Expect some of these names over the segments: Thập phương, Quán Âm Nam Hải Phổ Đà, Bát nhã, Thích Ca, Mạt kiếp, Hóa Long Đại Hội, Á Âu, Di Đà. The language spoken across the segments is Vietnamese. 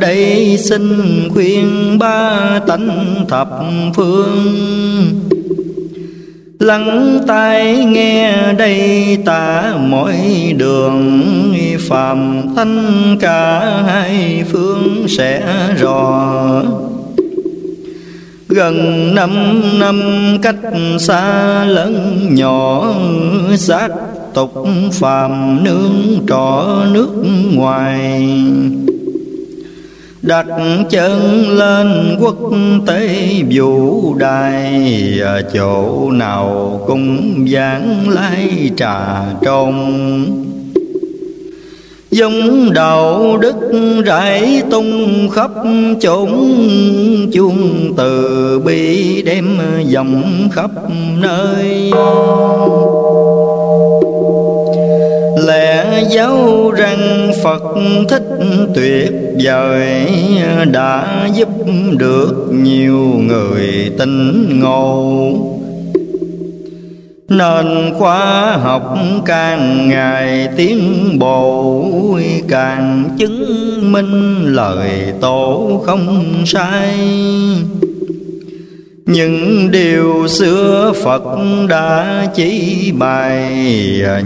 đây xin khuyên ba tánh thập phương. Lắng tai nghe đây tả mỗi đường, phàm thánh cả hai phương sẽ rõ. Gần 5 năm cách xa lớn nhỏ, xác tục phàm nương trọ nước ngoài. Đặt chân lên quốc tế vũ đài, chỗ nào cũng vãng lai trà trong. Giống đạo đức rải tung khắp chốn, chuông từ bi đem dòng khắp nơi. Lẽ giáo rằng Phật thích tuyệt vời, đã giúp được nhiều người tỉnh ngộ. Nền khoa học càng ngày tiến bộ, càng chứng minh lời tổ không sai. Những điều xưa Phật đã chỉ bày,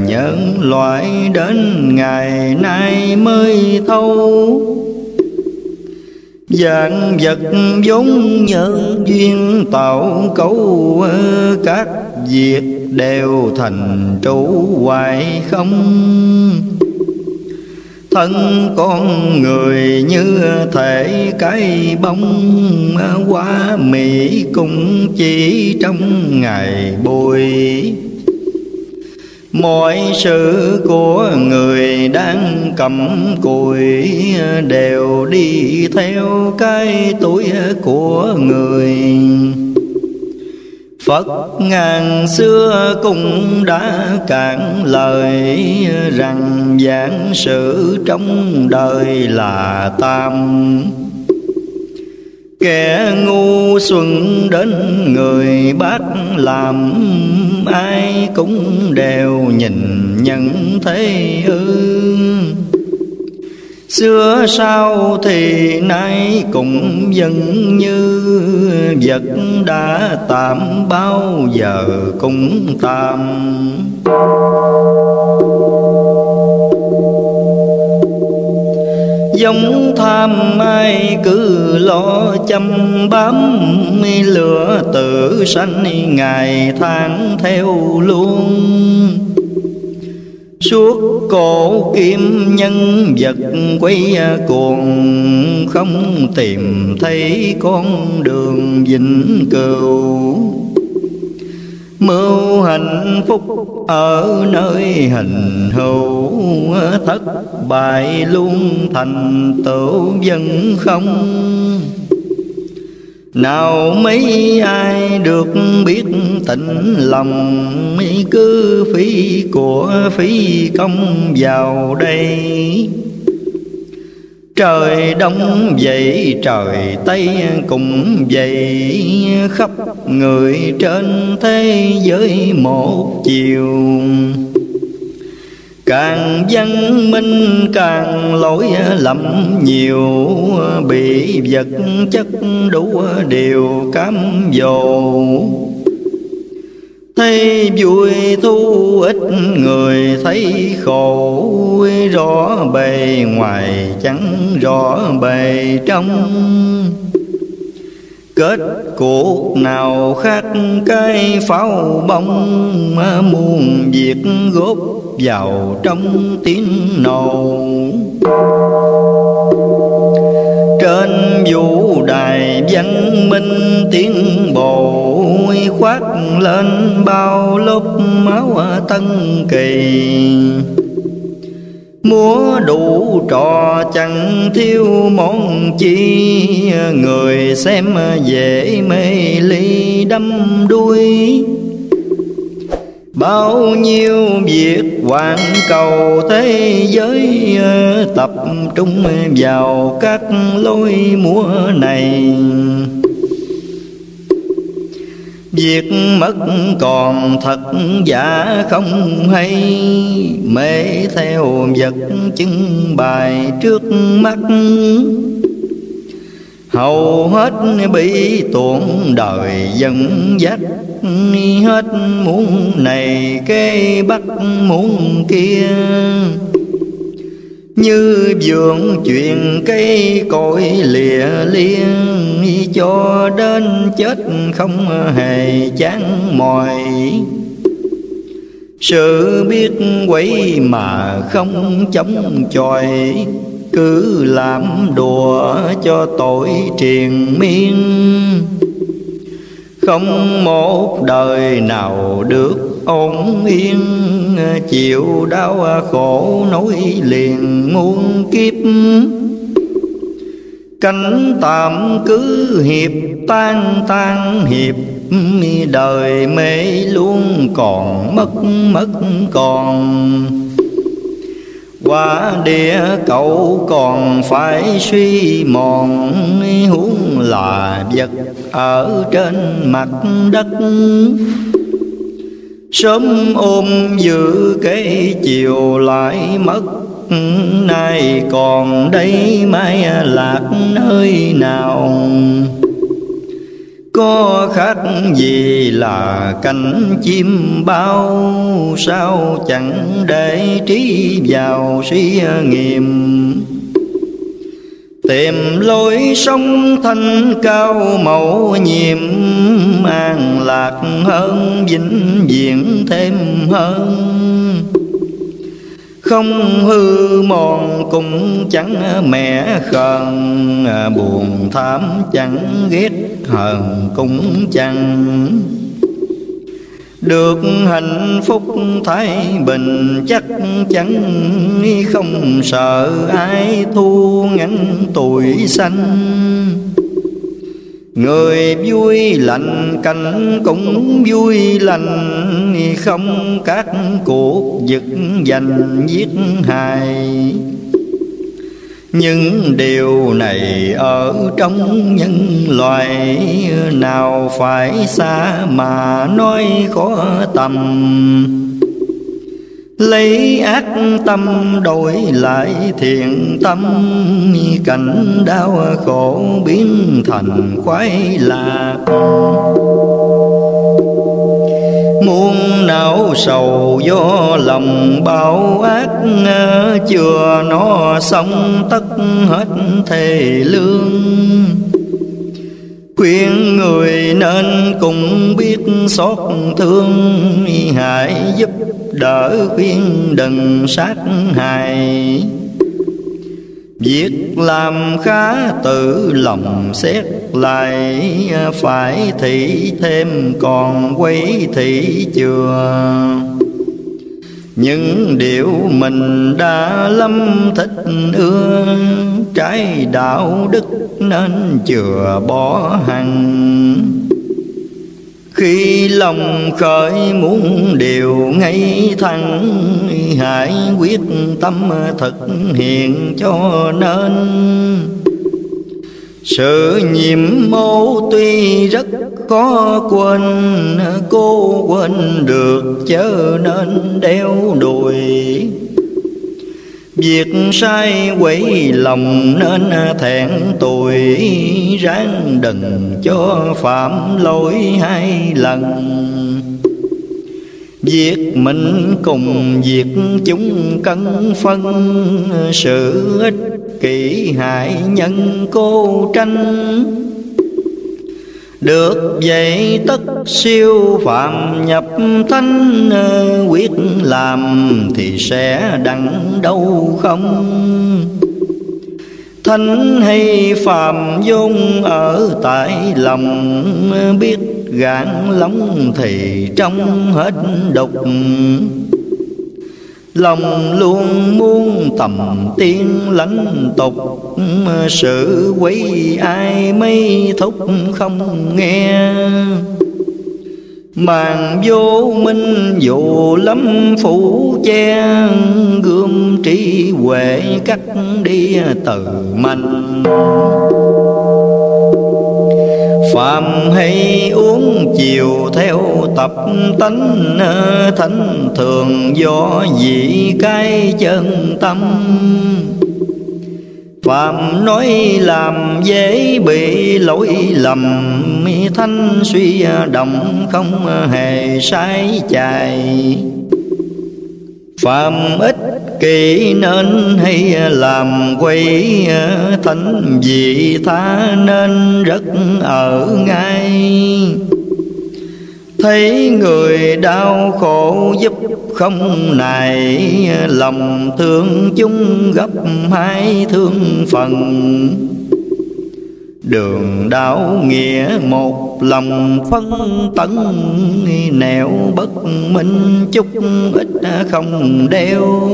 nhân loại đến ngày nay mới thấu. Vạn vật vốn nhân duyên tạo cấu, các việc đều thành trụ hoài không. Thân con người như thể cái bóng, quá mỹ cũng chỉ trong ngày bụi. Mọi sự của người đang cầm cùi, đều đi theo cái tuổi của người. Phật ngàn xưa cũng đã cạn lời, rằng vạn sự trong đời là tam. Kẻ ngu xuẩn đến người bác làm, ai cũng đều nhìn nhận thấy ư. Xưa sau thì nay cũng vẫn như, vật đã tạm bao giờ cũng tạm. Giống tham ai cứ lo chăm bám, lửa tự sanh ngày tháng theo luôn. Suốt cổ kim nhân vật quay cuồng, không tìm thấy con đường vĩnh cửu. Mưu hạnh phúc ở nơi hình hữu, thất bại luôn thành tựu vẫn không. Nào mấy ai được biết tịnh lòng, mấy cứ phí của phí công vào đây. Trời đông vậy trời tây cũng vậy, khắp người trên thế giới một chiều. Càng văn minh càng lỗi lầm nhiều, bị vật chất đủ điều cám dỗ. Thấy vui thu ít người thấy khổ, rõ bề ngoài chẳng rõ bề trong. Kết cuộc nào khác cái pháo bông, muôn việc góp vào trong tiếng nổ. Trên vũ đài văn minh tiến bộ, khoác lên bao lớp máu tân kỳ. Múa đủ trò chẳng thiếu món chi, người xem dễ mê ly đắm đuôi. Bao nhiêu việc hoàn cầu thế giới, tập trung vào các lối múa này. Việc mất còn thật giả không hay, mê theo vật chứng bài trước mắt. hầu hết bị tuồng đời dẫn dắt, hết muốn này cái bắt muốn kia. Như vườn chuyện cây cội lìa liêng, cho đến chết không hề chán mỏi. Sự biết quấy mà không chống chọi, cứ làm đùa cho tội triền miên. Không một đời nào được ổn yên, chịu đau khổ nối liền muôn kiếp. Cánh tạm cứ hiệp tan tan hiệp, đời mê luôn còn mất mất còn. Quả địa cậu còn phải suy mòn, huống là vật ở trên mặt đất. Sớm ôm giữ cái chiều lại mất, nay còn đây mai lạc nơi nào. Có khác gì là cánh chim bao, sao chẳng để trí vào suy nghiệm. Tìm lối sông thanh cao mẫu nhiệm, an lạc hơn vĩnh viễn thêm hơn. Không hư mòn cũng chẳng mẻ khờn, buồn thảm chẳng ghét hờn cũng chẳng. Được hạnh phúc thái bình chắc chắn, không sợ ai thu ngắn tuổi xanh. Người vui lành cảnh cũng vui lành, không các cuộc giật giành giết hại. Những điều này ở trong nhân loại, nào phải xa mà nói khó tầm. Lấy ác tâm đổi lại thiện tâm, cảnh đau khổ biến thành khoái lạc. Muôn não sầu do lòng bao ác, chưa nó xong tất hết thề lương. Khuyên người nên cũng biết xót thương, hãy giúp đỡ khuyên đừng sát hại. Việc làm khá tự lòng xét lại, phải thị thêm còn quấy thị chừa. Những điều mình đã lắm thích ưa, trái đạo đức nên chừa bỏ hằng. Khi lòng khởi muốn điều ngay thẳng, hãy quyết tâm thực hiện cho nên. Sự nhiệm mô tuy rất khó quên, cố quên được chớ nên đeo đuổi. Việc sai quấy lòng nên thẹn tuổi, ráng đừng cho phạm lỗi hai lần. Việc mình cùng việc chúng cân phân, sự ích kỷ hại nhân cô tranh. Được vậy tất siêu phạm nhập thánh, quyết làm thì sẽ đặng đâu không. Thánh hay phàm vốn ở tại lòng, biết gạn lóng thì trong hết độc. Lòng luôn muốn tầm tiên lãnh tục, sự quấy ai mấy thúc không nghe. Màn vô minh dù lắm phủ che, gươm trí huệ cắt đi từ mạnh. Phàm hay uống chiều theo tập tánh, thánh thường do dị cái chân tâm. Phạm nói làm dễ bị lỗi lầm, thanh suy động không hề sai chạy. Phạm ích kỷ nên hay làm quay, thánh vị tha nên rất ở ngay. Thấy người đau khổ giúp không nài, lòng thương chúng gấp hai thương phần. Đường đạo nghĩa một lòng phân tấn, nẻo bất minh chút ít không đeo.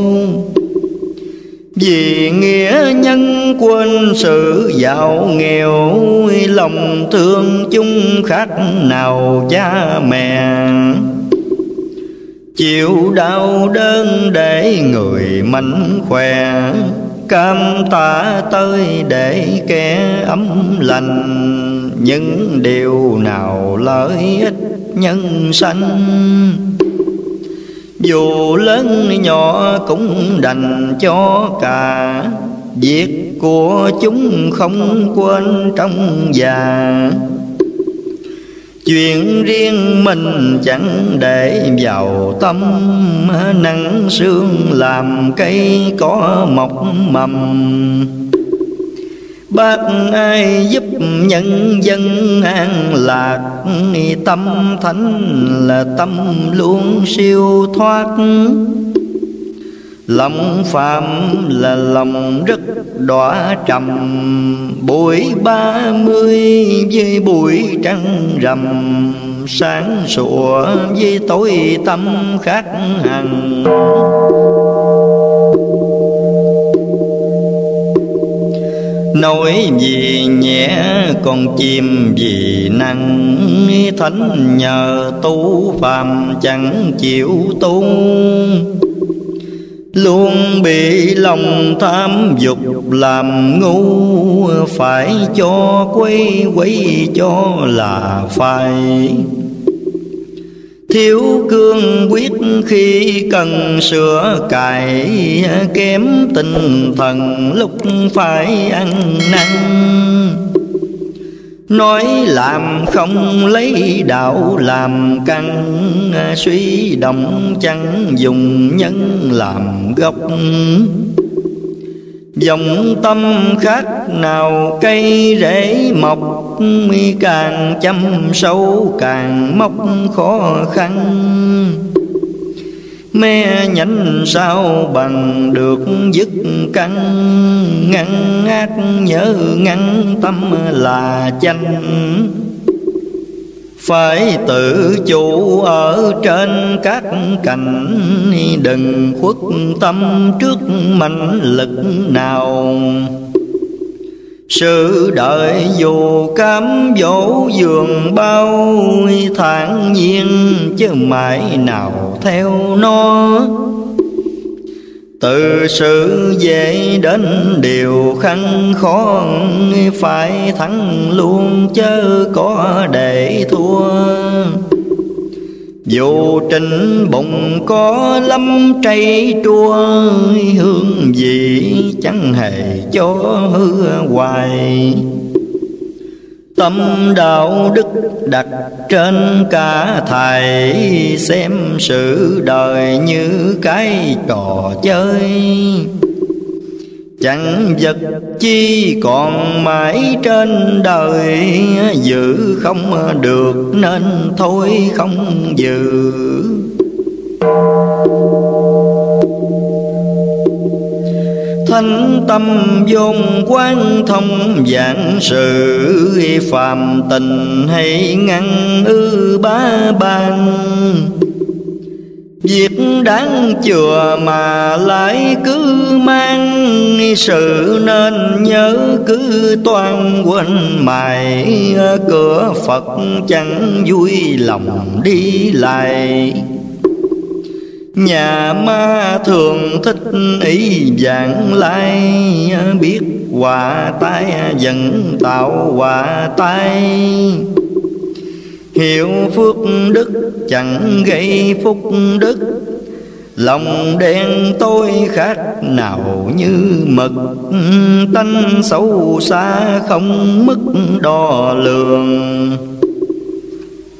Vì nghĩa nhân quên sự giàu nghèo, lòng thương chúng khác nào cha mẹ. Chịu đau đớn để người mạnh khỏe, cam tạ tới để kẻ ấm lành. Những điều nào lợi ích nhân sanh, dù lớn nhỏ cũng đành cho cả. Việc của chúng không quên trong già, chuyện riêng mình chẳng để vào tâm. Nắng sương làm cây có mọc mầm, bác ai giúp nhân dân an lạc. Tâm thánh là tâm luôn siêu thoát, lòng phạm là lòng rất đọa trầm. Buổi 30 với buổi trăng rằm, sáng sủa với tối tâm khác hẳn. Nói vì nhẹ còn chim vì nặng, thánh nhờ tu phàm chẳng chịu tu. Luôn bị lòng tham dục làm ngu, phải cho quấy quấy cho là phải. Thiếu cương quyết khi cần sửa cải, kém tinh thần lúc phải ăn năn. Nói làm không lấy đạo làm căn, suy động chẳng dùng nhân làm gốc. Dòng tâm khác nào cây rễ mọc, càng chăm sâu càng mọc khó khăn. Mé nhánh sao bằng được dứt căn, ngăn ác nhớ ngăn tâm là chanh. Phải tự chủ ở trên các cảnh, đừng khuất tâm trước mạnh lực nào. Sự đời dù cám dỗ giường bao, thản nhiên chứ mãi nào theo nó. Từ sự dễ đến điều khăn khó, phải thắng luôn chớ có để thua. Dù trình bụng có lắm trây chua, hương vị chẳng hề cho hư hoài. Tâm đạo đức đặt trên cả thầy, xem sự đời như cái trò chơi. Chẳng vật chi còn mãi trên đời, giữ không được nên thôi không giữ. Thánh tâm vốn quán thông vạn sự, phàm tình hay ngăn ư bá ban. Việc đáng chừa mà lại cứ mang, sự nên nhớ cứ toan quên mài. Cửa Phật chẳng vui lòng đi lại, nhà ma thường thích ý vạn lai. Biết quả tai vẫn tạo quả tai, hiểu phước đức chẳng gây phúc đức. Lòng đen tôi khác nào như mực, tánh xấu xa không mức đo lường.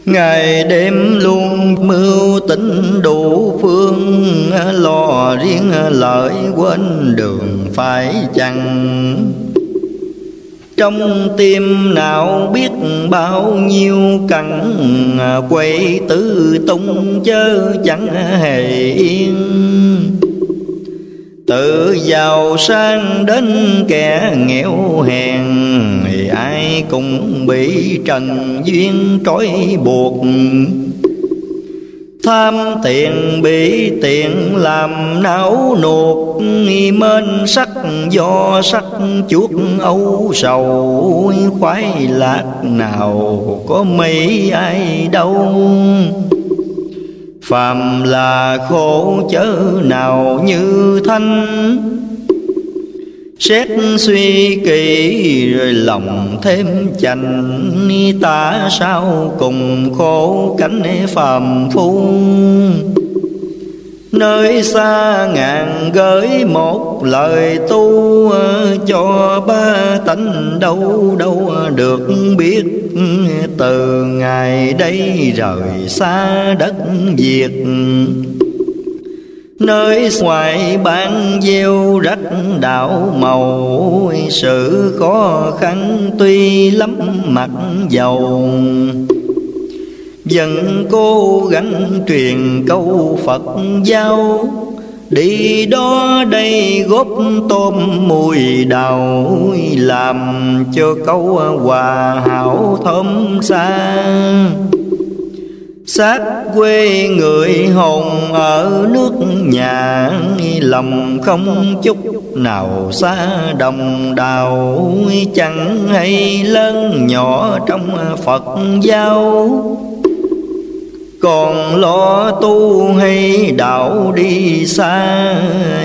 Ngày đêm luôn mưu tính đủ phương, lo riêng lợi quên đường phải chăng. Trong tim nào biết bao nhiêu cằn, quậy tứ tung chớ chẳng hề yên. Từ giàu sang đến kẻ nghèo hèn, thì ai cũng bị trần duyên trói buộc. Tham tiền bị tiền làm não nuột, mến sắc do sắc chuốc âu sầu. Khoái lạc nào có mấy ai đâu, phàm là khổ chớ nào như thanh. Xét suy kỳ rồi lòng thêm chành, ta sao cùng khổ cánh phàm phu. Nơi xa ngàn gửi một lời tu, cho ba tánh đâu đâu được biết. Từ ngày đây rời xa đất Việt, nơi ngoài bán gieo rắc đạo màu. Sự khó khăn tuy lắm mặc dầu, vẫn cố gắng truyền câu Phật giáo. Đi đó đây góp tôm mùi đào, làm cho câu hòa hảo thơm xa. Xác quê người hồn ở nước nhà, lòng không chút nào xa đồng đào. Chẳng hay lớn nhỏ trong Phật giáo, còn lo tu hay đạo đi xa.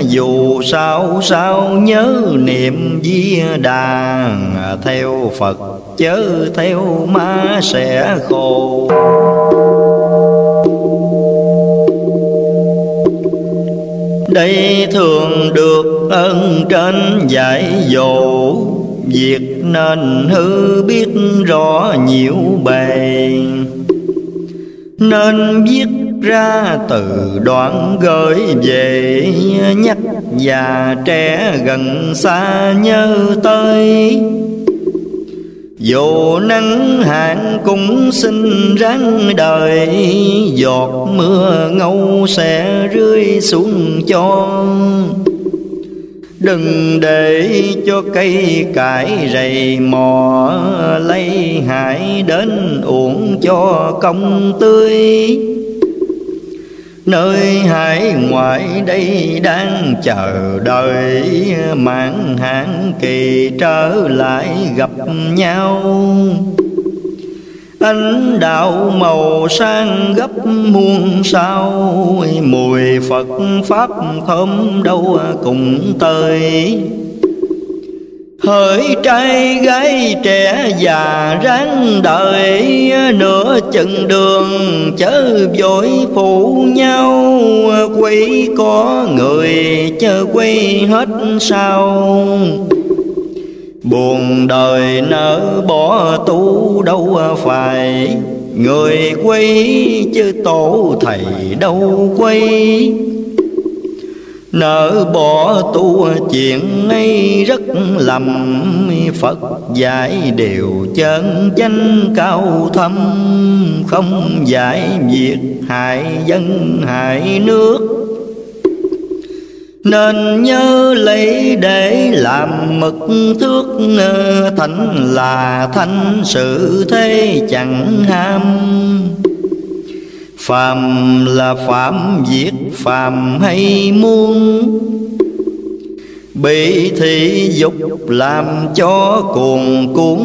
Dù sao sao nhớ niệm Di Đà, theo Phật chớ theo ma sẽ khổ. Đây thường được ơn trên giải dỗ, việc nên hư biết rõ nhiều bề. Nên viết ra từ đoạn gửi về, nhắc già trẻ gần xa nhớ tới. Dù nắng hạn cũng xin ráng đời, giọt mưa ngâu sẽ rơi xuống cho. Đừng để cho cây cải rầy mò, lấy hại đến uổng cho công tươi. Nơi hải ngoại đây đang chờ đợi, mãn hạn kỳ trở lại gặp nhau. Ánh đạo màu sang gấp muôn sao, mùi Phật Pháp thơm đâu cùng tới. Hỡi trai gái trẻ già ráng đợi, nửa chừng đường chớ vội phụ nhau. Quý có người chớ quý hết sao, buồn đời nỡ bỏ tu đâu phải. Người quý chứ tổ thầy đâu quý, nỡ bỏ tu chuyện ấy rất lầm. Phật dạy điều chân chánh cao thâm, không dạy việc hại dân hại nước. Nên nhớ lấy để làm mực thước, thánh là thánh sự thế chẳng ham. Phàm là phạm việc phàm hay muôn, bị thị dục làm cho cuồng cuốn.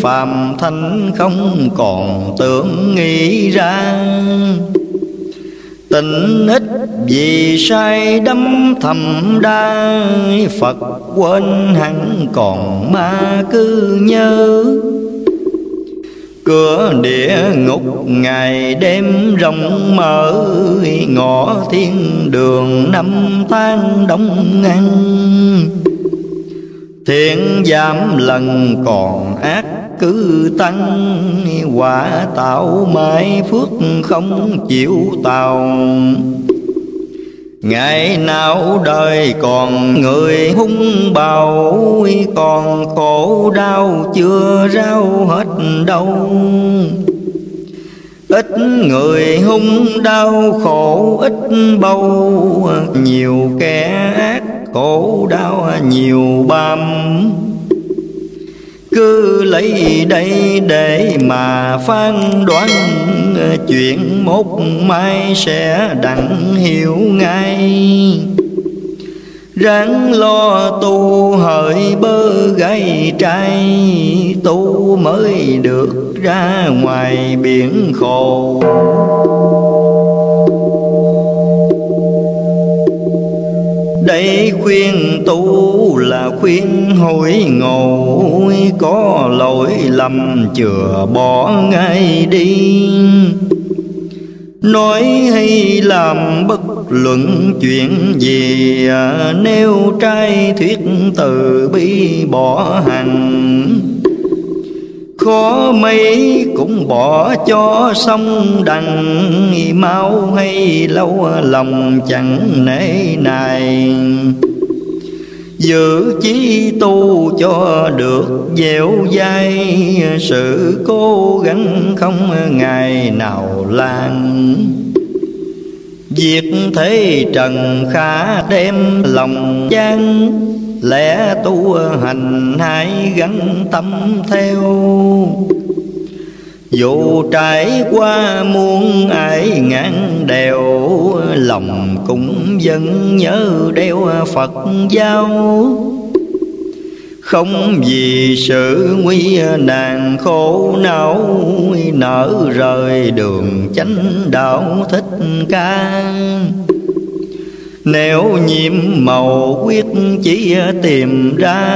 Phàm thánh không còn tưởng nghĩ ra, tình ít vì sai đắm thầm đa. Phật quên hẳn còn ma cứ nhớ, Cửa địa ngục ngày đêm rộng mở, ngõ thiên đường năm tháng đông ngăn. Thiện giảm lần còn ác cứ tăng, quả tạo mãi phước không chịu tào. Ngày nào đời còn người hung bạo, còn khổ đau chưa rao hết đâu. Ít người hung đau khổ ít bâu, nhiều kẻ ác khổ đau nhiều băm. Cứ lấy đây để mà phán đoán, chuyện một mai sẽ đặng hiểu ngay. Ráng lo tu hỡi bơ gai trai, tu mới được ra ngoài biển khổ. Đây khuyên tu là khuyên hối ngộ, có lỗi lầm chừa bỏ ngay đi. Nói hay làm bất luận chuyện gì, nếu trai thuyết từ bi bỏ hẳn. Khó mấy cũng bỏ cho xong đằng, mau hay lâu lòng chẳng nể nài. Giữ chí tu cho được dẻo dai, sự cố gắng không ngày nào lan. Việc thế trần khá đem lòng chán, lẽ tu hành hãy gắn tâm theo. Dù trải qua muôn ải ngàn đèo, lòng cũng vẫn nhớ đeo Phật giáo. Không vì sự nguy nạn khổ não, nỡ rời đường chánh đạo Thích Ca. Nếu nhiệm màu quyết chỉ tìm ra,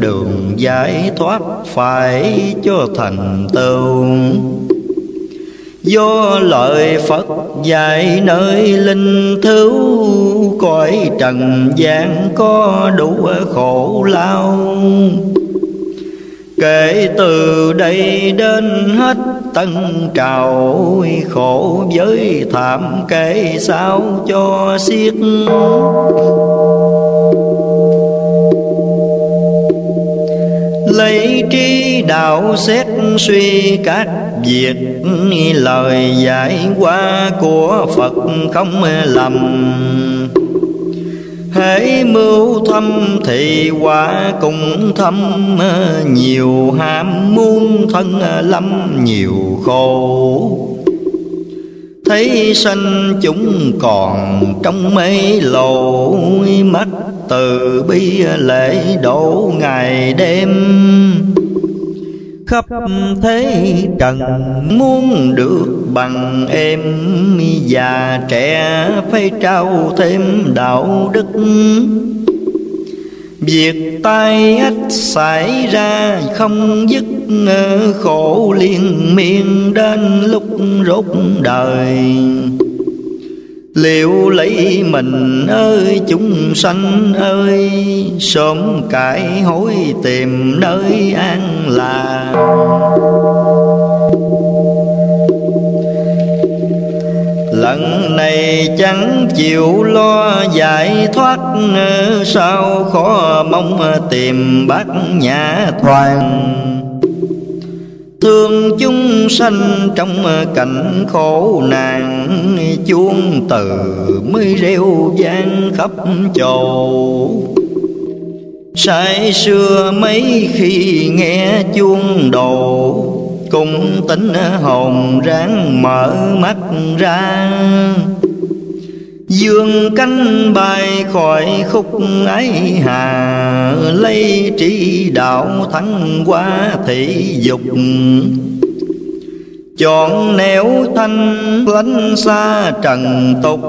đường giải thoát phải cho thành tựu. Do lời Phật dạy nơi linh thứu, cõi trần gian có đủ khổ lao. Kể từ đây đến hết tân trào, khổ với thảm kể sao cho xiết. Lấy trí đạo xét suy các việc, lời dạy qua của Phật không lầm. Hễ mưu thâm thì quả cùng thâm, nhiều ham muốn thân lắm nhiều khổ. Thấy sanh chúng còn trong mấy lầu, mắt từ bi lễ đổ ngày đêm. Khắp thế trần muốn được bằng em, già trẻ phải trao thêm đạo đức. Việc tai ách xảy ra không dứt, khổ liên miên đến lúc rốt đời. Liệu lấy mình ơi chúng sanh ơi, sớm cải hối tìm nơi an lạc. Lần này chẳng chịu lo giải thoát, sao khó mong tìm bát nhã thoáng. Thương chúng sanh trong cảnh khổ nạn, chuông từ mới reo vang khắp chầu. Say xưa mấy khi nghe chuông đầu, cùng tính hồn ráng mở mắt ra. Dương cánh bay khỏi khúc ái hà, lấy trí đạo thắng qua thị dục. Chọn nẻo thanh lánh xa trần tục,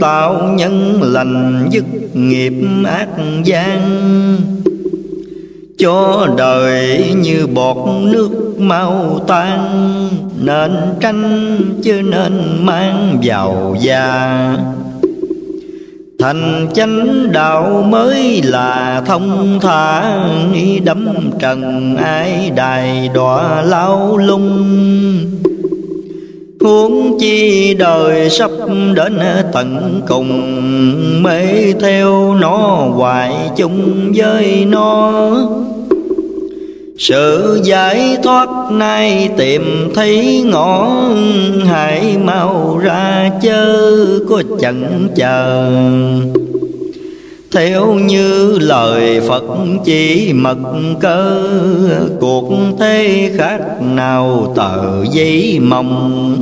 tạo nhân lành dứt nghiệp ác gian. cho đời như bọt nước mau tan, nên tranh chứ nên mang vào da. Thành chánh đạo mới là thông thả, đấm trần ái đài đọa lao lung. Huống chi đời sắp đến tận cùng, mê theo nó hoài chung với nó. Sự giải thoát nay tìm thấy ngõ, hãy mau ra chớ có chần chờ. Theo như lời Phật chỉ mật cơ, cuộc thế khác nào tờ giấy mộng.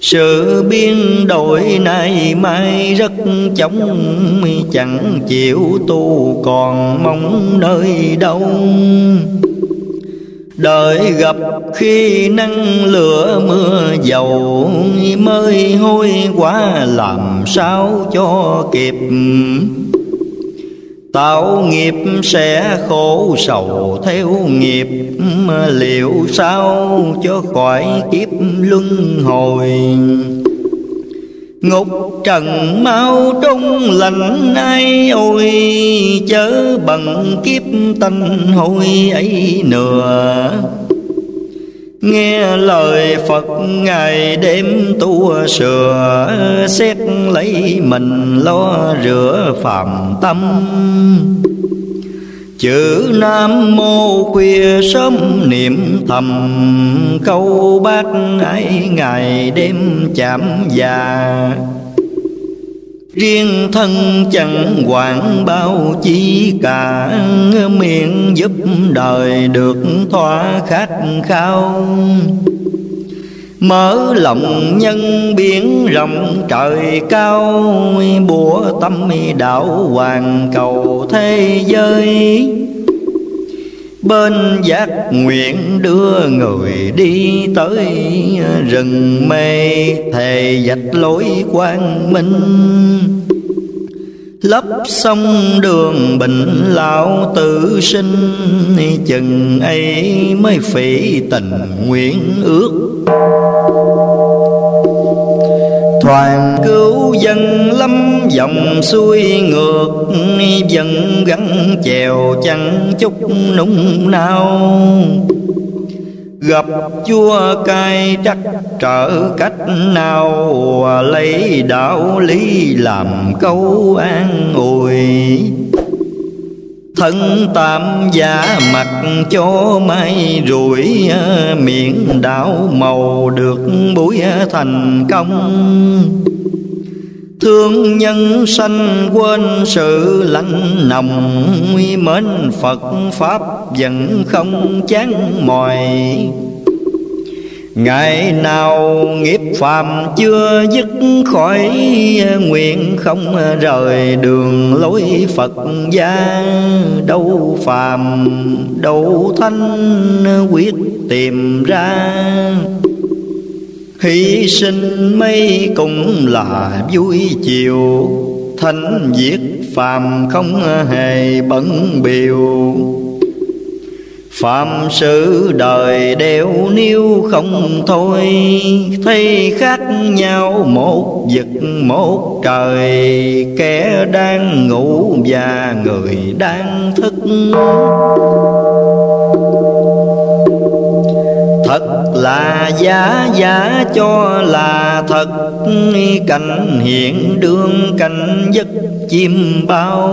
Sự biến đổi này mai rất chóng, chẳng chịu tu còn mong nơi đâu. Đời gặp khi nắng lửa mưa dầu, mới hối quá làm sao cho kịp. Tạo nghiệp sẽ khổ sầu theo nghiệp, liệu sao cho khỏi kiếp luân hồi. Ngục trần mau trong lành ai ôi, chớ bằng kiếp tanh hôi ấy nữa. Nghe lời Phật ngày đêm tu sửa, xét lấy mình lo rửa phàm tâm. Chữ Nam Mô khuya sớm niệm thầm, câu bác ấy ngày đêm chạm già. Riêng thân chẳng quản bao chi cả, miệng giúp đời được thỏa khát khao. Mở lòng nhân biển rộng trời cao, bủa tâm đảo hoàn cầu thế giới. Bên giác nguyện đưa người đi tới, rừng mê thề vạch lối quang minh. Lấp xong đường bệnh lão tử sinh, chừng ấy mới phỉ tình nguyện ước. Thoàn cứu dân lắm dòng xuôi ngược, dân gắn chèo chẳng chút nung nao. Gặp chua cay trắc trở cách nào, lấy đạo lý làm câu an ủi. Thân tạm giả mặc cho may rủi, miệng đảo màu được búi thành công. Thương nhân sanh quên sự lạnh nồng, mến Phật Pháp vẫn không chán mỏi. Ngày nào nghiệp phàm chưa dứt khỏi, nguyện không rời đường lối Phật gia. Đâu phàm, đâu thánh quyết tìm ra, hy sinh mấy cũng là vui chiều. Thánh viết phàm không hề bận biểu, phàm sự đời đều níu không thôi. Thấy khác nhau một vực một trời, kẻ đang ngủ và người đang thức. Thật là giả, giả cho là thật, cảnh hiện đương cảnh giấc chim bao.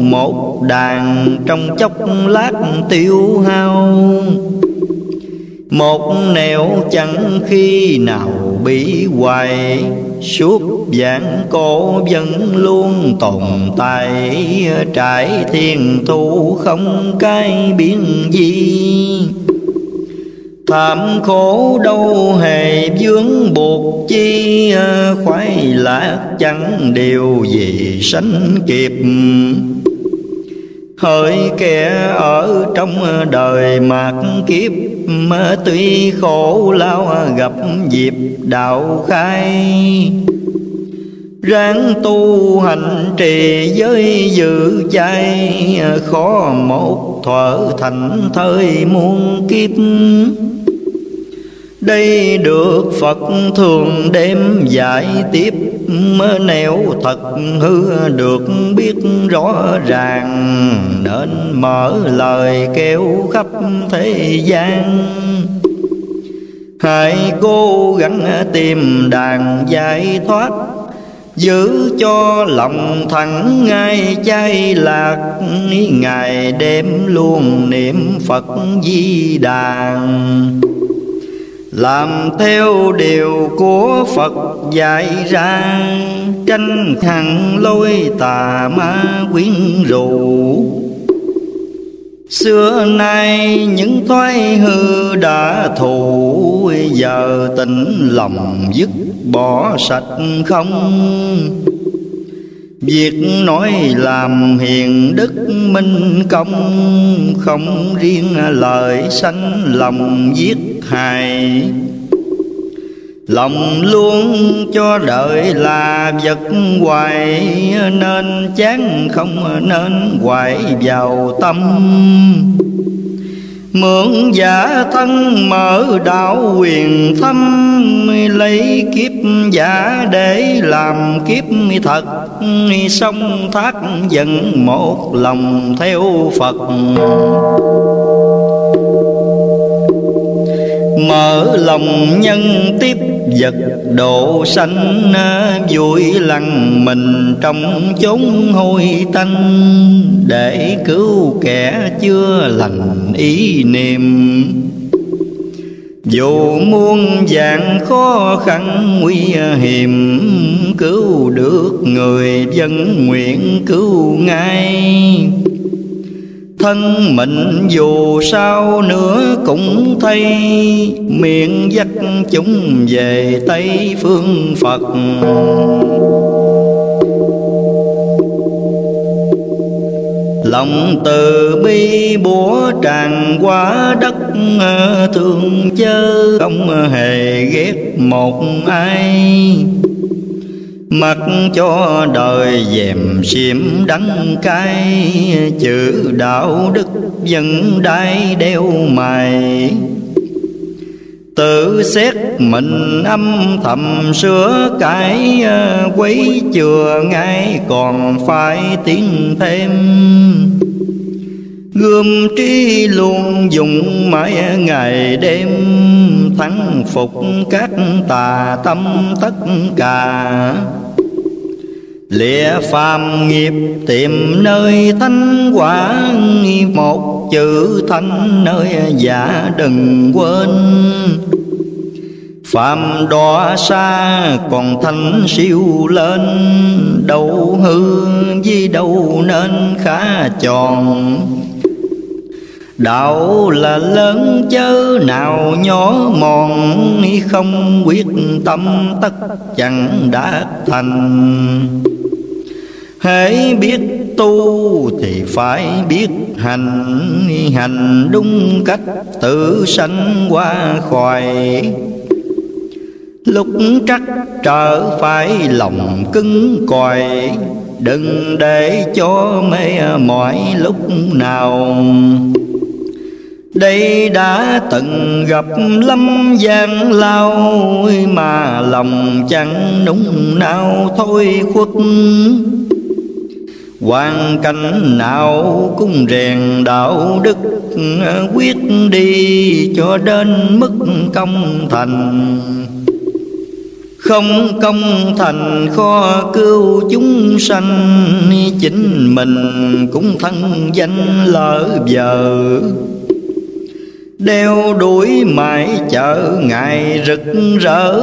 Một đàn trong chốc lát tiêu hao, một nẻo chẳng khi nào bị hoài. Suốt vạn cổ vẫn luôn tồn tại, trải thiên thu không cái biến gì. Thảm khổ đâu hề vướng buộc chi, khoái lạc chẳng điều gì sánh kịp. Hỡi kẻ ở trong đời mạt kiếp, tuy khổ lao gặp dịp đạo khai. Ráng tu hành trì giới dự chay, khó một thuở thành thời muôn kiếp. Đây được Phật thường đêm giải tiếp, nếu thật hư được biết rõ ràng, nên mở lời kêu khắp thế gian. Hãy cố gắng tìm đàn giải thoát, giữ cho lòng thẳng ngay chay lạc, ngày đêm luôn niệm Phật Di Đà. Làm theo điều của Phật dạy ra, tranh hẳn lôi tà ma quyến rũ. Xưa nay những thoái hư đã thù, giờ tỉnh lòng dứt bỏ sạch không. Việc nói làm hiền đức minh công, không riêng lời sanh lòng giết hại. Lòng luôn cho đời là vật hoài, nên chán không nên hoài vào tâm. Mượn giả thân mở đạo quyền thâm, lấy kiếp giả để làm kiếp thật, song thác vẫn một lòng theo Phật. Mở lòng nhân tiếp vật độ sanh, vui lặng mình trong chốn hôi tanh, để cứu kẻ chưa lành ý niệm. Dù muôn vạn khó khăn nguy hiểm, cứu được người dân nguyện cứu ngay. Thân mình dù sao nữa cũng thay, miệng dắt chúng về Tây phương Phật. Lòng từ bi bủa tràn qua đất, thương chớ không hề ghét một ai. Mặc cho đời dèm xiêm đắng cay, chữ đạo đức vẫn đai đeo mày. Tự xét mình âm thầm sửa cải, quấy chừa ngay còn phải tiến thêm. Gươm trí luôn dùng mãi ngày đêm, thắng phục các tà tâm tất cả. Lìa phàm nghiệp tìm nơi thánh quả, một chữ thánh nơi giả đừng quên. Phàm đọa xa còn thánh siêu lên, đâu hư với đâu nên khá tròn. Đạo là lớn chớ nào nhỏ mòn, không quyết tâm tất chẳng đã thành. Hễ biết tu thì phải biết hành, hành đúng cách tự sanh qua khỏi. Lúc trắc trở phải lòng cứng cỏi, đừng để cho mê mỏi lúc nào. Đây đã từng gặp lắm gian lao, mà lòng chẳng núng nào thôi khuất. Hoàn cảnh nào cũng rèn đạo đức, quyết đi cho đến mức công thành. Không công thành khó cứu chúng sanh, chính mình cũng thân danh lỡ giờ. Đeo đuổi mãi chợ ngày rực rỡ,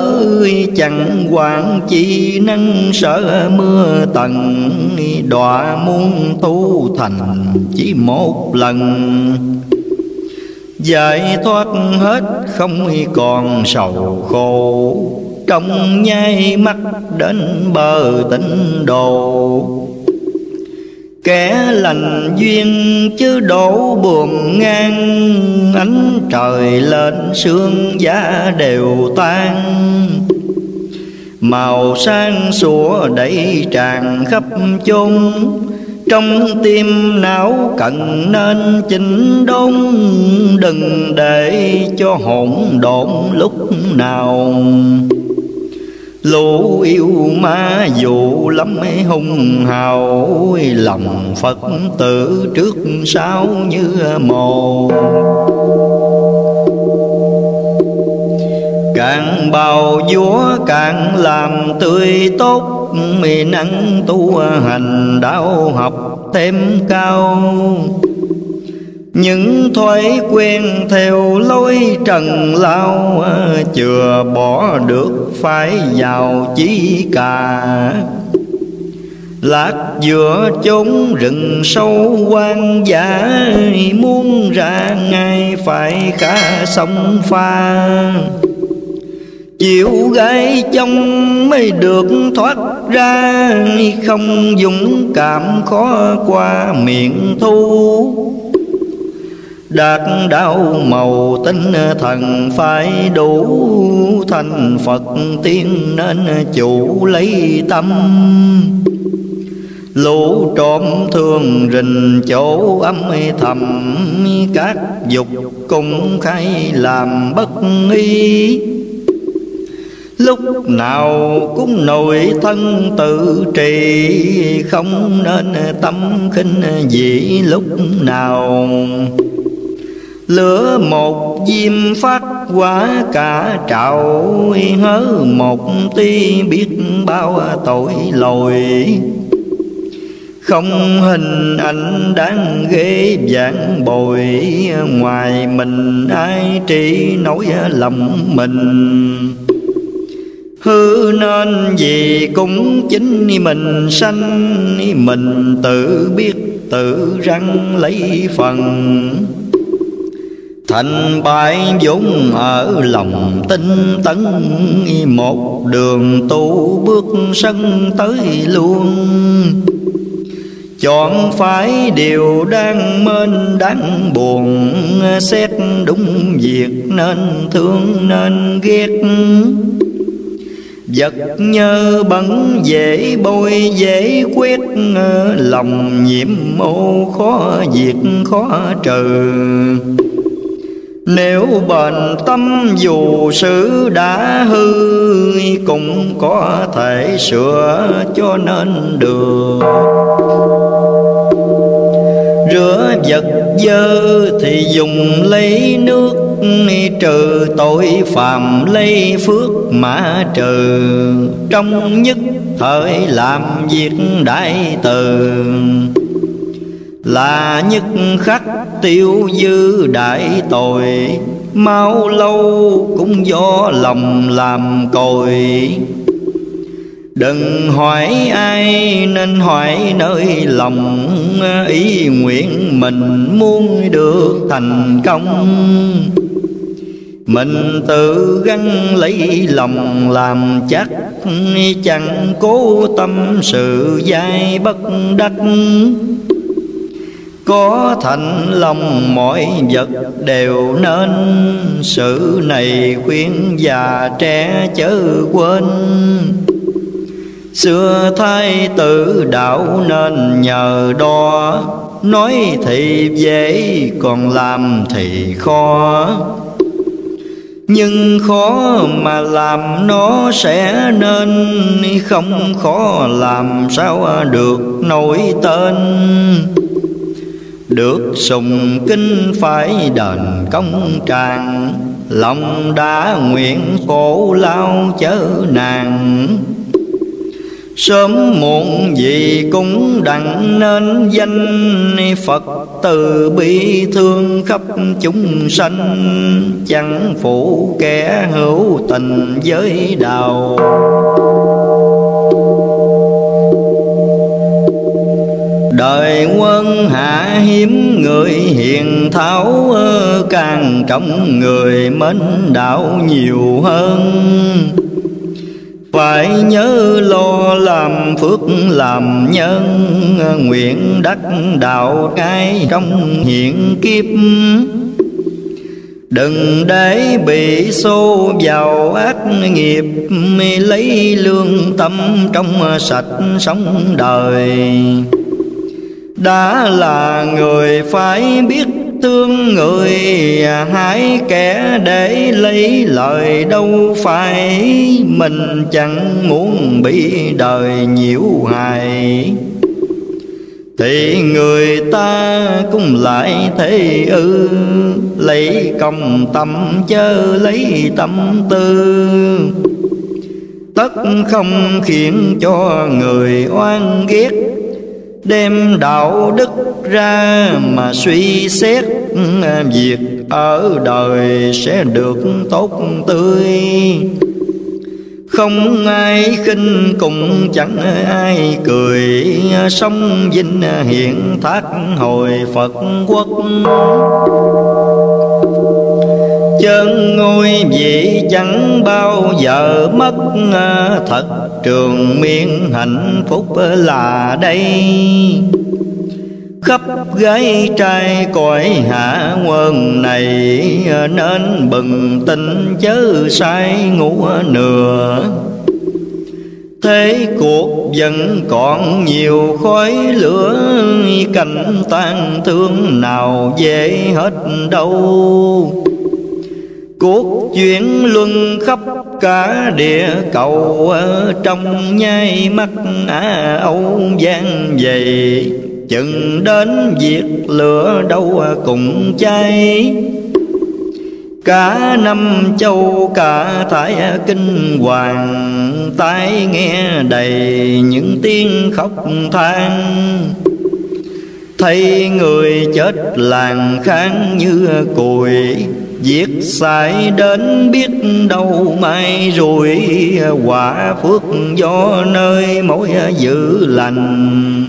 chẳng quản chi năng sợ mưa tầng. Đọa muôn tu thành chỉ một lần, giải thoát hết không còn sầu khổ. Trong nháy mắt đến bờ tịnh độ, kẻ lành duyên chứ đổ buồm ngang. Ánh trời lên sương giá đều tan, màu sáng sủa đầy tràn khắp chốn. Trong tim não cần nên chỉnh đốn, đừng để cho hỗn độn lúc nào. Lũ yêu ma dù lắm hung hào, lòng Phật tử trước sau như một. Càng bào vúa càng làm tươi tốt, mì năng tu hành đạo học thêm cao. Những thói quen theo lối trần lao, chừa bỏ được phải vào chí cà. Lạc giữa chốn rừng sâu hoang dã, muốn ra ngay phải khá sông pha. Chịu gái trong mới được thoát ra, không dũng cảm khó qua miệng thu. Đạt đạo màu tinh thần phải đủ, thành Phật tiên nên chủ lấy tâm. Lũ trộm thường rình chỗ âm thầm, các dục cũng khai làm bất y. Lúc nào cũng nội thân tự trì, không nên tâm khinh dĩ lúc nào. Lửa một diêm phát quả cả trạo, hớ một tí biết bao tội lỗi. Không hình ảnh đáng ghê vãn bồi, ngoài mình ai chỉ nỗi lòng mình. Hư nên gì cũng chính mình sanh, mình tự biết tự răng lấy phần. Thành bại dũng ở lòng tinh tấn, một đường tu bước sân tới luôn. Chọn phải điều đang mênh đáng buồn, xét đúng việc nên thương nên ghét. Vật nhơ bẩn dễ bôi dễ quét, lòng nhiễm ô khó diệt khó trừ. Nếu bền tâm dù sự đã hư, cũng có thể sửa cho nên được. Rửa vật dơ thì dùng lấy nước, trừ tội phàm lấy phước mà trừ. Trong nhất thời làm việc đại từ, là nhất khắc tiêu dư đại tội. Mau lâu cũng do lòng làm cồi, đừng hỏi ai nên hỏi nơi lòng. Ý nguyện mình muốn được thành công, mình tự gắng lấy lòng làm chắc. Chẳng cố tâm sự dai bất đắc, có thành lòng mọi vật đều nên. Sự này khuyên già trẻ chớ quên, xưa thái tử đạo nên nhờ đo. Nói thì dễ còn làm thì khó, nhưng khó mà làm nó sẽ nên. Không khó làm sao được nổi tên, được sùng kinh phải đền công tràng. Lòng đã nguyện khổ lao chớ nàng, sớm muộn gì cũng đặng nên danh. Phật từ bi thương khắp chúng sanh, chẳng phụ kẻ hữu tình với đạo. Đời quân hạ hiếm người hiền thảo, càng trọng người mến đạo nhiều hơn. Phải nhớ lo làm phước làm nhân, nguyện đắc đạo cái trong hiện kiếp. Đừng để bị xô vào ác nghiệp, lấy lương tâm trong sạch sống đời. Đã là người phải biết thương người, hái kẻ để lấy lời đâu phải. Mình chẳng muốn bị đời nhiễu hại, thì người ta cũng lại thế ư. Lấy công tâm chớ lấy tâm tư, tất không khiến cho người oan ghét. Đem đạo đức ra mà suy xét, việc ở đời sẽ được tốt tươi. Không ai khinh cũng chẳng ai cười, sống vinh hiển thác hồi Phật quốc. Chân ngôi vị chẳng bao giờ mất, thật trường miên hạnh phúc là đây. Khắp gái trai cõi hạ quân này, nên bừng tỉnh chớ sai ngủ nửa. Thế cuộc vẫn còn nhiều khói lửa, cảnh tan thương nào dễ hết đâu. Cuộc chuyển luân khắp cả địa cầu, trong nháy mắt Á Âu gian dày. Chừng đến việc lửa đâu cũng cháy, cả năm châu cả thải kinh hoàng. Tai nghe đầy những tiếng khóc than, thấy người chết làng kháng như cùi. Việc sai đến biết đâu mai rồi, quả phước do nơi mỗi giữ lành.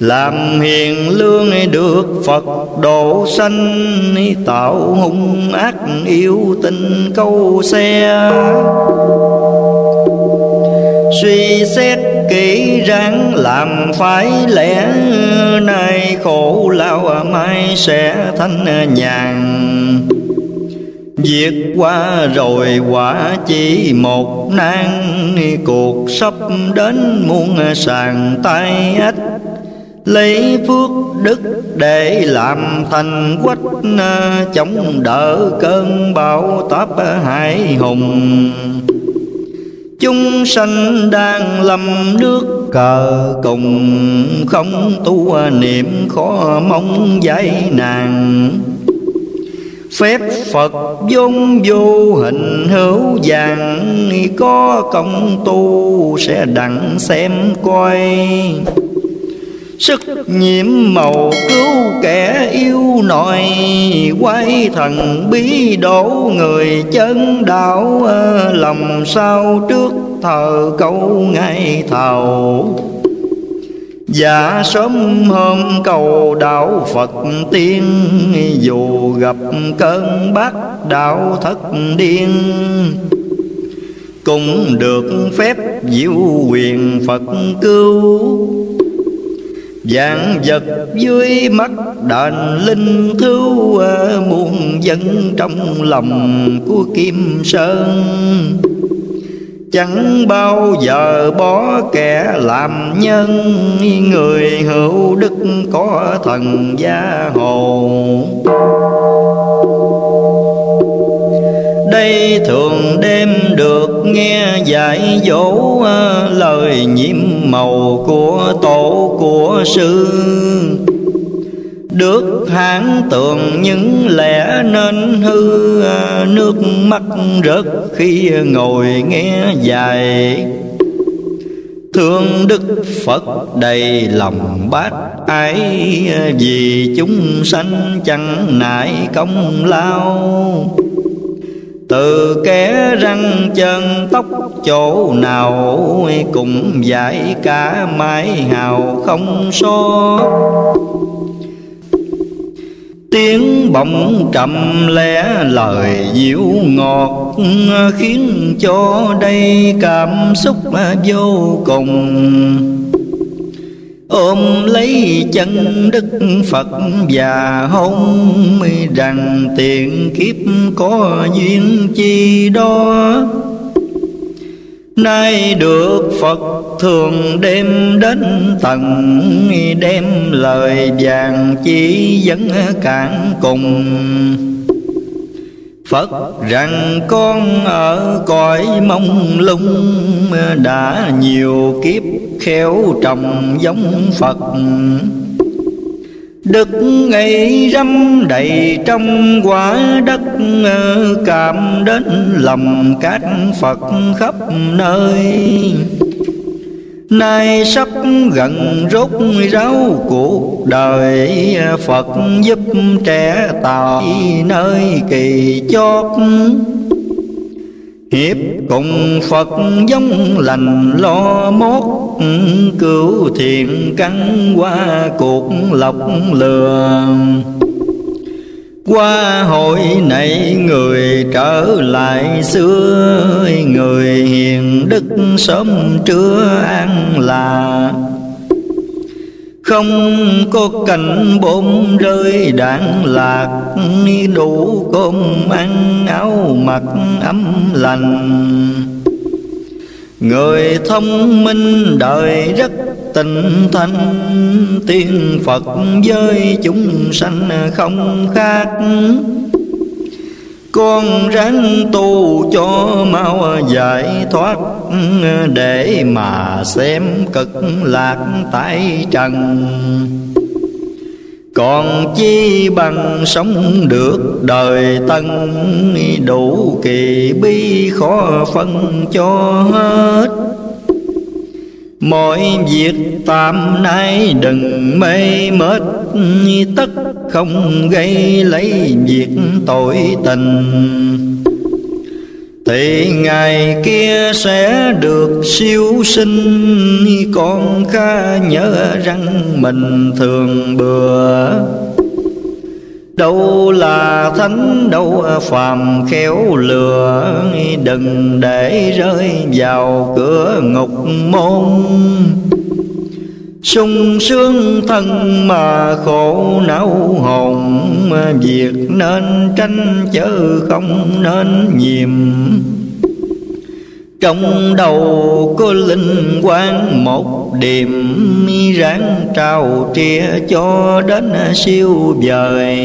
Làm hiền lương được Phật độ sanh, tạo hung ác yêu tình câu xe. Suy xét kỹ ráng làm phải lẽ, nay khổ lao mai sẽ thanh nhàn. Việc qua rồi quả chỉ một nan, cuộc sắp đến muôn sàng tay ách. Lấy phước đức để làm thành quách, chống đỡ cơn bão táp hải hùng. Chúng sanh đang lầm nước cờ cùng, không tu niệm khó mong giải nàng. Phép Phật vốn vô hình hữu vàng, có công tu sẽ đặng xem coi. Sức nhiệm màu cứu kẻ yêu nội, quay thần bí đổ người chân đạo. Lòng sao trước thờ câu ngay thầu, dạ sớm hôm cầu đạo Phật tiên. Dù gặp cơn bát đạo thất điên, cũng được phép diệu quyền Phật cứu. Vạn vật dưới mắt đền linh thú, muôn dân trong lòng của Kim Sơn. Chẳng bao giờ bỏ kẻ làm nhân, người hữu đức có thần gia hộ. Đây thường đêm được nghe dạy dỗ, lời nhiệm màu của tổ của sư. Được hán tường những lẽ nên hư, nước mắt rớt khi ngồi nghe dạy. Thương Đức Phật đầy lòng bác ái, vì chúng sanh chẳng nại công lao. Từ kẻ răng chân tóc chỗ nào, cũng dạy cả mái hào không số. Tiếng bỗng trầm lẽ lời diệu ngọt, khiến cho đây cảm xúc vô cùng. ôm lấy chân Đức Phật và hôn rằng tiền kiếp có duyên chi đó. Nay được Phật thường đem đến tận, đem lời vàng chỉ dẫn cạn cùng. Phật rằng con ở cõi mông lung, đã nhiều kiếp khéo trồng giống Phật. Đức ấy râm đầy trong quả đất, cảm đến lòng các Phật khắp nơi. Nay sắp gần rốt ráo cuộc đời, Phật giúp trẻ tạo nơi kỳ chót. Hiệp cùng Phật giống lành lo mốt, cứu thiện căn qua cuộc lọc lừa. Qua hội này người trở lại xưa, người hiền đức sớm trưa an là. Không có cảnh bom rơi đạn lạc, đủ cơm ăn áo mặc ấm lành. Người thông minh đời rất tình thanh, tiên Phật với chúng sanh không khác. Con ráng tu cho mau giải thoát, để mà xem cực lạc tại trần. Còn chi bằng sống được đời tân, đủ kỳ bi khó phân cho hết. Mọi việc tạm nay đừng mê mệt, tất không gây lấy việc tội tình. Thì ngày kia sẽ được siêu sinh, con khá nhớ rằng mình thường bừa. Đâu là thánh đâu phàm khéo lừa, đừng để rơi vào cửa ngục môn. Sung sướng thân mà khổ não hồn, việc nên tránh chớ không nên nhiềm. Trong đầu có linh quang một điểm, ráng trao trịa cho đến siêu vời.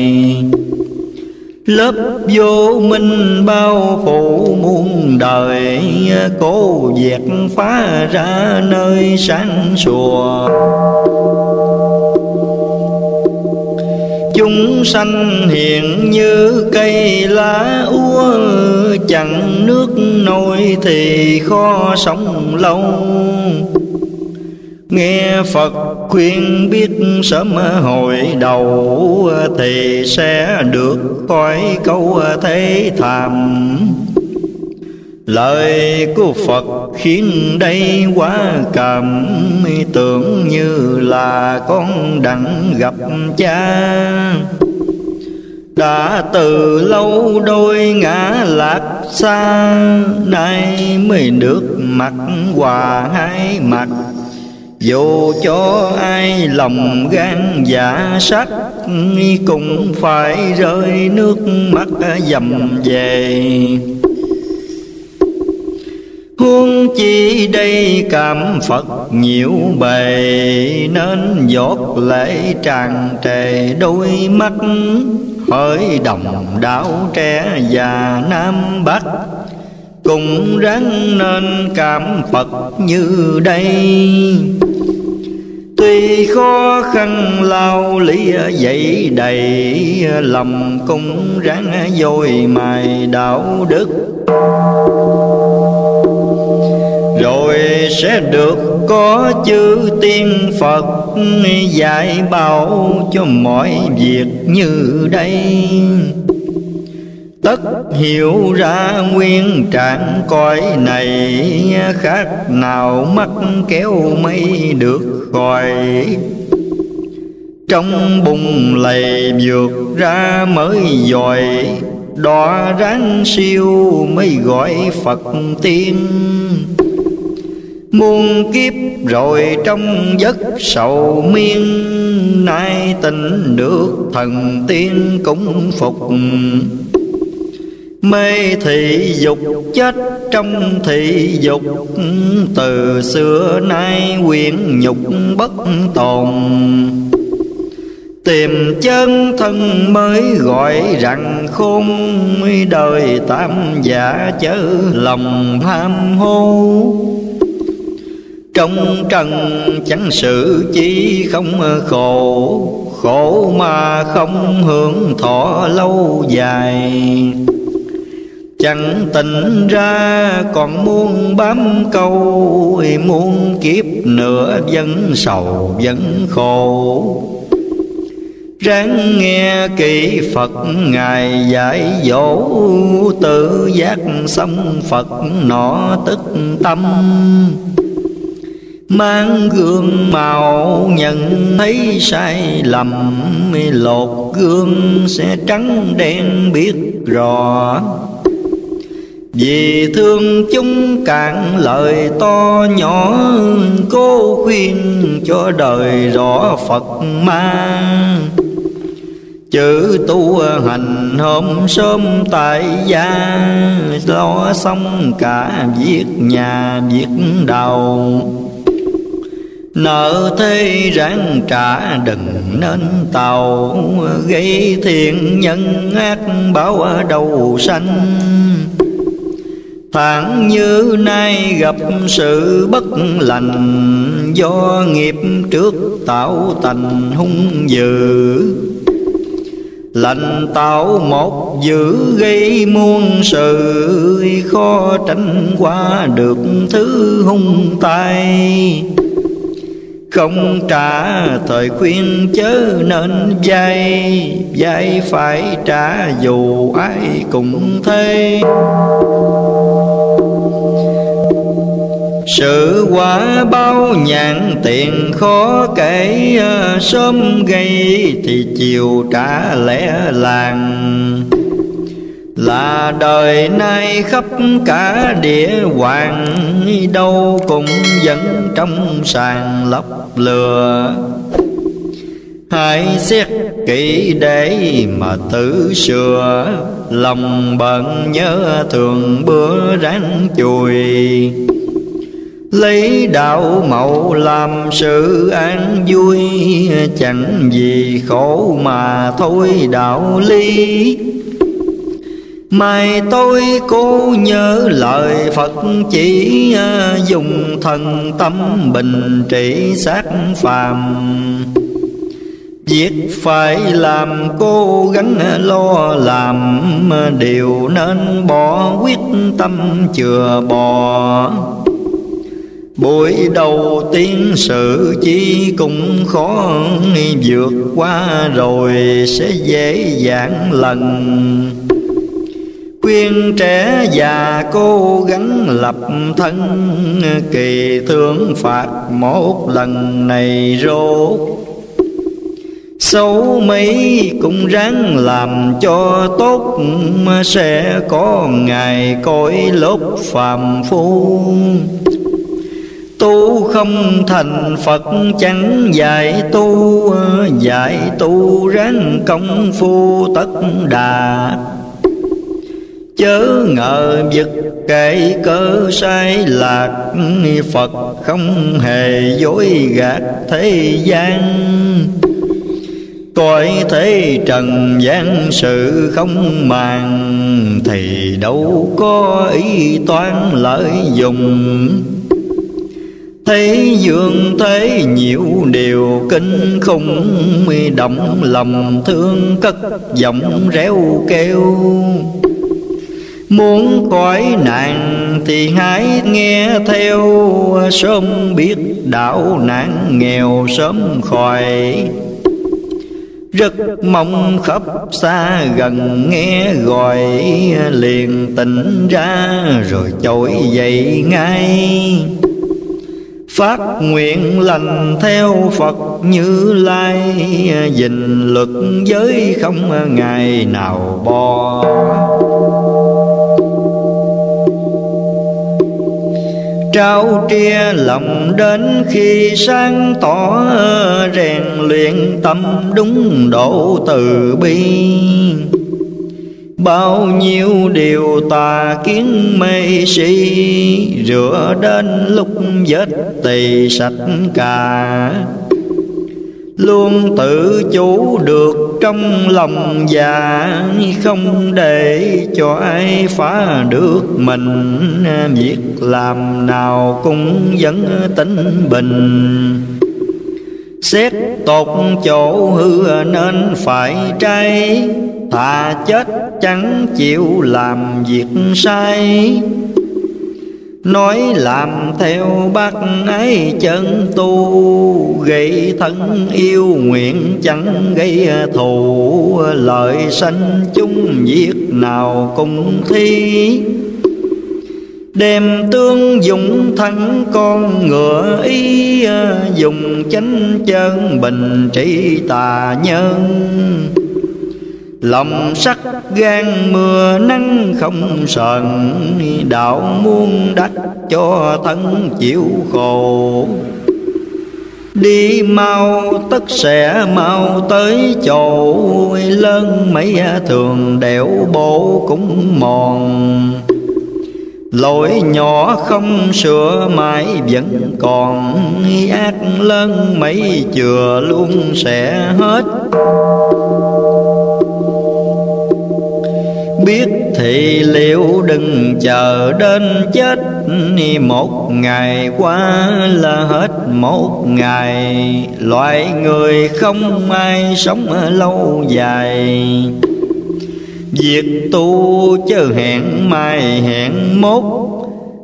Lớp vô minh bao phủ muôn đời, cố dẹt phá ra nơi sáng sủa. Chúng sanh hiện như cây lá úa, chẳng nước nổi thì khó sống lâu. Nghe Phật khuyên biết sớm hồi đầu, thì sẽ được khỏi câu thế thàm. Lời của Phật khiến đây quá cảm, tưởng như là con đặng gặp cha. Đã từ lâu đôi ngã lạc xa, nay mới được mặc quà hai mặt. Dù cho ai lòng gan dạ sắt, cũng phải rơi nước mắt dầm về. Huống chi đây cảm Phật nhiễu bề, nên giọt lệ tràn trề đôi mắt. Hỡi đồng đạo trẻ già Nam Bắc, cùng ráng nên cảm Phật như đây. Tuy khó khăn lao lý dậy đầy, lòng cũng ráng dồi mài đạo đức. Rồi sẽ được có chư tiên Phật dạy bảo cho mọi việc như đây. Tất hiểu ra nguyên trạng cõi này, khác nào mắt kéo mây được khỏi. Trong bùng lầy vượt ra mới giỏi, đọa ráng siêu mới gọi Phật tiên. muôn kiếp rồi trong giấc sầu miên, nay tỉnh được thần tiên cũng phục. Mê thị dục chết trong thị dục, từ xưa nay quyển nhục bất tồn. Tìm chân thân mới gọi rằng khôn, đời tam giả chớ lòng tham hô. Trong trần chẳng sự chi không khổ, khổ mà không hưởng thọ lâu dài. Chẳng tỉnh ra còn muôn bám câu, muôn kiếp nữa vẫn sầu vẫn khổ. Ráng nghe kỹ Phật Ngài dạy dỗ, tự giác xong Phật nọ tức tâm. Mang gương màu nhận thấy sai lầm, lột gương sẽ trắng đen biết rõ. Vì thương chúng cạn lời to nhỏ, cố khuyên cho đời rõ Phật mang. Chữ tu hành hôm sớm tại gia, lo xong cả việc nhà việc đầu. Nợ thế ráng trả đừng nên tàu, gây thiện nhân ác báo ở đầu sanh. Thẳng như nay gặp sự bất lành, do nghiệp trước tạo thành hung dữ. Lành tạo một dữ gây muôn sự, khó tránh qua được thứ hung tai. Không trả thời khuyên chớ nên vay, vay phải trả dù ai cũng thế. Sự quả bao nhãn tiền khó kể, sớm gây thì chiều trả lẽ làng. Là đời nay khắp cả địa hoàng, đâu cũng vẫn trong sàng lọc lừa. Hãy xét kỹ để mà tự sửa, lòng bận nhớ thường bữa ráng chùi. Lấy đạo mẫu làm sự an vui, chẳng vì khổ mà thôi đạo lý. Mai tôi cố nhớ lời Phật chỉ, dùng thần tâm bình trị xác phàm. Việc phải làm cố gắng lo làm, điều nên bỏ quyết tâm chừa bỏ. Buổi đầu tiên sự chi cũng khó, vượt qua rồi sẽ dễ dàng lần. Khuyên trẻ già cố gắng lập thân, kỳ thương phạt một lần này rốt. Xấu mấy cũng ráng làm cho tốt, sẽ có ngày cõi lốt phàm phu. Tu không thành Phật chẳng dạy tu, dạy tu ráng công phu tất đà. Chớ ngờ vực kể cớ sai lạc, Phật không hề dối gạt thế gian. Cõi thế trần gian sự không màng, thì đâu có ý toán lợi dụng. Thế dương thế nhiều điều kinh khủng, động lòng thương cất giọng réo kêu. Muốn cõi nạn thì hãy nghe theo, sớm biết đạo nạn nghèo sớm khỏi. Rất mong khắp xa gần nghe gọi, liền tỉnh ra rồi trỗi dậy ngay. Phát nguyện lành theo Phật Như Lai, gìn luật giới không ngày nào bỏ. trao tria lòng đến khi sáng tỏ, rèn luyện tâm đúng độ từ bi. Bao nhiêu điều tà kiến mê si, rửa đến lúc vết tỳ sạch cả. Luôn tự chủ được trong lòng già, không để cho ai phá được mình. Việc làm nào cũng vẫn tính bình, xét tột chỗ hư nên phải trái. Thà chết chẳng chịu làm việc sai, nói làm theo bác ấy chân tu. Gây thân yêu nguyện chẳng gây thù, lợi sanh chung việc nào cũng thi. Đem tương dụng thắng con ngựa ý, dùng chánh chân bình trị tà nhân. Lòng sắc gan mưa nắng không sờn, đạo muôn đắc cho thân chịu khổ. Đi mau tất sẽ mau tới chỗ, lớn mấy thường đẻo bộ cũng mòn. Lỗi nhỏ không sửa mãi vẫn còn, ác lớn mấy chừa luôn sẽ hết. Biết thì liệu đừng chờ đến chết, một ngày qua là hết một ngày. Loại người không ai sống lâu dài, việc tu chớ hẹn mai hẹn mốt.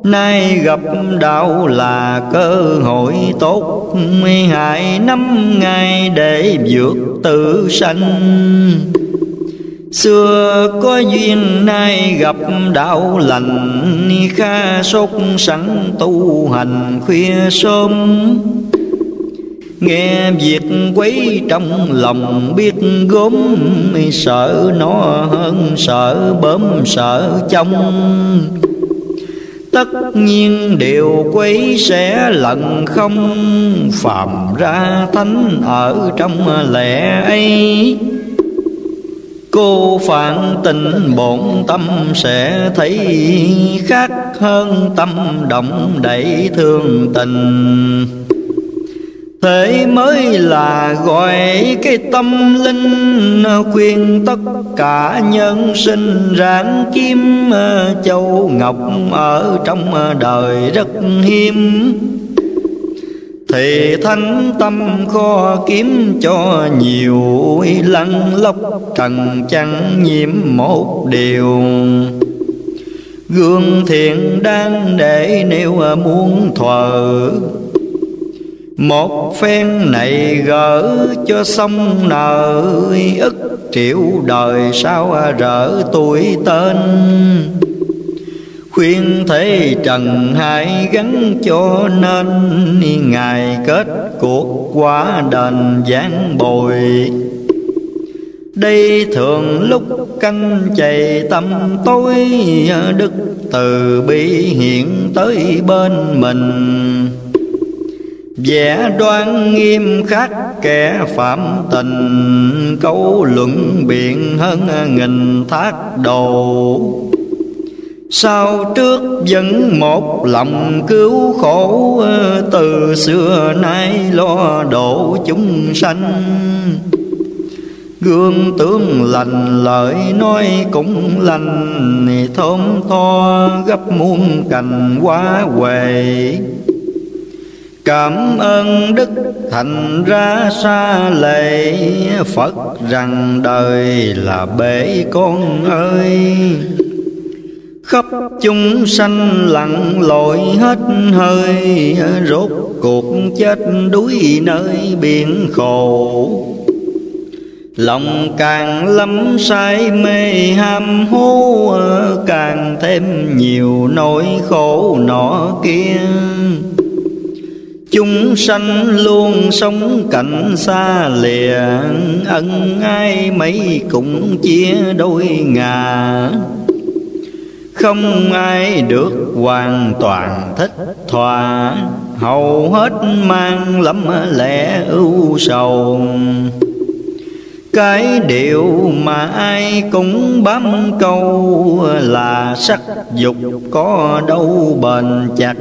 Nay gặp đạo là cơ hội tốt, 12 năm ngày để vượt tự sanh. Xưa có duyên nay gặp đạo lành, kha sốt sẵn tu hành khuya sớm. Nghe việc quấy trong lòng biết gốm, sợ nó hơn sợ bớm sợ trong. Tất nhiên điều quấy sẽ lận không, phàm ra thánh ở trong lẽ ấy. Cô phản tình bổn tâm sẽ thấy, khác hơn tâm động đẩy thương tình. Thế mới là gọi cái tâm linh, khuyên tất cả nhân sinh ráng kiếm. Châu ngọc ở trong đời rất hiếm, thì thánh tâm khó kiếm cho nhiều. Lăn lóc trần chẳng nhiễm một điều, gương thiện đang để nếu muốn thờ. Một phen này gỡ cho xong nợ, ức triệu đời sao rỡ tuổi tên. Khuyên thế trần hãy gắn cho nên, ngày kết cuộc quá đền gián bồi. Đây thường lúc canh chạy tâm tối, đức từ bi hiện tới bên mình. Vẻ đoan nghiêm khắc kẻ phạm tình, câu luận biện hơn nghìn thác đồ. Sao trước vẫn một lòng cứu khổ, từ xưa nay lo độ chúng sanh. Gương tướng lành lợi nói cũng lành, thơm tho gấp muôn cành quá huệ. Cảm ơn đức thành ra xa lệ, Phật rằng đời là bể con ơi. Khắp chúng sanh lặn lội hết hơi, rốt cuộc chết đuối nơi biển khổ. Lòng càng lắm say mê ham hố, càng thêm nhiều nỗi khổ nọ kia. Chúng sanh luôn sống cảnh xa lìa, ân ai mấy cũng chia đôi ngà. không ai được hoàn toàn thích thỏa, hầu hết mang lắm lẽ ưu sầu. Cái điều mà ai cũng bám câu là sắc dục có đâu bền chặt.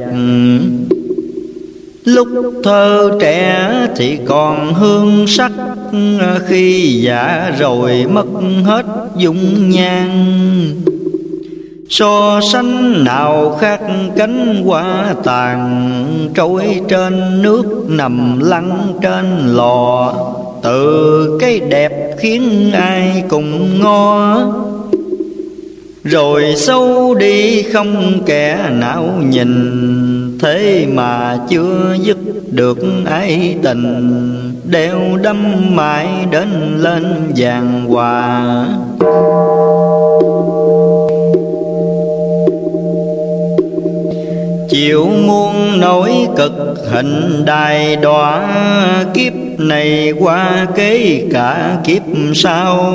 Lúc thơ trẻ thì còn hương sắc, khi già rồi mất hết dung nhan. So sánh nào khác cánh hoa tàn, trôi trên nước nằm lăn trên lò. Từ cái đẹp khiến ai cùng ngó, rồi xấu đi không kẻ nào nhìn. Thế mà chưa dứt được ái tình, đều đâm mãi đến lên vàng hòa. Chịu muôn nỗi cực hình đài đọa, kiếp này qua kế cả kiếp sau.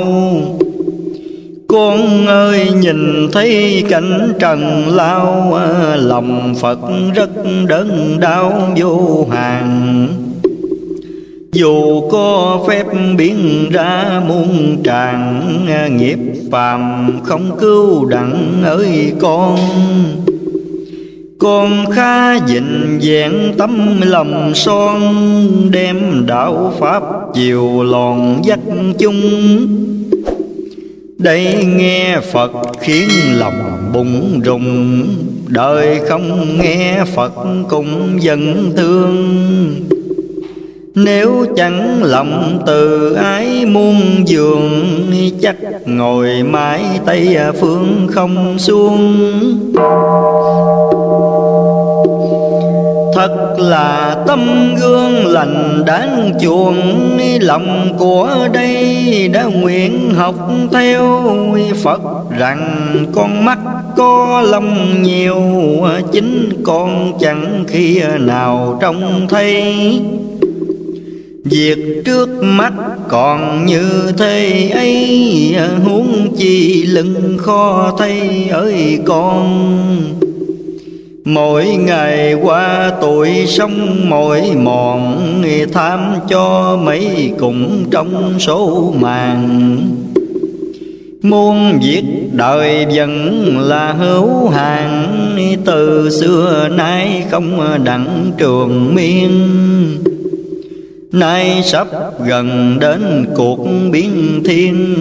Con ơi nhìn thấy cảnh trần lao, lòng Phật rất đớn đau vô hạn. Dù có phép biến ra muôn tràng, nghiệp phàm không cứu đặng ơi con. Con khá dịnh vẹn tấm lòng son, đem đạo Pháp chiều lòn dắt chung. Đây nghe Phật khiến lòng bùng rùng, đời không nghe Phật cũng giận thương. Nếu chẳng lòng từ ái muôn giường, chắc ngồi mãi Tây Phương không xuống. Thật là tâm gương lành đáng chuộng, lòng của đây đã nguyện học theo Phật rằng con mắt có lòng nhiều, chính con chẳng khi nào trông thấy. Việc trước mắt còn như thế ấy, huống chi lưng khó thấy ơi con. Mỗi ngày qua tuổi sống mỗi mòn, tham cho mấy cũng trong số màn. Muôn việc đời vẫn là hữu hạn, từ xưa nay không đặng trường miên. Nay sắp gần đến cuộc biến thiên,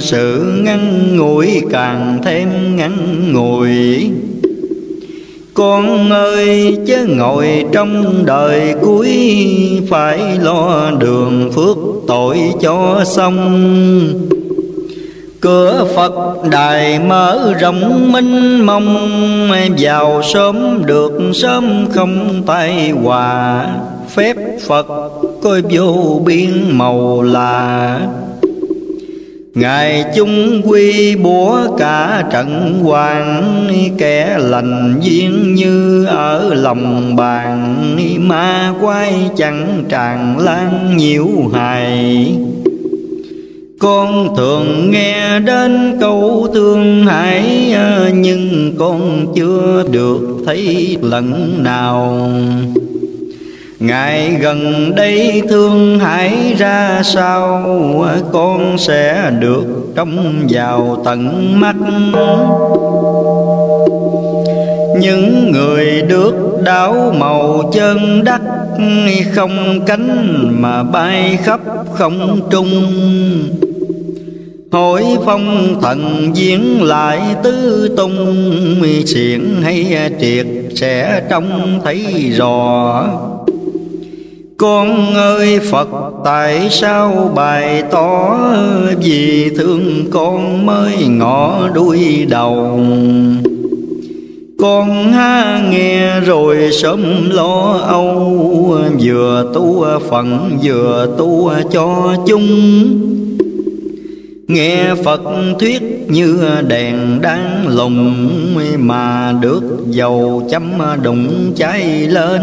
sự ngắn ngủi càng thêm ngắn ngủi. Con ơi chớ ngồi trong đời cuối, phải lo đường phước tội cho xong. Cửa Phật đài mở rộng minh mông, vào sớm được sớm không tai họa. Phép Phật coi vô biên màu là, ngài chung quy búa cả trận hoàng. Kẻ lành duyên như ở lòng bàn, ma quái chẳng tràn lan nhiễu hài. Con thường nghe đến câu thương hại, nhưng con chưa được thấy lần nào. Ngày gần đây thương hãy ra sao, con sẽ được trông vào tận mắt. Những người được đáo màu chân đắc, không cánh mà bay khắp không trung. Hỏi phong thần diễn lại tứ tung, xiển hay triệt sẽ trông thấy rõ. Con ơi Phật tại sao bày tỏ, vì thương con mới ngỏ đuôi đầu. Con há nghe rồi sớm lo âu, vừa tu phận vừa tu cho chung. Nghe Phật thuyết như đèn đang lùng, mà được dầu chấm đụng cháy lên.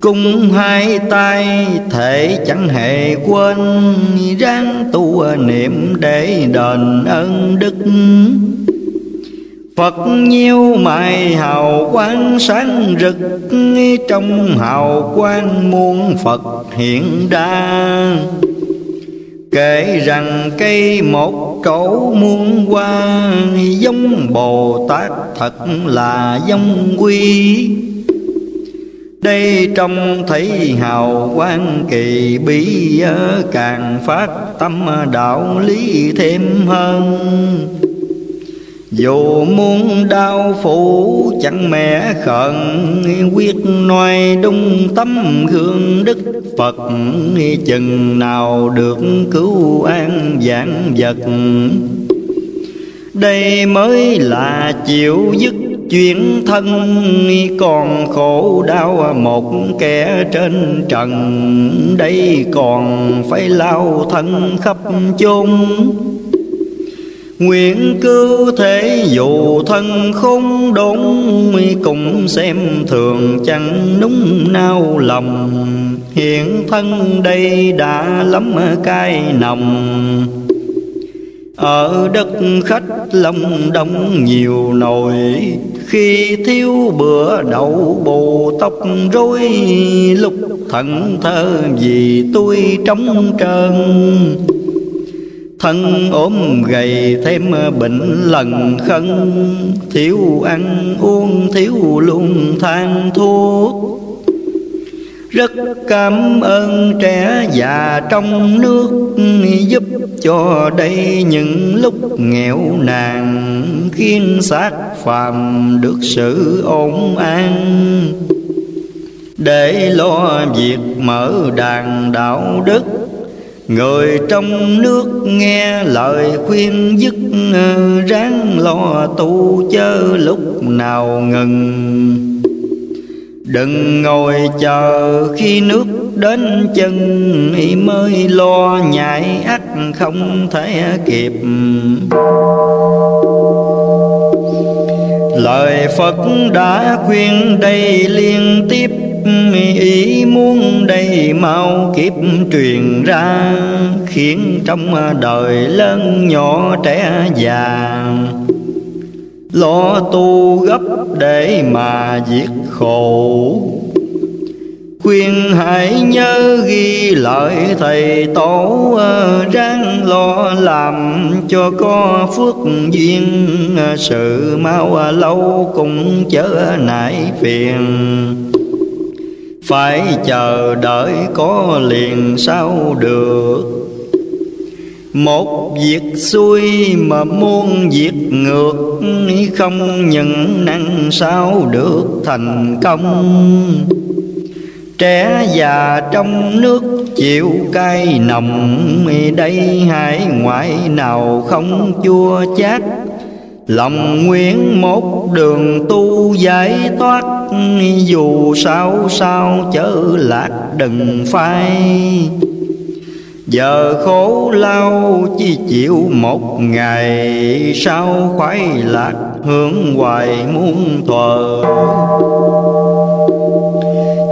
Cung hai tay thể chẳng hề quên, ráng tu niệm để đền ơn đức. Phật nhiêu mài hào quang sáng rực, trong hào quang muôn Phật hiện ra. Kể rằng cây một cẩu muôn hoa, giống Bồ Tát thật là giống quy. Đây trong thấy hào quang kỳ bí, càng phát tâm đạo lý thêm hơn. Dù muôn đau phủ chẳng mẻ khẩn, quyết noi đúng tấm gương Đức Phật. Chừng nào được cứu an vạn vật, đây mới là chịu dứt chuyển thân. Còn khổ đau một kẻ trên trần, đây còn phải lao thân khắp chốn. Nguyện cứu thế dù thân không đốn, cũng xem thường chẳng núng nao lòng. Hiện thân đây đã lắm cay nồng, ở đất khách lòng đông nhiều nồi. Khi thiếu bữa đậu bù tóc rối, lúc thẫn thơ vì tôi trống trơn. Thân ốm gầy thêm bệnh lần khân, thiếu ăn uống thiếu luôn than thuốc. Rất cảm ơn trẻ già trong nước, giúp cho đây những lúc nghèo nàn, khiến xác phàm được sự ổn an. Để lo việc mở đàn đạo đức, người trong nước nghe lời khuyên dứt. Ráng lo tu chớ lúc nào ngừng, đừng ngồi chờ khi nước đến chân. Mới lo nhảy ắt không thể kịp, lời Phật đã khuyên đây liên tiếp. Ý muốn đây mau kiếp truyền ra, khiến trong đời lớn nhỏ trẻ già lo tu gấp để mà diệt khổ. Khuyên hãy nhớ ghi lời thầy tổ, ráng lo làm cho có phước duyên. Sự mau lâu cũng chớ nải phiền, phải chờ đợi có liền sao được. Một việc xuôi mà muôn việc ngược, không những năng sao được thành công. Trẻ già trong nước chịu cay nồng, đây hải ngoại nào không chua chát. Lòng nguyện một đường tu giải thoát, dù sao sao chớ lạc đừng phai. Giờ khổ lao chỉ chịu một ngày, sao khoái lạc hướng hoài muôn thuở.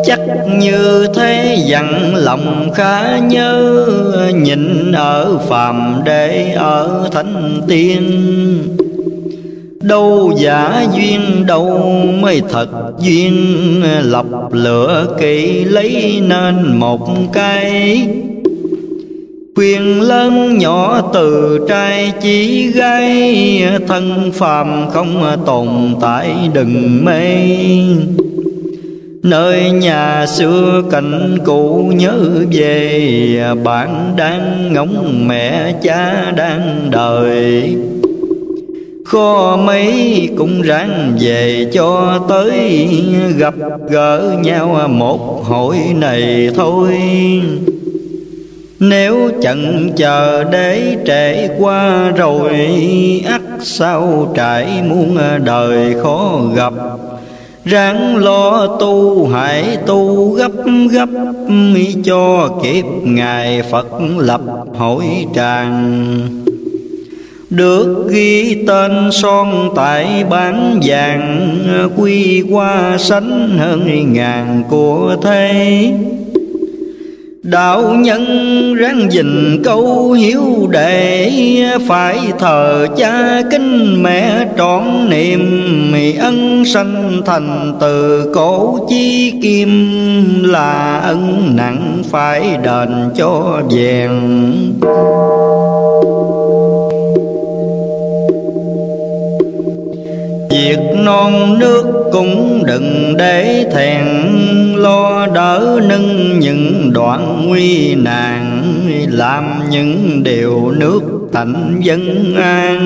Chắc như thế dặn lòng khá nhớ, nhịn ở phàm để ở thánh tiên. Đâu giả duyên đâu mới thật duyên, lập lửa kỳ lấy nên một cái. Quyền lớn nhỏ từ trai chỉ gái, thân phàm không tồn tại đừng mê. Nơi nhà xưa cảnh cũ nhớ về, bạn đang ngóng mẹ cha đang đợi. Khó mấy cũng ráng về cho tới, gặp gỡ nhau một hội này thôi. Nếu chần chờ để trễ qua rồi, ắt sao trải muôn đời khó gặp. Ráng lo tu hãy tu gấp gấp, cho kịp ngày Phật lập hội tràng. Được ghi tên son tại bán vàng, quy qua sánh hơn ngàn của thế. Đạo nhân ráng dình câu hiếu đệ, phải thờ cha kính mẹ trọn niệm. Ân sanh thành từ cổ chi kim, là ân nặng phải đền cho vẹn. Việc non nước cũng đừng để thèn, lo đỡ nâng những đoạn nguy nạn, làm những điều nước thạnh dân an.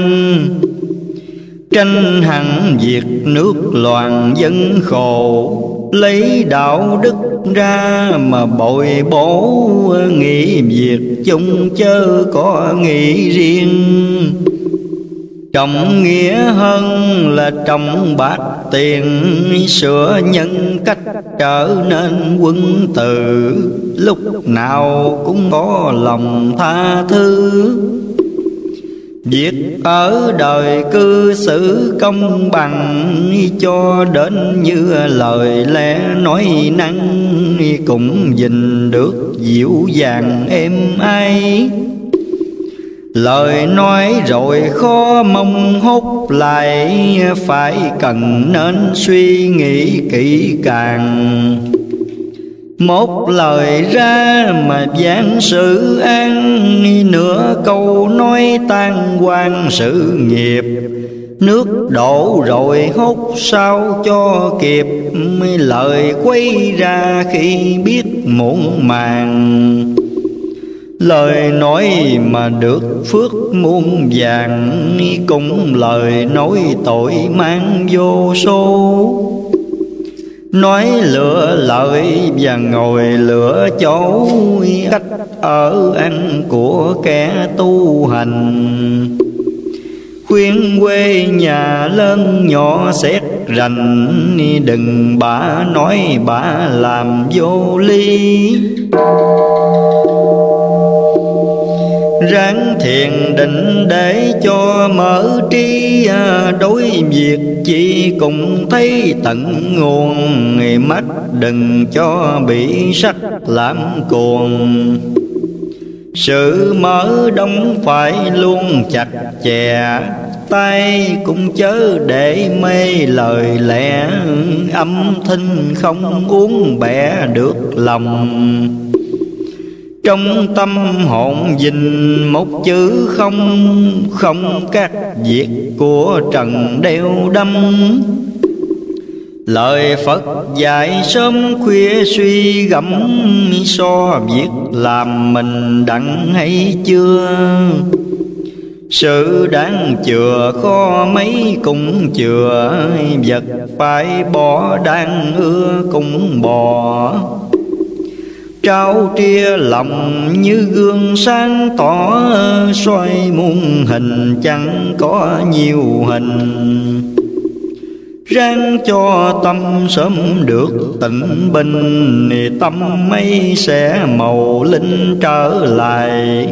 Tranh hẳn việc nước loạn dân khổ, lấy đạo đức ra mà bồi bổ. Nghĩ việc chung chớ có nghĩ riêng, trọng nghĩa hơn là trọng bạc tiền. Sửa nhân cách trở nên quân tử, lúc nào cũng có lòng tha thứ. Việc ở đời cư xử công bằng, cho đến như lời lẽ nói năng, cũng gìn được dịu dàng êm ái. Lời nói rồi khó mong hút lại, phải cần nên suy nghĩ kỹ càng. Một lời ra mà giảng sự an, nửa câu nói tan hoang sự nghiệp. Nước đổ rồi hốt sao cho kịp, lời quay ra khi biết muộn màng. Lời nói mà được phước muôn vàng, cũng lời nói tội mang vô số. Nói lựa lợi và ngồi lựa chỗ, cách ở ăn của kẻ tu hành. Khuyên quê nhà lớn nhỏ xét rành, đừng bả nói bả làm vô lý. Ráng thiền định để cho mở trí, đối việc chi cũng thấy tận nguồn. Mắt đừng cho bị sắc làm cuồng, sự mở đông phải luôn chặt chẽ. Tay cũng chớ để mê lời lẽ, âm thanh không uống bẻ được lòng. Trong tâm hồn dình một chữ không, không các việc của trần đeo đâm. Lời Phật dạy sớm khuya suy gẫm, so việc làm mình đặng hay chưa. Sự đáng chừa khó mấy cũng chừa, vật phải bỏ đang ưa cũng bỏ. Trao tria lòng như gương sáng tỏ, xoay muôn hình chẳng có nhiều hình. Ráng cho tâm sớm được tịnh bình, tâm ấy sẽ màu linh trở lại.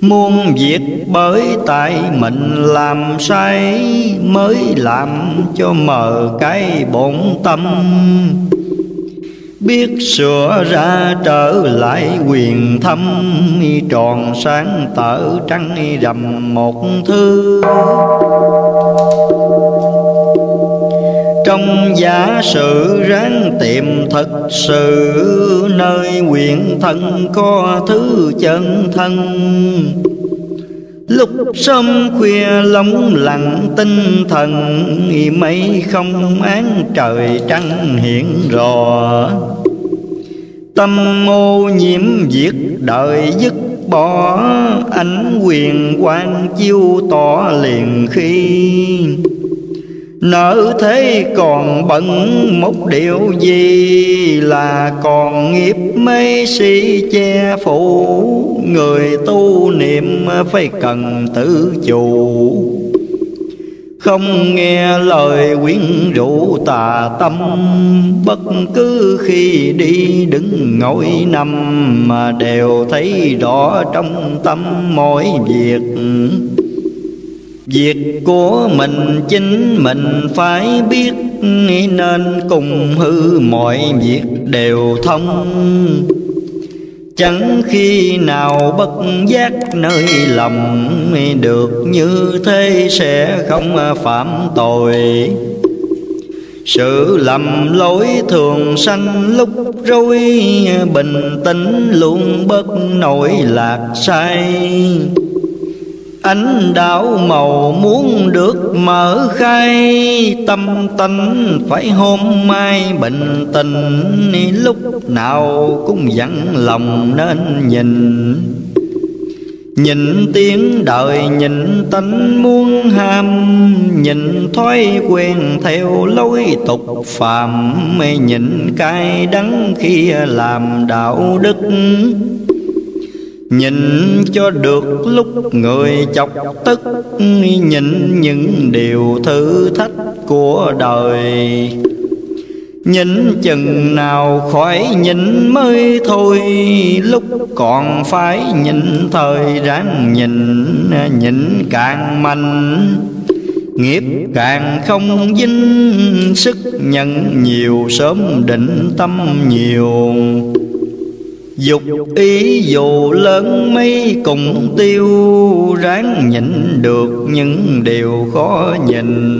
Muôn việc bởi tại mình làm sai, mới làm cho mờ cái bổn tâm. Biết sửa ra trở lại quyền thâm, tròn sáng tở trắng rằm một thứ. Trong giả sự ráng tìm thật sự, nơi quyện thân có thứ chân thân. Lúc sớm khuya lóng lặng tinh thần, mây không án trời trăng hiển rò. Tâm ô nhiễm việc đời dứt bỏ, ánh quyền quang chiêu tỏ liền khi. Nỡ thế còn bận một điều gì, là còn nghiệp mê si che phủ. Người tu niệm phải cần tự chủ, không nghe lời quyến rũ tà tâm. Bất cứ khi đi đứng ngồi nằm, mà đều thấy rõ trong tâm mỗi việc. Việc của mình chính mình phải biết, nên cùng hư mọi việc đều thông. chẳng khi nào bất giác nơi lòng, được như thế sẽ không phạm tội. Sự lầm lỗi thường sanh lúc rối, bình tĩnh luôn bớt nỗi lạc sai. Ánh đạo màu muốn được mở khai, tâm tánh phải hôm mai bình tĩnh, lúc nào cũng vắng lòng nên nhìn. Nhìn tiếng đời nhìn tánh muốn ham, nhìn thói quen theo lối tục phàm, nhìn cay đắng khi làm đạo đức. Nhìn cho được lúc người chọc tức, nhìn những điều thử thách của đời. Nhìn chừng nào khỏi nhìn mới thôi, lúc còn phải nhìn thời ráng nhìn. Nhìn càng mạnh nghiệp càng không dính, sức nhận nhiều sớm định tâm nhiều. Dục ý dù lớn mấy cùng tiêu, ráng nhịn được những điều khó nhìn.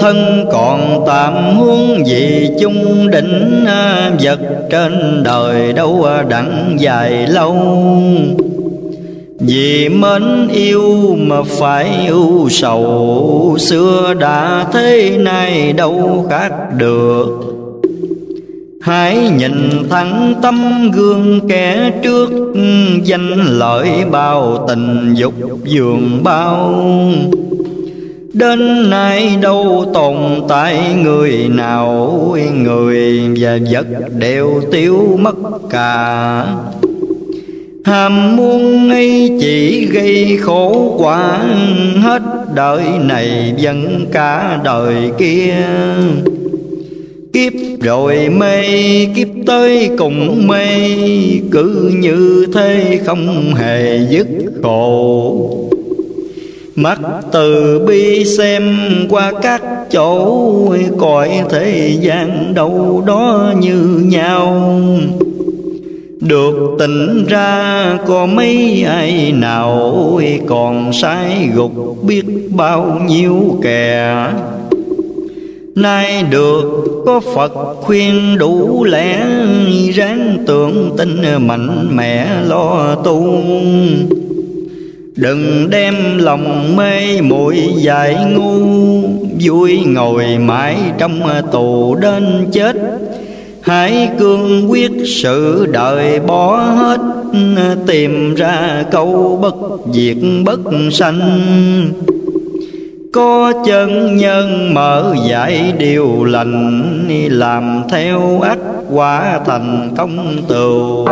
Thân còn tạm huống gì chung đỉnh, vật trên đời đâu đặng dài lâu. Vì mến yêu mà phải ưu sầu, xưa đã thế nay đâu khác được. Hãy nhìn thẳng tấm gương kẻ trước, danh lợi bao tình dục dường bao. Đến nay đâu tồn tại người nào, người và vật đều tiêu mất cả. Ham muốn ấy chỉ gây khổ quả, hết đời này vẫn cả đời kia. Kiếp rồi mê, kiếp tới cùng mê, cứ như thế không hề dứt khổ. Mắt từ bi xem qua các chỗ, cõi thế gian đâu đó như nhau. Được tỉnh ra có mấy ai nào, còn sai gục biết bao nhiêu kẻ. Nay được có Phật khuyên đủ lẽ, ráng tưởng tin mạnh mẽ lo tu. Đừng đem lòng mê muội dại ngu, vui ngồi mãi trong tù đến chết. Hãy cương quyết sự đời bỏ hết, tìm ra câu bất diệt bất sanh. Có chân nhân mở dạy điều lành, làm theo ắt quả thành công tựu.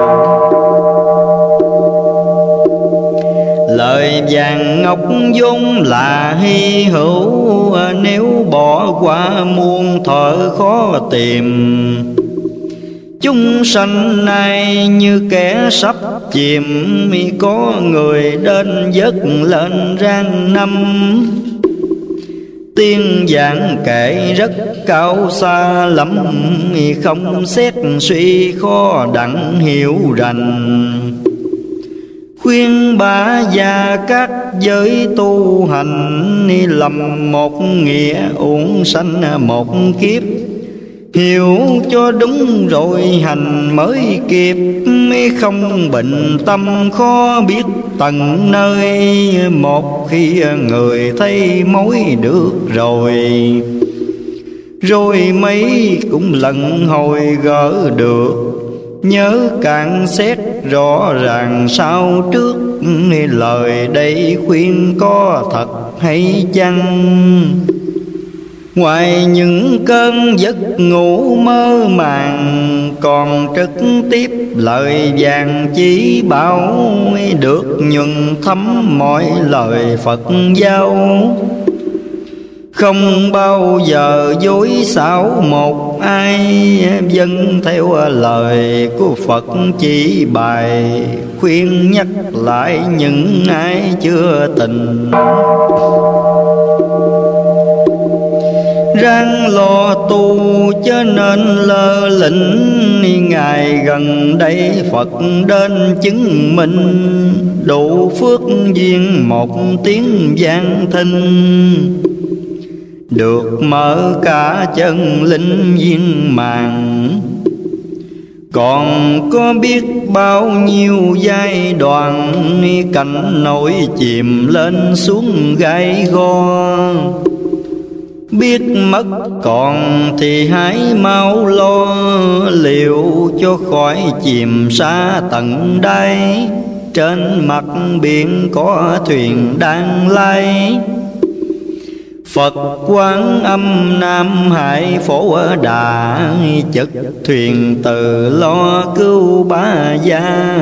Lời vàng ngọc vốn là hy hữu, nếu bỏ qua muôn thở khó tìm. Chúng sanh nay như kẻ sắp chìm, có người đến vớt lên rang năm. Tiên giảng kệ rất cao xa lắm, không xét suy khó đặng hiểu rành. Khuyên bà già các giới tu hành, lầm một nghĩa uổng sanh một kiếp. Hiểu cho đúng rồi hành mới kịp, không bình tâm khó biết tận nơi. Một khi người thấy mối được rồi, rồi mấy cũng lần hồi gỡ được. Nhớ càng xét rõ ràng sao trước, lời đây khuyên có thật hay chăng. Ngoài những cơn giấc ngủ mơ màng, còn trực tiếp lời vàng chỉ bảo. Được nhuần thấm mọi lời Phật giáo, không bao giờ dối xảo một ai. Dân theo lời của Phật chỉ bài, khuyên nhắc lại những ai chưa tình. ráng lo tu chớ nên lơ lĩnh. Ngày gần đây Phật đến chứng minh, đủ phước duyên một tiếng vang thinh. Được mở cả chân linh viên màng, còn có biết bao nhiêu giai đoạn. Cảnh nổi chìm lên xuống gai go, biết mất còn thì hãy mau lo. Liệu cho khỏi chìm xa tận đây, trên mặt biển có thuyền đang lay. Phật Quán Âm Nam Hải Phổ Đà, chất thuyền từ lo cứu ba gia.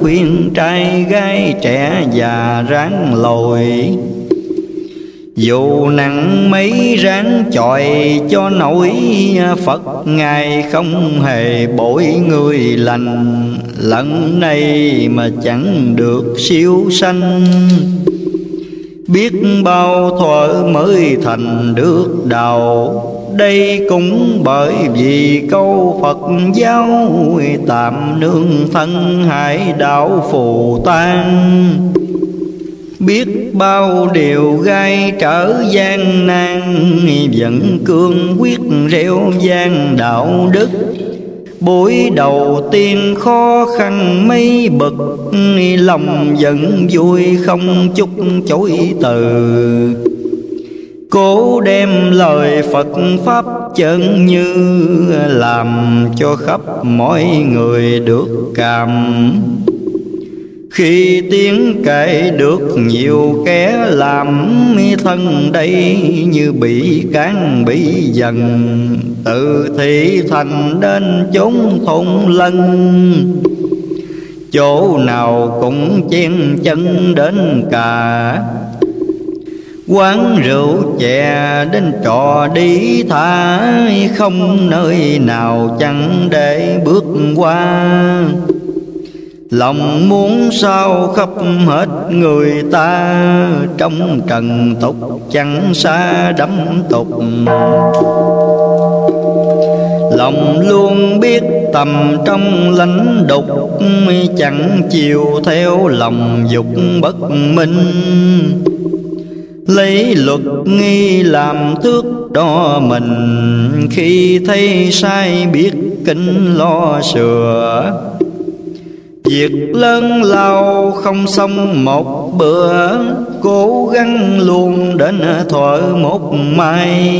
Khuyên trai gái trẻ già ráng lội, dù nặng mấy ráng chọi cho nổi. Phật Ngài không hề bội người lành, lần này mà chẳng được siêu sanh. Biết bao thuở mới thành được đạo, đây cũng bởi vì câu Phật giáo. Tạm nương thân hải đảo phù tan, biết bao điều gai trở gian nan. Vẫn cương quyết reo vang đạo đức, buổi đầu tiên khó khăn mấy bậc. Lòng vẫn vui không chút chối từ, cố đem lời Phật Pháp chân như. Làm cho khắp mọi người được cảm, khi tiếng kể được nhiều kẻ làm. Thân đây như bị cán bị dần, từ thị thành đến chốn thôn lân. Chỗ nào cũng chen chân đến cả, quán rượu chè đến trò đi tha. Không nơi nào chẳng để bước qua, lòng muốn sao khắp hết người ta. Trong trần tục chẳng xa đắm tục, lòng luôn biết tầm trong lãnh đục. Chẳng chiều theo lòng dục bất minh, lấy luật nghi làm thước đo mình. Khi thấy sai biết kính lo sửa, việc lớn lao không xong một bữa. Cố gắng luôn đến thuở một mai,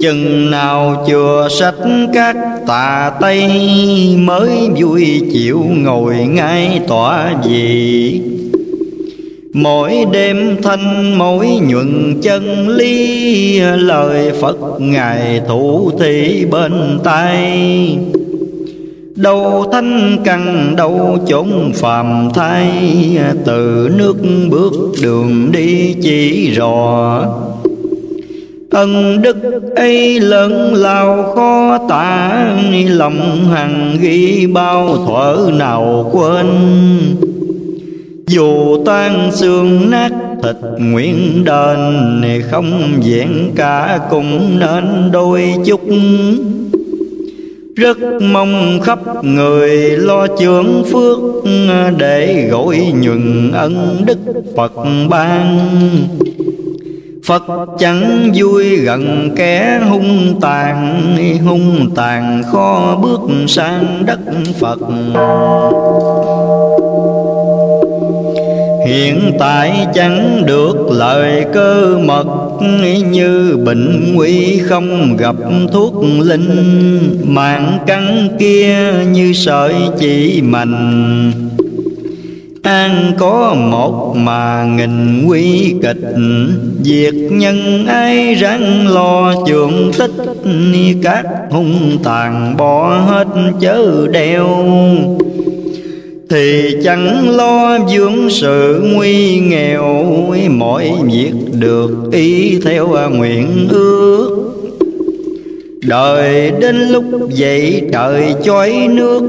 chừng nào chưa sách các tà tây. Mới vui chịu ngồi ngay tỏa vị, mỗi đêm thanh mỗi nhuận chân lý. Lời Phật Ngài thủ thị bên tai, đâu thanh căn đâu chốn phàm thai. Từ nước bước đường đi chỉ rõ, ân đức ấy lớn lao khó tả. Lòng hằng ghi bao thuở nào quên, dù tan xương nát thịt nguyện đền. Không vẹn cả cũng nên đôi chút, rất mong khắp người lo chưởng phước. Để gọi nhuận ân đức Phật ban, Phật chẳng vui gần kẻ hung tàn. Hung tàn khó bước sang đất Phật, hiện tại chẳng được lời cơ mật. Như bệnh nguy không gặp thuốc linh, mạng căn kia như sợi chỉ mành. An có một mà nghìn nguy kịch, việc nhân ái ráng lo chưởng tích. Các hung tàn bỏ hết chớ đeo, thì chẳng lo dưỡng sự nguy nghèo. Mọi việc được ý theo nguyện ước, đời đến lúc dậy trời chói nước.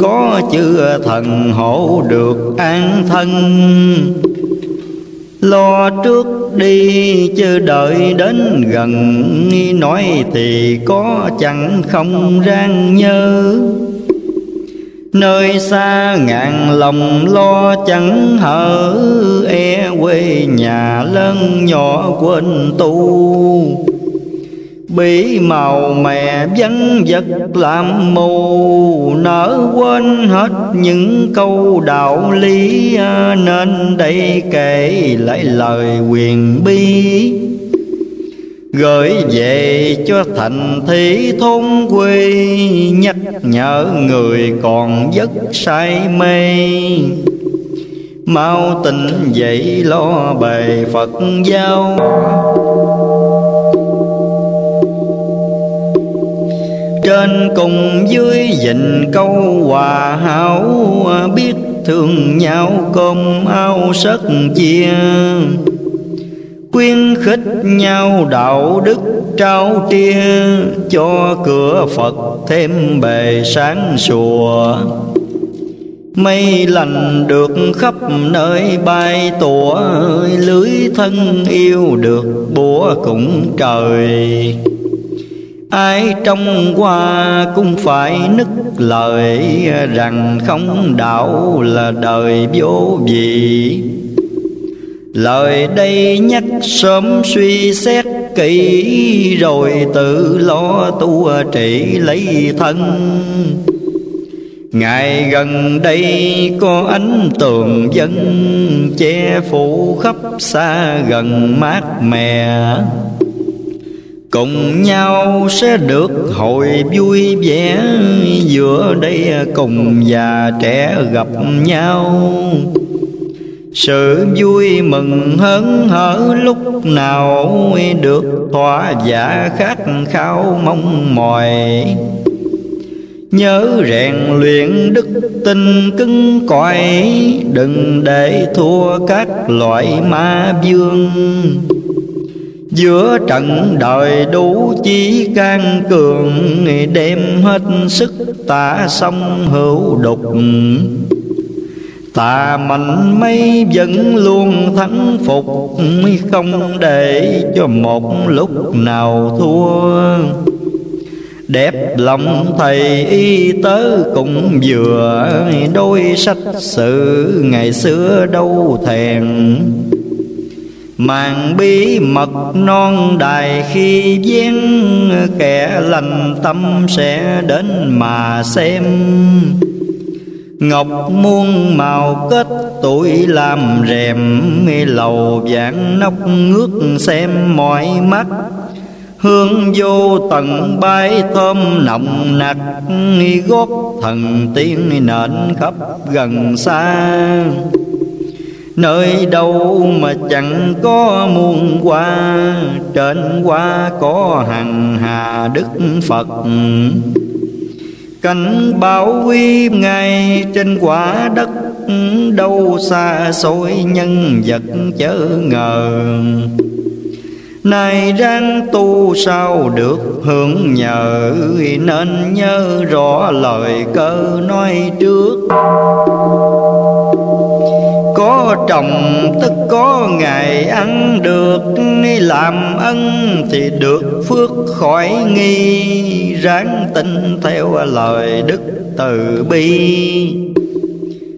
Có chư thần hộ được an thân, Lo trước đi chứ đợi đến gần, nói thì có chẳng không ráng nhớ. Nơi xa ngàn lòng lo chẳng hở, e quê nhà lớn nhỏ quên tu. Bị màu mè vắng vật làm mù, nỡ quên hết những câu đạo lý. Nên đây kể lại lời quyền bi, gửi về cho thành thị thôn quê. Nhắc nhở người còn giấc say mê, mau tỉnh dậy lo bề Phật giáo. Trên cùng dưới dịnh câu hòa hảo, biết thương nhau cơm ao sớt chia. Khuyến khích nhau đạo đức trao tia, cho cửa Phật thêm bề sáng sủa. Mây lành được khắp nơi bay tủa, lưới thân yêu được bủa cũng trời. Ai trong qua cũng phải nức lời, rằng không đạo là đời vô vị. Lời đây nhắc sớm suy xét kỹ, rồi tự lo tu trị lấy thân. Ngày gần đây có ánh tường dân, che phủ khắp xa gần mát mẻ. Cùng nhau sẽ được hồi vui vẻ, giữa đây cùng già trẻ gặp nhau. Sự vui mừng hớn hở lúc nào, được thỏa giả khát khao mong mỏi. Nhớ rèn luyện đức tin cứng cỏi, đừng để thua các loại ma vương. Giữa trận đời đủ chí can cường, đem hết sức tả xong hữu đục. Tà mạnh mấy vẫn luôn thắng phục, không để cho một lúc nào thua. Đẹp lòng thầy y tớ cũng vừa, đôi sách sự ngày xưa đâu thèm. Màn bí mật non đài khi vén, kẻ lành tâm sẽ đến mà xem. Ngọc muôn màu kết tuổi làm rèm, lầu vạn nóc ngước xem mọi mắt. Hương vô tận bái thơm nồng nặc, gót thần tiên nện khắp gần xa. Nơi đâu mà chẳng có muôn hoa, trên hoa có hằng hà Đức Phật. Cảnh báo uy ngay trên quả đất, đâu xa xôi nhân vật chớ ngờ. Nay ráng tu sao được hưởng nhờ, nên nhớ rõ lời cơ nói trước. Có trồng tức có ngày ăn được, làm ân thì được phước khỏi nghi. Ráng tin theo lời đức từ bi,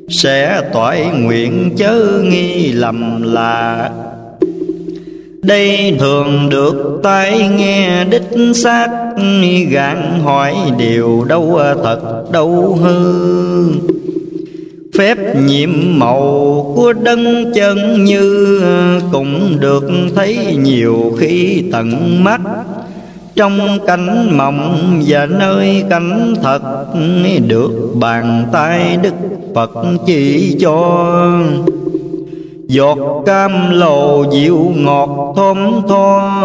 sẽ toại nguyện chớ nghi lầm là. Đây thường được tai nghe đích xác, gạn hỏi điều đâu thật đâu hư. Phép nhiệm màu của đấng chân như, cũng được thấy nhiều khi tận mắt. Trong cảnh mộng và nơi cảnh thật, được bàn tay Đức Phật chỉ cho. Giọt cam lồ dịu ngọt thơm tho,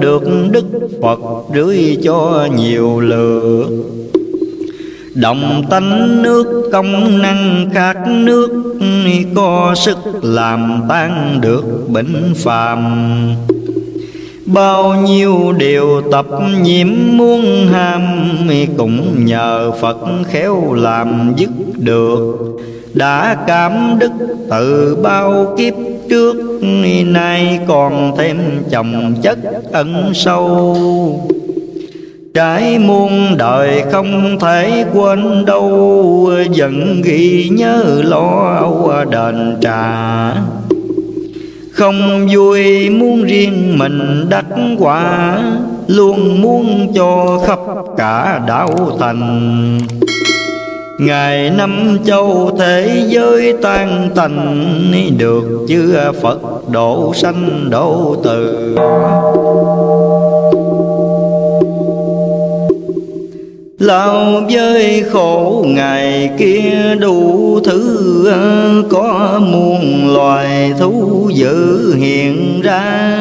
được Đức Phật rưới cho nhiều lượt. Đồng tánh nước công năng khát nước, có sức làm tan được bệnh phàm. Bao nhiêu điều tập nhiễm muôn ham, cũng nhờ Phật khéo làm dứt được. Đã cảm đức từ bao kiếp trước nay còn thêm chồng chất ẩn sâu. Trái muôn đời không thể quên đâu, vẫn ghi nhớ lo âu đền trả. Không vui muốn riêng mình đắc quả, luôn muốn cho khắp cả đảo thành. Ngày năm châu thế giới tan tành, được chưa Phật độ sanh độ từ. Lao với khổ ngày kia đủ thứ, có muôn loài thú dữ hiện ra.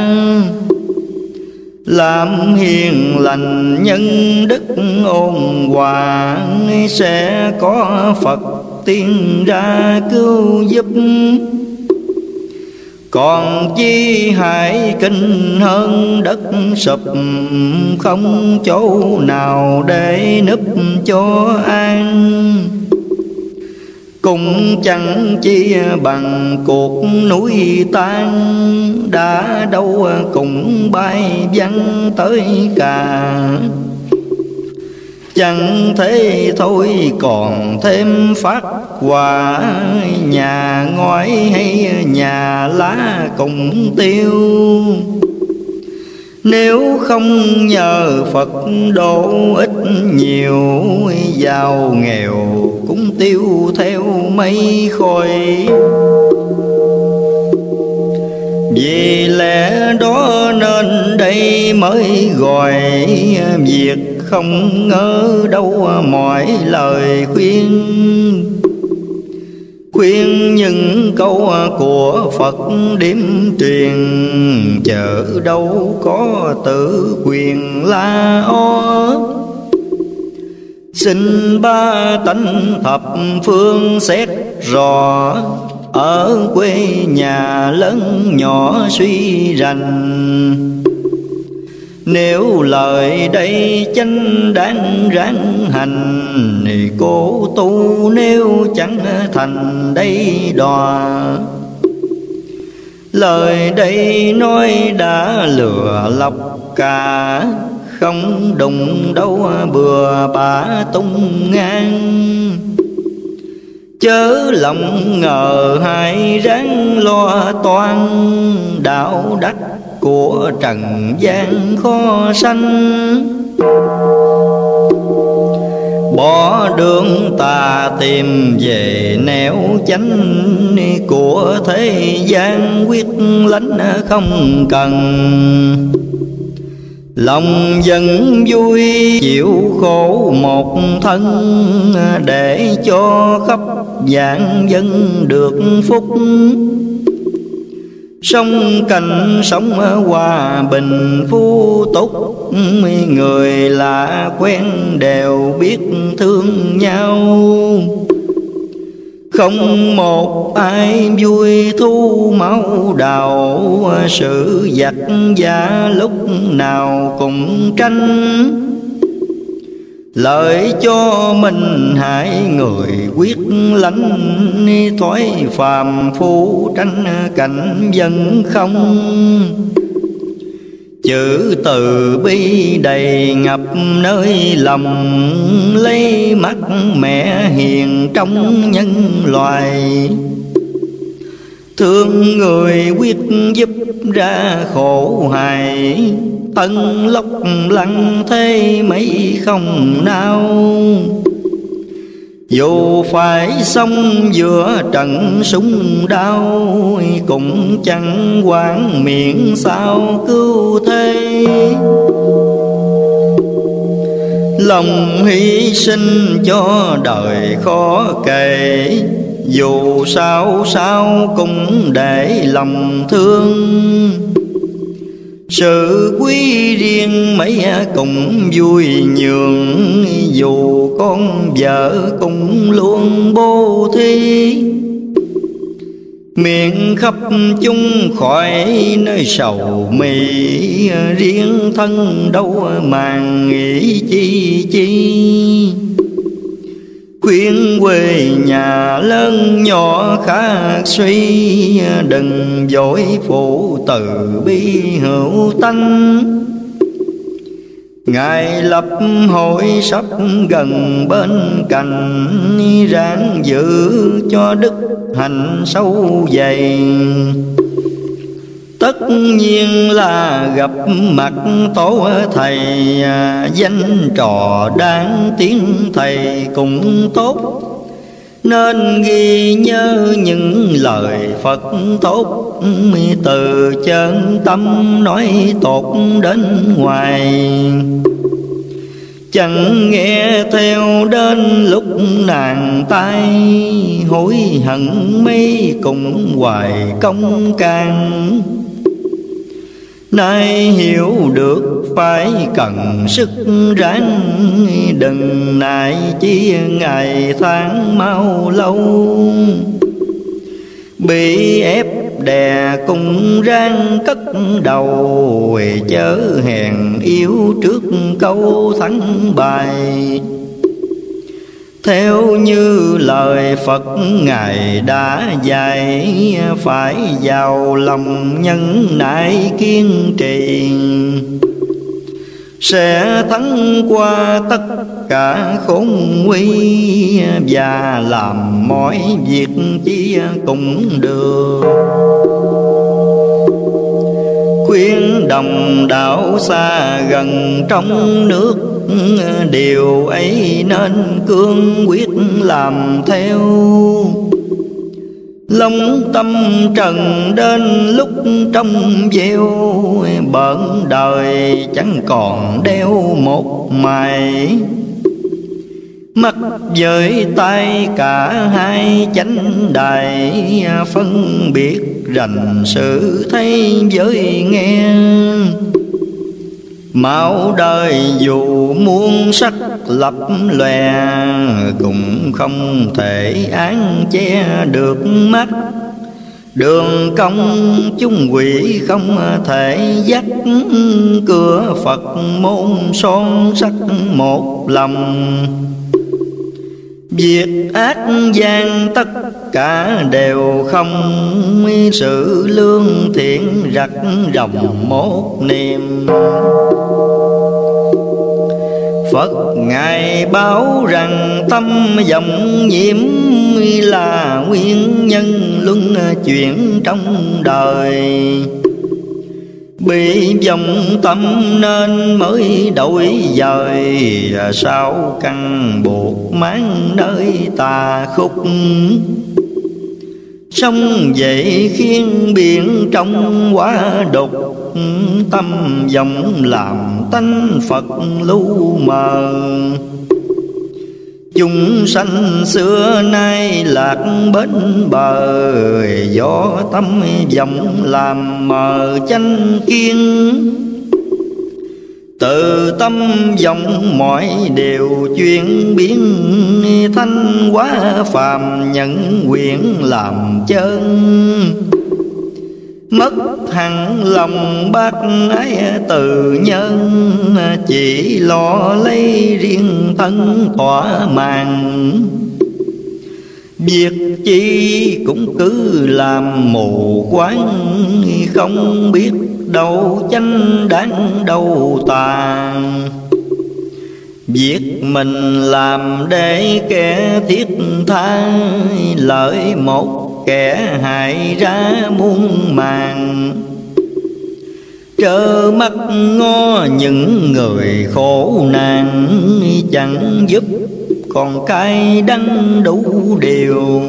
Làm hiền lành nhân đức ôn hòa, sẽ có Phật tiên ra cứu giúp. Còn chi hải kinh hơn đất sụp, không chỗ nào để núp cho an. Cũng chẳng chia bằng cuộc núi tan, đã đâu cũng bay văng tới cả. Chẳng thế thôi còn thêm phát quả, nhà ngói hay nhà lá cũng tiêu. Nếu không nhờ Phật độ ít nhiều, giàu nghèo cũng tiêu theo mây khói. Vì lẽ đó nên đây mới gọi việc không ngờ đâu mọi lời khuyên. Khuyên những câu của Phật điểm truyền, chợ đâu có tự quyền la ó. Xin ba tánh thập phương xét rõ, ở quê nhà lớn nhỏ suy rành. Nếu lời đây chánh đáng ráng hành, thì cố tu nếu chẳng thành đây đòa. Lời đây nói đã lừa lọc cả, không đụng đâu bừa bã tung ngang. Chớ lòng ngờ hại ráng lo toan, đạo đắc của trần gian khó sanh. Bỏ đường ta tìm về nẻo chánh, của thế gian quyết lánh không cần. Lòng vẫn vui chịu khổ một thân, để cho khắp vạn dân được phúc. Sống cảnh sống hòa bình phú túc, người lạ quen đều biết thương nhau. Không một ai vui thu máu đào, sự giặc giả lúc nào cũng tranh. Lợi cho mình hại người quyết lánh, thói phàm phu tranh cảnh dân không. Chữ từ bi đầy ngập nơi lòng, lấy mắt mẹ hiền trong nhân loài. Thương người quyết giúp ra khổ hài, thân lốc lăng thế mấy không nao. Dù phải sống giữa trận súng đau, cũng chẳng quản miệng sao cứu thế. Lòng hy sinh cho đời khó kể, dù sao sao cũng để lòng thương. Sự quý riêng mấy cũng vui nhường, dù con vợ cũng luôn bố thí. Miệng khắp chung khỏi nơi sầu mì, riêng thân đâu màng nghĩ chi chi. quyến quê nhà lớn nhỏ khác suy, đừng dối phụ từ bi hữu tánh. Ngài lập hội sắp gần bên cạnh, ráng giữ cho đức hạnh sâu dày. Tất nhiên là gặp mặt tổ thầy, danh trò đáng tiếng thầy cũng tốt, nên ghi nhớ những lời Phật tốt, từ chân tâm nói tốt đến ngoài. Chẳng nghe theo đến lúc nàng tay, hối hận mấy cùng hoài công can. Nay hiểu được phải cần sức ráng, đừng nại chi ngày tháng mau lâu. Bị ép đè cùng ráng cất đầu, chớ hèn yếu trước câu thắng bài. Theo như lời Phật Ngài đã dạy, phải vào lòng nhân nại kiên trì, sẽ thắng qua tất cả khốn nguy, và làm mọi việc chi cũng được. Khuyên đồng đạo xa gần trong nước, điều ấy nên cương quyết làm theo. Lòng tâm trần đến lúc trong gieo, bận đời chẳng còn đeo một mày. Mắt với tay cả hai chánh đài, phân biệt rành sự thấy với nghe. Mạo đời dù muôn sắc lập lòe, cũng không thể án che được mắt. Đường công chung quỷ không thể dắt, cửa Phật môn son sắc một lòng. Việc ác gian tất cả đều không, sự lương thiện rặt ròng một niềm. Phật Ngài báo rằng tâm vọng nhiễm, là nguyên nhân luân chuyển trong đời. Bị vọng tâm nên mới đổi dời, sao căn buộc mang nơi tà khúc. Sông dậy khiến biển trong quá đục, tâm vọng làm tánh Phật lu mờ. Chúng sanh xưa nay lạc bến bờ, do tâm vọng làm mờ chánh kiến. Từ tâm vọng mọi điều chuyển biến, thanh hóa phàm nhận quyển làm chân. Mất hẳn lòng bác ái tự nhân, chỉ lo lấy riêng thân thỏa mãn. Việc chi cũng cứ làm mù quáng, không biết đâu chánh đáng đâu tà. Việc mình làm để kẻ thiết tha, lợi một kẻ hại ra muôn màng. Trơ mắt ngó những người khổ nạn, chẳng giúp còn cay đắng đủ điều.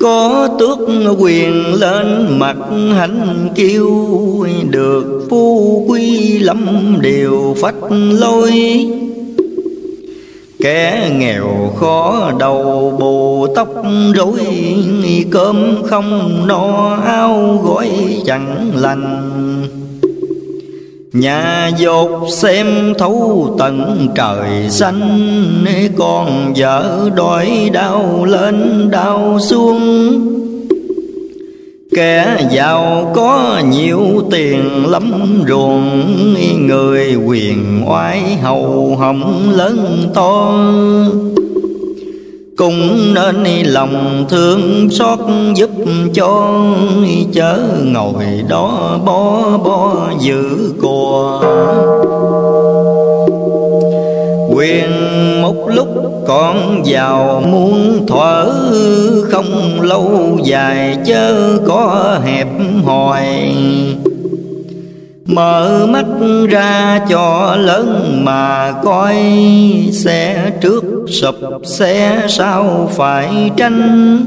Có tước quyền lên mặt hạnh kiêu, được phú quý lắm điều phách lối. Kẻ nghèo khó đầu bù tóc rối, cơm không no áo gói chẳng lành. Nhà dột xem thấu tận trời xanh, còn vợ đói đau lên đau xuống. Kẻ giàu có nhiều tiền lắm ruộng, người quyền oai hầu hổng lớn to. cũng nên lòng thương xót giúp cho, chớ ngồi đó bó giữ cùa. Quyền một lúc con giàu muốn thở, không lâu dài chớ có hẹp hòi. Mở mắt ra cho lớn mà coi, sẽ trước sụp sẽ sau phải tranh.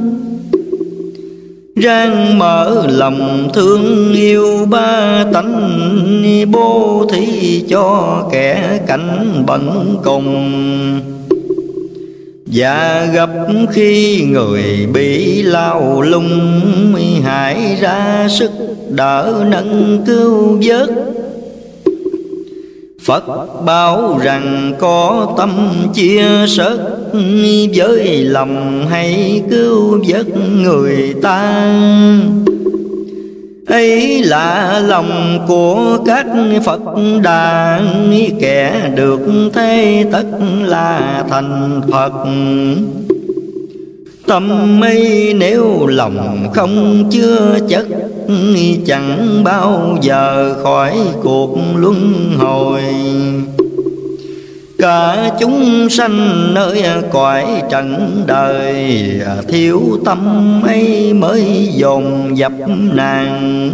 Ráng mở lòng thương yêu ba tánh, bố thí cho kẻ cảnh bận cùng. Và gặp khi người bị lao lung, hãy ra sức đỡ nâng cứu vớt. Phật bảo rằng có tâm chia sớt, với lòng hay cứu vớt người ta. Ấy là lòng của các Phật Đà, kẻ được thế tất là thành Phật. Tâm mây nếu lòng không chứa chất, chẳng bao giờ khỏi cuộc luân hồi. Cả chúng sanh nơi cõi trần đời, thiếu tâm ấy mới dồn dập nàng.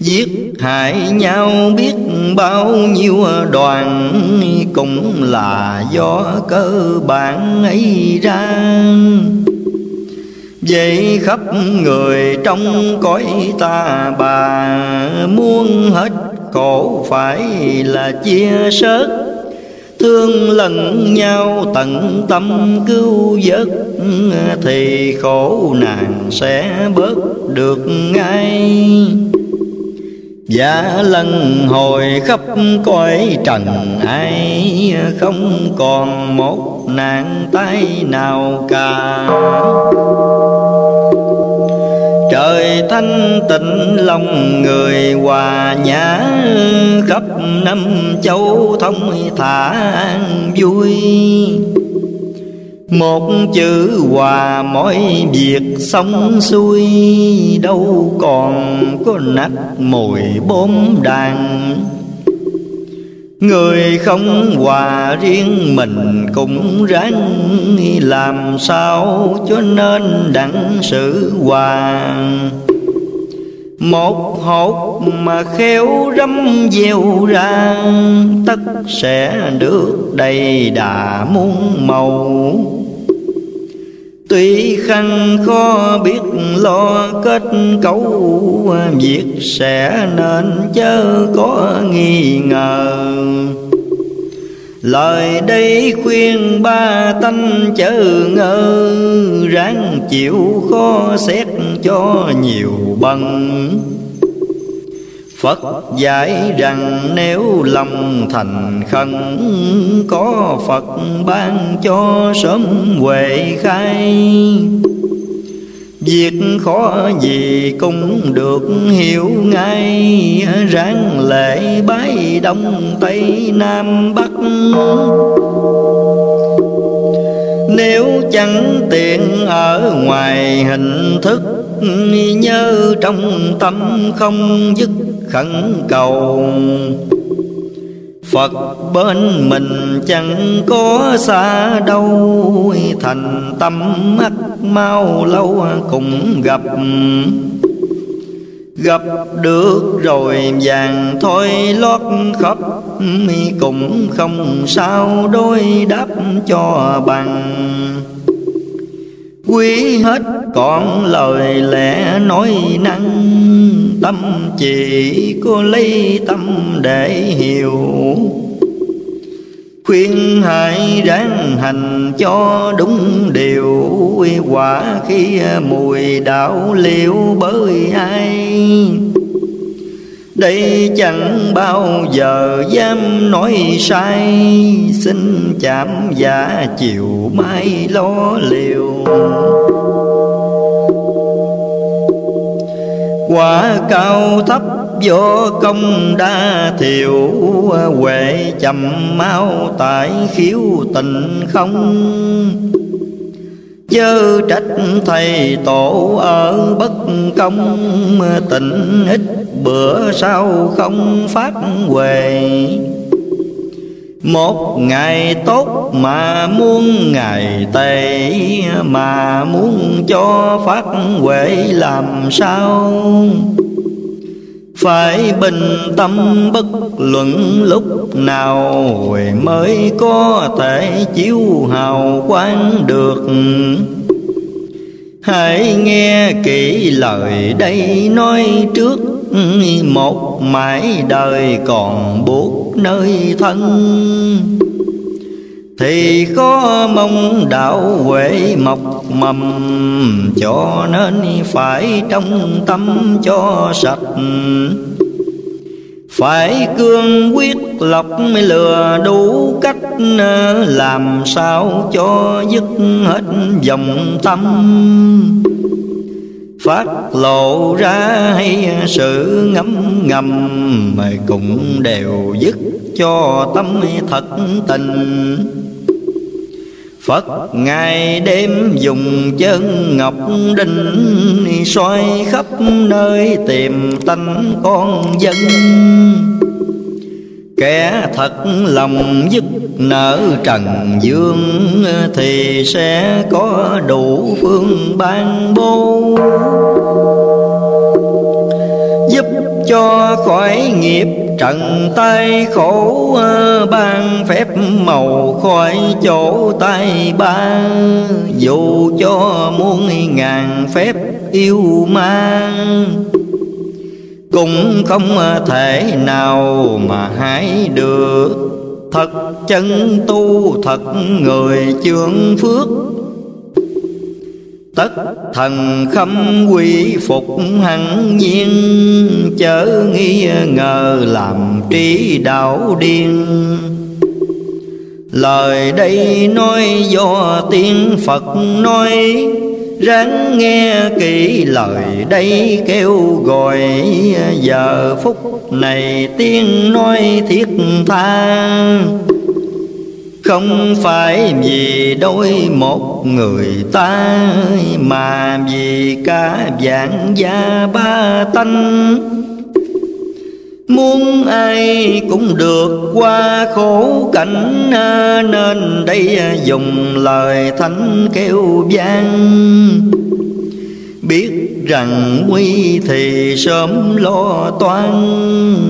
Giết hại nhau biết bao nhiêu đoàn, cũng là do cơ bản ấy ra. Vậy khắp người trong cõi ta bà, muốn hết khổ phải là chia sớt. Thương lẫn nhau tận tâm cứu vớt, thì khổ nạn sẽ bớt được ngay. Và lần hồi khắp cõi trần ấy, không còn một nạn tai nào cả. Trời thanh tịnh lòng người hòa nhã, khắp năm châu thông thả an vui. Một chữ hòa mọi việc xong xuôi, đâu còn có nát mùi bom đạn. Người không hòa riêng mình cũng ráng, làm sao cho nên đặng sự hòa. Một hột mà khéo rắm gieo ra, tất sẽ được đầy đà muôn màu. Tuy khăn khó biết lo kết cấu, việc sẽ nên chớ có nghi ngờ. Lời đây khuyên ba tánh chớ ngờ, ráng chịu khó xét cho nhiều bằng. Phật dạy rằng nếu lòng thành khẩn, có Phật ban cho sớm huệ khai. Việc khó gì cũng được hiểu ngay, ráng lễ bái Đông Tây Nam Bắc. Nếu chẳng tiện ở ngoài hình thức, nhớ trong tâm không dứt khẩn cầu. Phật bên mình chẳng có xa đâu, thành tâm ắt mau lâu cũng gặp. Gặp được rồi vàng thôi lót khắp, cũng không sao đối đáp cho bằng. Quý hết còn lời lẽ nói năng, tâm chỉ có lấy tâm để hiểu. Khuyên hãy ráng hành cho đúng điều, quả khi mùi đạo liễu bởi ai. Đây chẳng bao giờ dám nói sai, xin chạm giả chiều mai lo liệu. Quả cao thấp vô công đa thiểu, huệ chậm mau tại khiếu tình không. Chớ trách thầy tổ ở bất công, tình ít bữa sau không phát huệ. Một ngày tốt mà muốn ngày tệ, mà muốn cho phát huệ làm sao? Phải bình tâm bất luận lúc nào, mới có thể chiếu hào quang được. Hãy nghe kỹ lời đây nói trước, một mãi đời còn buộc nơi thân. Thì có mong đạo huệ mọc mầm, cho nên phải trong tâm cho sạch. Phải cương quyết lọc lừa đủ cách, làm sao cho dứt hết vọng tâm. Phát lộ ra hay sự ngấm ngầm, cũng đều dứt cho tâm thật tình. Phật ngày đêm dùng chân ngọc đinh, soi khắp nơi tìm tánh con dân. Kẻ thật lòng dứt nở trần dương, thì sẽ có đủ phương ban bố. Giúp cho khỏi nghiệp trần tay khổ, ban phép màu khỏi chỗ tay ba. Dù cho muôn ngàn phép yêu mang, cũng không thể nào mà hái được. Thật chân tu thật người chướng phước, tất thần khâm quy phục hẳn nhiên. Chớ nghi ngờ làm trí đạo điên, lời đây nói do tiếng Phật nói. Ráng nghe kỹ lời đây kêu gọi, giờ phút này tiếng nói thiết tha. Không phải vì đôi một người ta, mà vì cả vạn gia ba tánh. Muốn ai cũng được qua khổ cảnh, nên đây dùng lời thánh kêu vang. Biết rằng nguy thì sớm lo toan,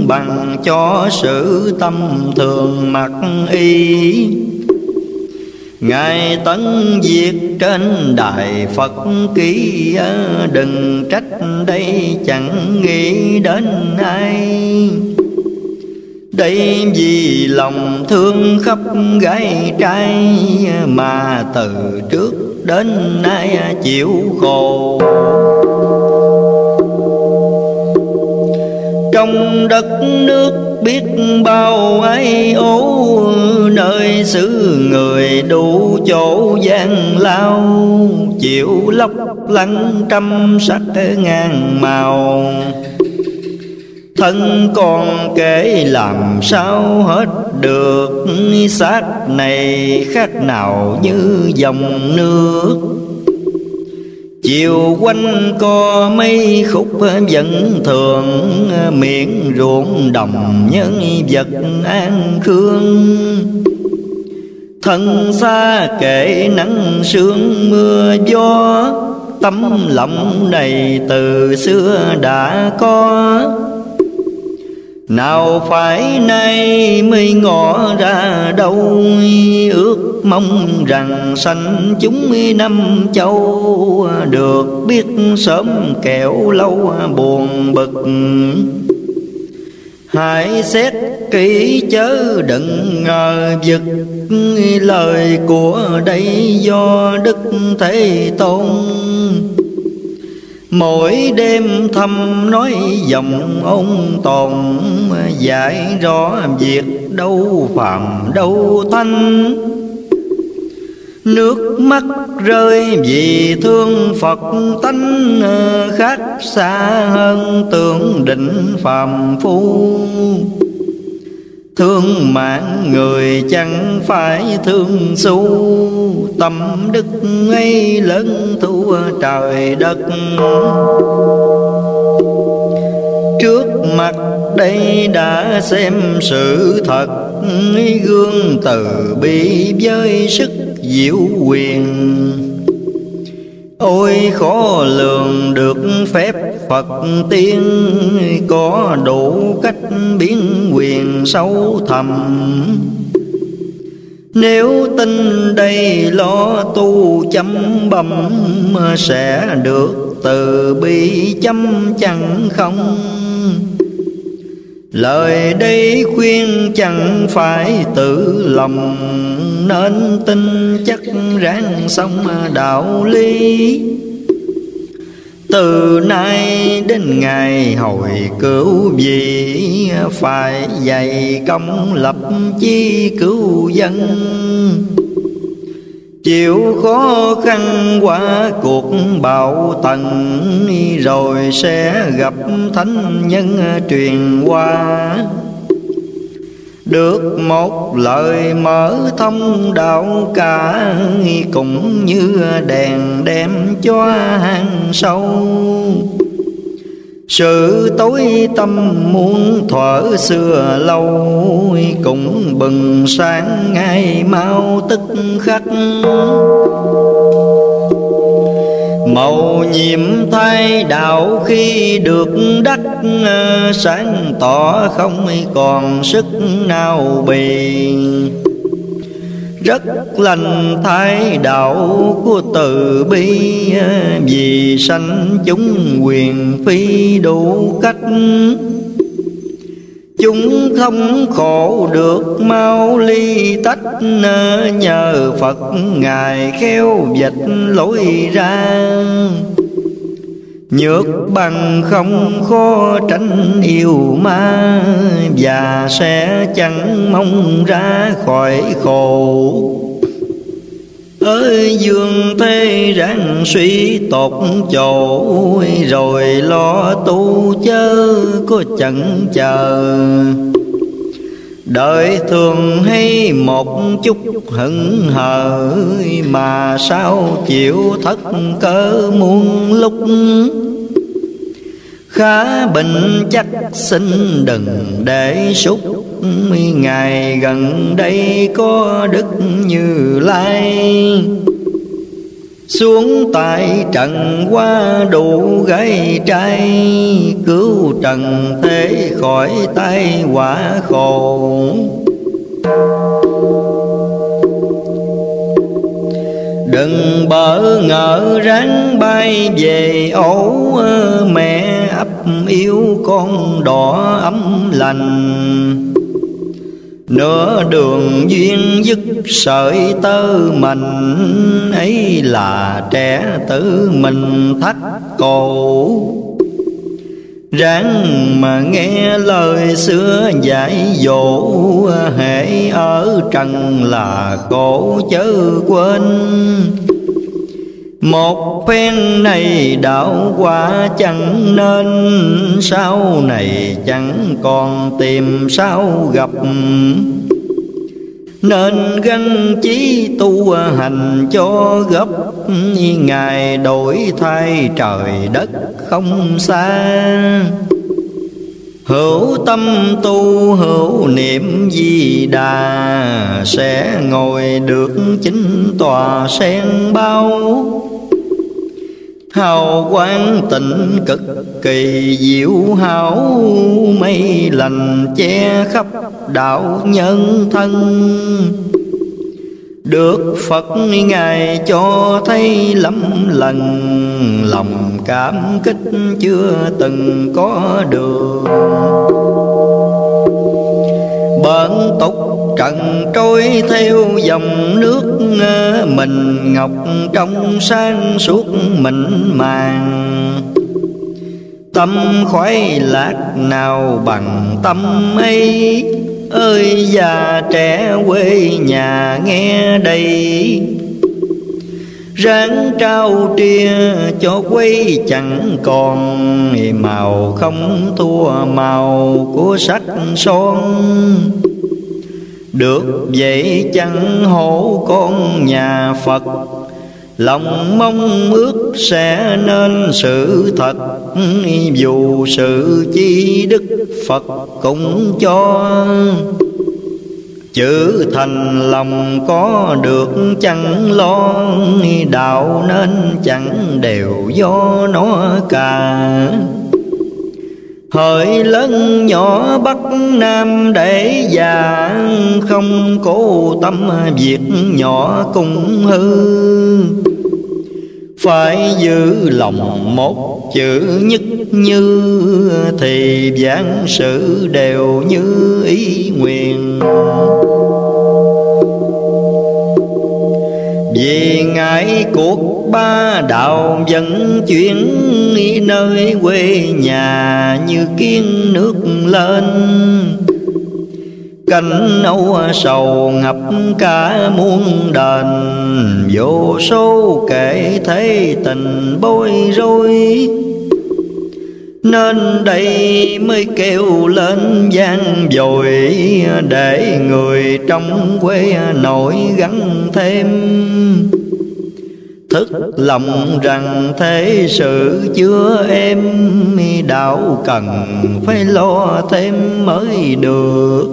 bằng cho sự tâm thường mặc y. Ngài tấn diệt trên đài Phật ký, đừng trách đây chẳng nghĩ đến ai. Đây vì lòng thương khắp gái trai, mà từ trước đến nay chịu khổ. Trong đất nước biết bao ấy ố, nơi xứ người đủ chỗ gian lao. Chịu lóc lắng trăm sắc ngàn màu, thân còn kể làm sao hết được. Xác này khác nào như dòng nước, chiều quanh co mấy khúc vẫn thường. Miệng ruộng đồng nhân vật an khương, thân xa kể nắng sương mưa gió. Tấm lòng này từ xưa đã có, nào phải nay mới ngỏ ra đâu. Ước mong rằng sanh chúng năm châu, được biết sớm kẻo lâu buồn bực. Hãy xét kỹ chớ đừng ngờ vực, lời của đây do Đức Thế Tôn. Mỗi đêm thầm nói dòng ông tồn, giải rõ việc đâu phạm đâu thanh. Nước mắt rơi vì thương Phật tánh, khác xa hơn tưởng định phàm phu. Thương mạng người chẳng phải thương xu, tâm đức ấy lớn thua trời đất. Trước mặt đây đã xem sự thật, gương từ bi với sức diệu quyền. Ôi khó lường được phép Phật tiên, có đủ cách biến quyền sâu thầm. Nếu tin đây lo tu chấm bẩm, sẽ được từ bi chấm chẳng không. Lời đây khuyên chẳng phải tự lòng, nên tin chắc ráng xong đạo lý. Từ nay đến ngày hồi cứu vị, phải dày công lập chí cứu dân. Chịu khó khăn qua cuộc bạo tần, rồi sẽ gặp thánh nhân truyền qua. Được một lời mở thông đạo cả, cũng như đèn đem cho hàng sâu. Sự tối tâm muốn thuở xưa lâu, cũng bừng sáng ngay mau tức khắc. Màu nhiệm thay đạo khi được đắc, sáng tỏ không còn sức nào bì. Rất lành thái đạo của từ bi, vì sanh chúng quyền phi đủ cách. Chúng không khổ được mau ly tách, nhờ Phật Ngài khéo vạch lối ra. Nhược bằng không khó tránh yêu ma, và sẽ chẳng mong ra khỏi khổ. Ở dương thế ráng suy tột chỗ, rồi lo tu chớ có chẳng chờ. Đời thường hay một chút hững hờ, mà sao chịu thất cớ muôn lúc. Khá bình chắc xin đừng để súc, ngày gần đây có Đức Như Lai. Xuống tại trần qua đủ gái trai, cứu trần thế khỏi tai họa khổ. Đừng bỡ ngỡ ráng bay về ổ, mẹ ấp yêu con đỏ ấm lành. Nửa đường duyên dứt sợi tơ mình, ấy là trẻ tử mình thắt cổ. Ráng mà nghe lời xưa dạy dỗ, hễ ở trần là khổ chớ quên. Một phen này đạo quả chẳng nên, sau này chẳng còn tìm sao gặp. Nên gắng chí tu hành cho gấp, ngày đổi thay trời đất không xa. Hữu tâm tu hữu niệm Di Đà, sẽ ngồi được chính tòa sen bao. Hào quang tịnh cực kỳ diệu hảo, mây lành che khắp đạo nhân thân. Được Phật Ngài cho thấy lắm lần, lòng cảm kích chưa từng có được. Bận tục trần trôi theo dòng nước, mình ngọc trong sáng suốt mịn màng. Tâm khoái lạc nào bằng tâm ấy, ơi già trẻ quê nhà nghe đây. ráng trao tria cho quay chẳng còn, màu không thua màu của sắc son. Được vậy chẳng hổ con nhà Phật, lòng mong ước sẽ nên sự thật, dù sự chi đức Phật cũng cho. Chữ thành lòng có được chẳng lo, đạo nên chẳng đều do nó cả. Hỡi lớn nhỏ Bắc Nam để già, không cố tâm việc nhỏ cũng hư. Phải giữ lòng một chữ nhất như, thì vạn sự đều như ý nguyện. Vì ngại cuộc ba đạo vẫn chuyển, nơi quê nhà như kiến nước lên. Cánh âu sầu ngập cả muôn đền, vô số kể thấy tình bối rối. Nên đây mới kêu lên vang dội, để người trong quê nổi gắn thêm. Thức lòng rằng thế sự chưa em, đạo cần phải lo thêm mới được.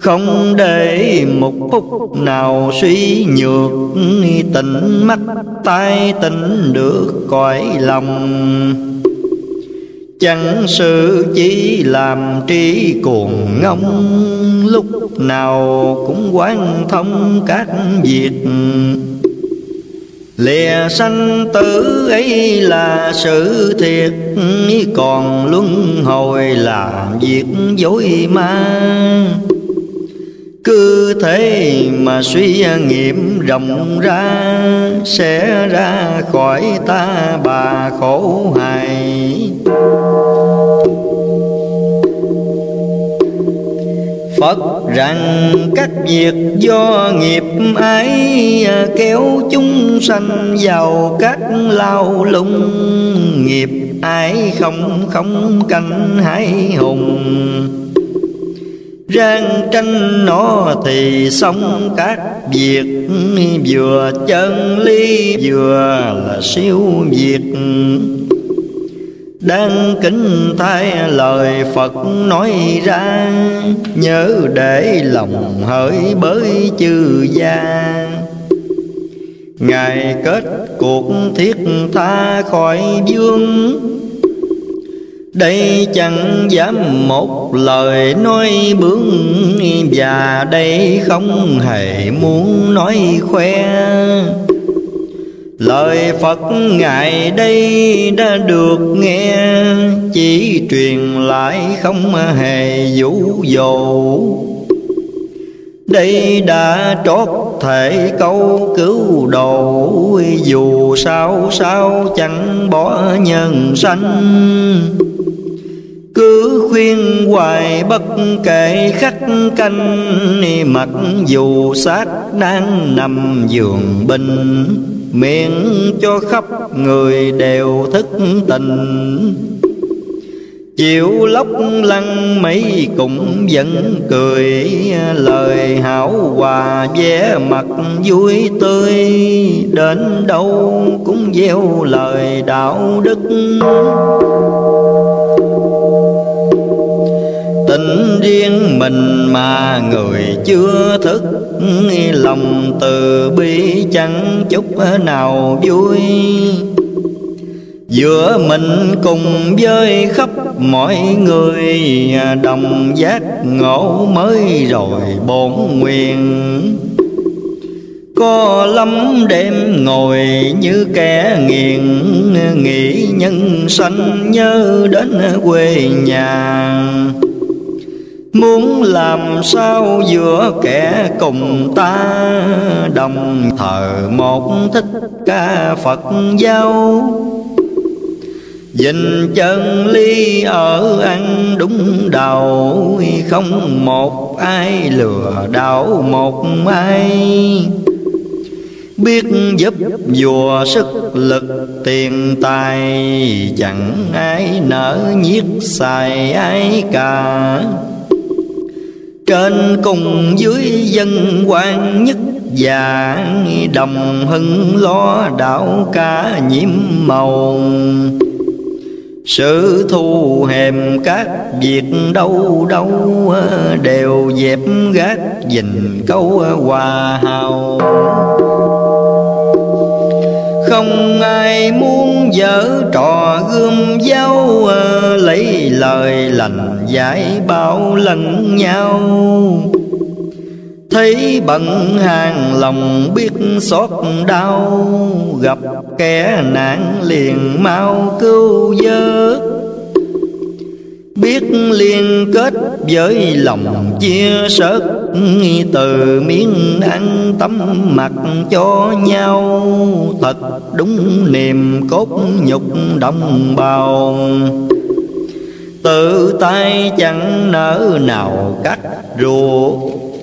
Không để một phút nào suy nhược, tỉnh mắt tai tỉnh được cõi lòng. Chẳng sự chỉ làm trí cuồng ngông, lúc nào cũng quán thông các việc. Lìa sanh tử ấy là sự thiệt, còn luân hồi là việc dối ma. Cứ thế mà suy nghiệm rộng ra, sẽ ra khỏi ta bà khổ hài. Phật rằng các việc do nghiệp ấy, kéo chúng sanh vào các lao lung. Nghiệp ái không canh hãi hùng, ráng tranh nó thì xong các việc. Vừa chân lý vừa là siêu việt, đang kính thay lời Phật nói ra. Nhớ để lòng hỡi bới chư gia, ngài kết cuộc thiết tha khỏi vương. Đây chẳng dám một lời nói bướng, và đây không hề muốn nói khoe. Lời Phật ngài đây đã được nghe, chỉ truyền lại không hề vũ dầu. Đây đã trót thể câu cứu độ, dù sao chẳng bỏ nhân sanh. Cứ khuyên hoài bất kể khắc canh, mặc dù xác đang nằm giường bệnh, miễn cho khắp người đều thức tình. Chịu lóc lăng mấy cũng vẫn cười, lời hảo hòa vẻ mặt vui tươi. Đến đâu cũng gieo lời đạo đức, tính riêng mình mà người chưa thức. Lòng từ bi chẳng chút nào vui, giữa mình cùng với khắp mọi người. Đồng giác ngộ mới rồi bổn nguyện, có lắm đêm ngồi như kẻ nghiện. Nghĩ nhân sanh nhớ đến quê nhà, muốn làm sao giữa kẻ cùng ta. Đồng thờ một Thích Ca Phật giáo, dình chân lý ở ăn đúng đầu. Không một ai lừa đảo một ai, biết giúp vua sức lực tiền tài, chẳng ai nỡ nhiếc xài ai cả. Trên cùng dưới dân quan nhất và đồng hưng lo đạo cả nhiễm màu. Sự thu hèm các việc đâu đâu đều dẹp gác dình câu hòa hào. Không ai muốn giở trò gươm dao, lấy lời lành giải bao lần nhau. Thấy bận hàng lòng biết xót đau, gặp kẻ nạn liền mau cứu vớt. Biết liên kết với lòng chia sớt, từ miếng ăn tắm mặc cho nhau. Thật đúng niềm cốt nhục đồng bào, tự tay chẳng nỡ nào cắt ruột.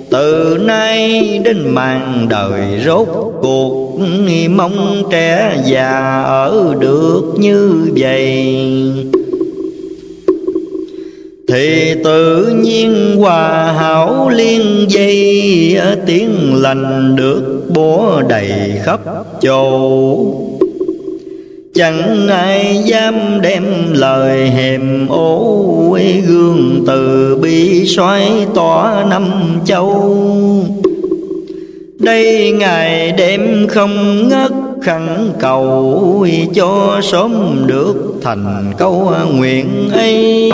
Từ nay đến màn đời rốt cuộc, mong trẻ già ở được như vậy, thì tự nhiên hòa hảo liên dây, tiếng lành được bố đầy khắp châu. Chẳng ai dám đem lời hèm ố, gương từ bi xoáy tỏa năm châu. Đây ngày đêm không ngất khẩn cầu, cho sớm được thành câu nguyện ấy.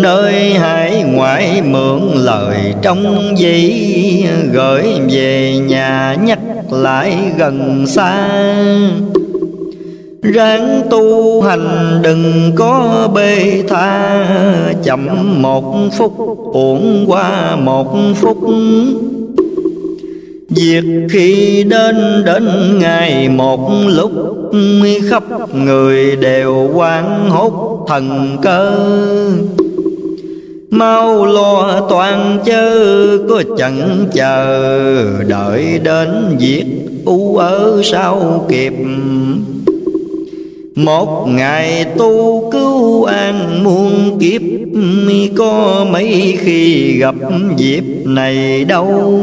Nơi hải ngoại mượn lời trong giấy, gửi về nhà nhắc lại gần xa. Ráng tu hành đừng có bê tha, chậm một phút uổng qua một phút. Việc khi đến đến ngày một lúc, khắp người đều hoảng hốt thần cơ. Mau lo toan chớ có chẳng chờ, đợi đến việc u ở sao kịp. Một ngày tu cứu an muôn kiếp, có mấy khi gặp dịp này đâu.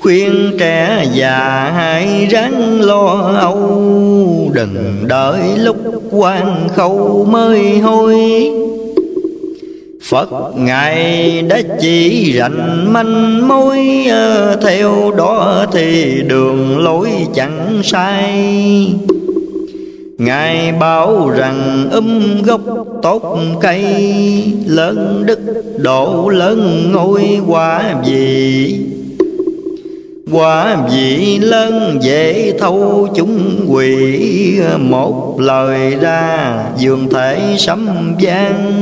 Khuyên trẻ già hãy ráng lo âu, đừng đợi lúc quan khâu mới hôi. Phật Ngài đã chỉ rành manh mối, theo đó thì đường lối chẳng sai. Ngài bảo rằng gốc tốt cây, lớn đức độ lớn ngôi quả vị. Quả vị lớn dễ thâu chúng quỷ, một lời ra dường thể sấm vang.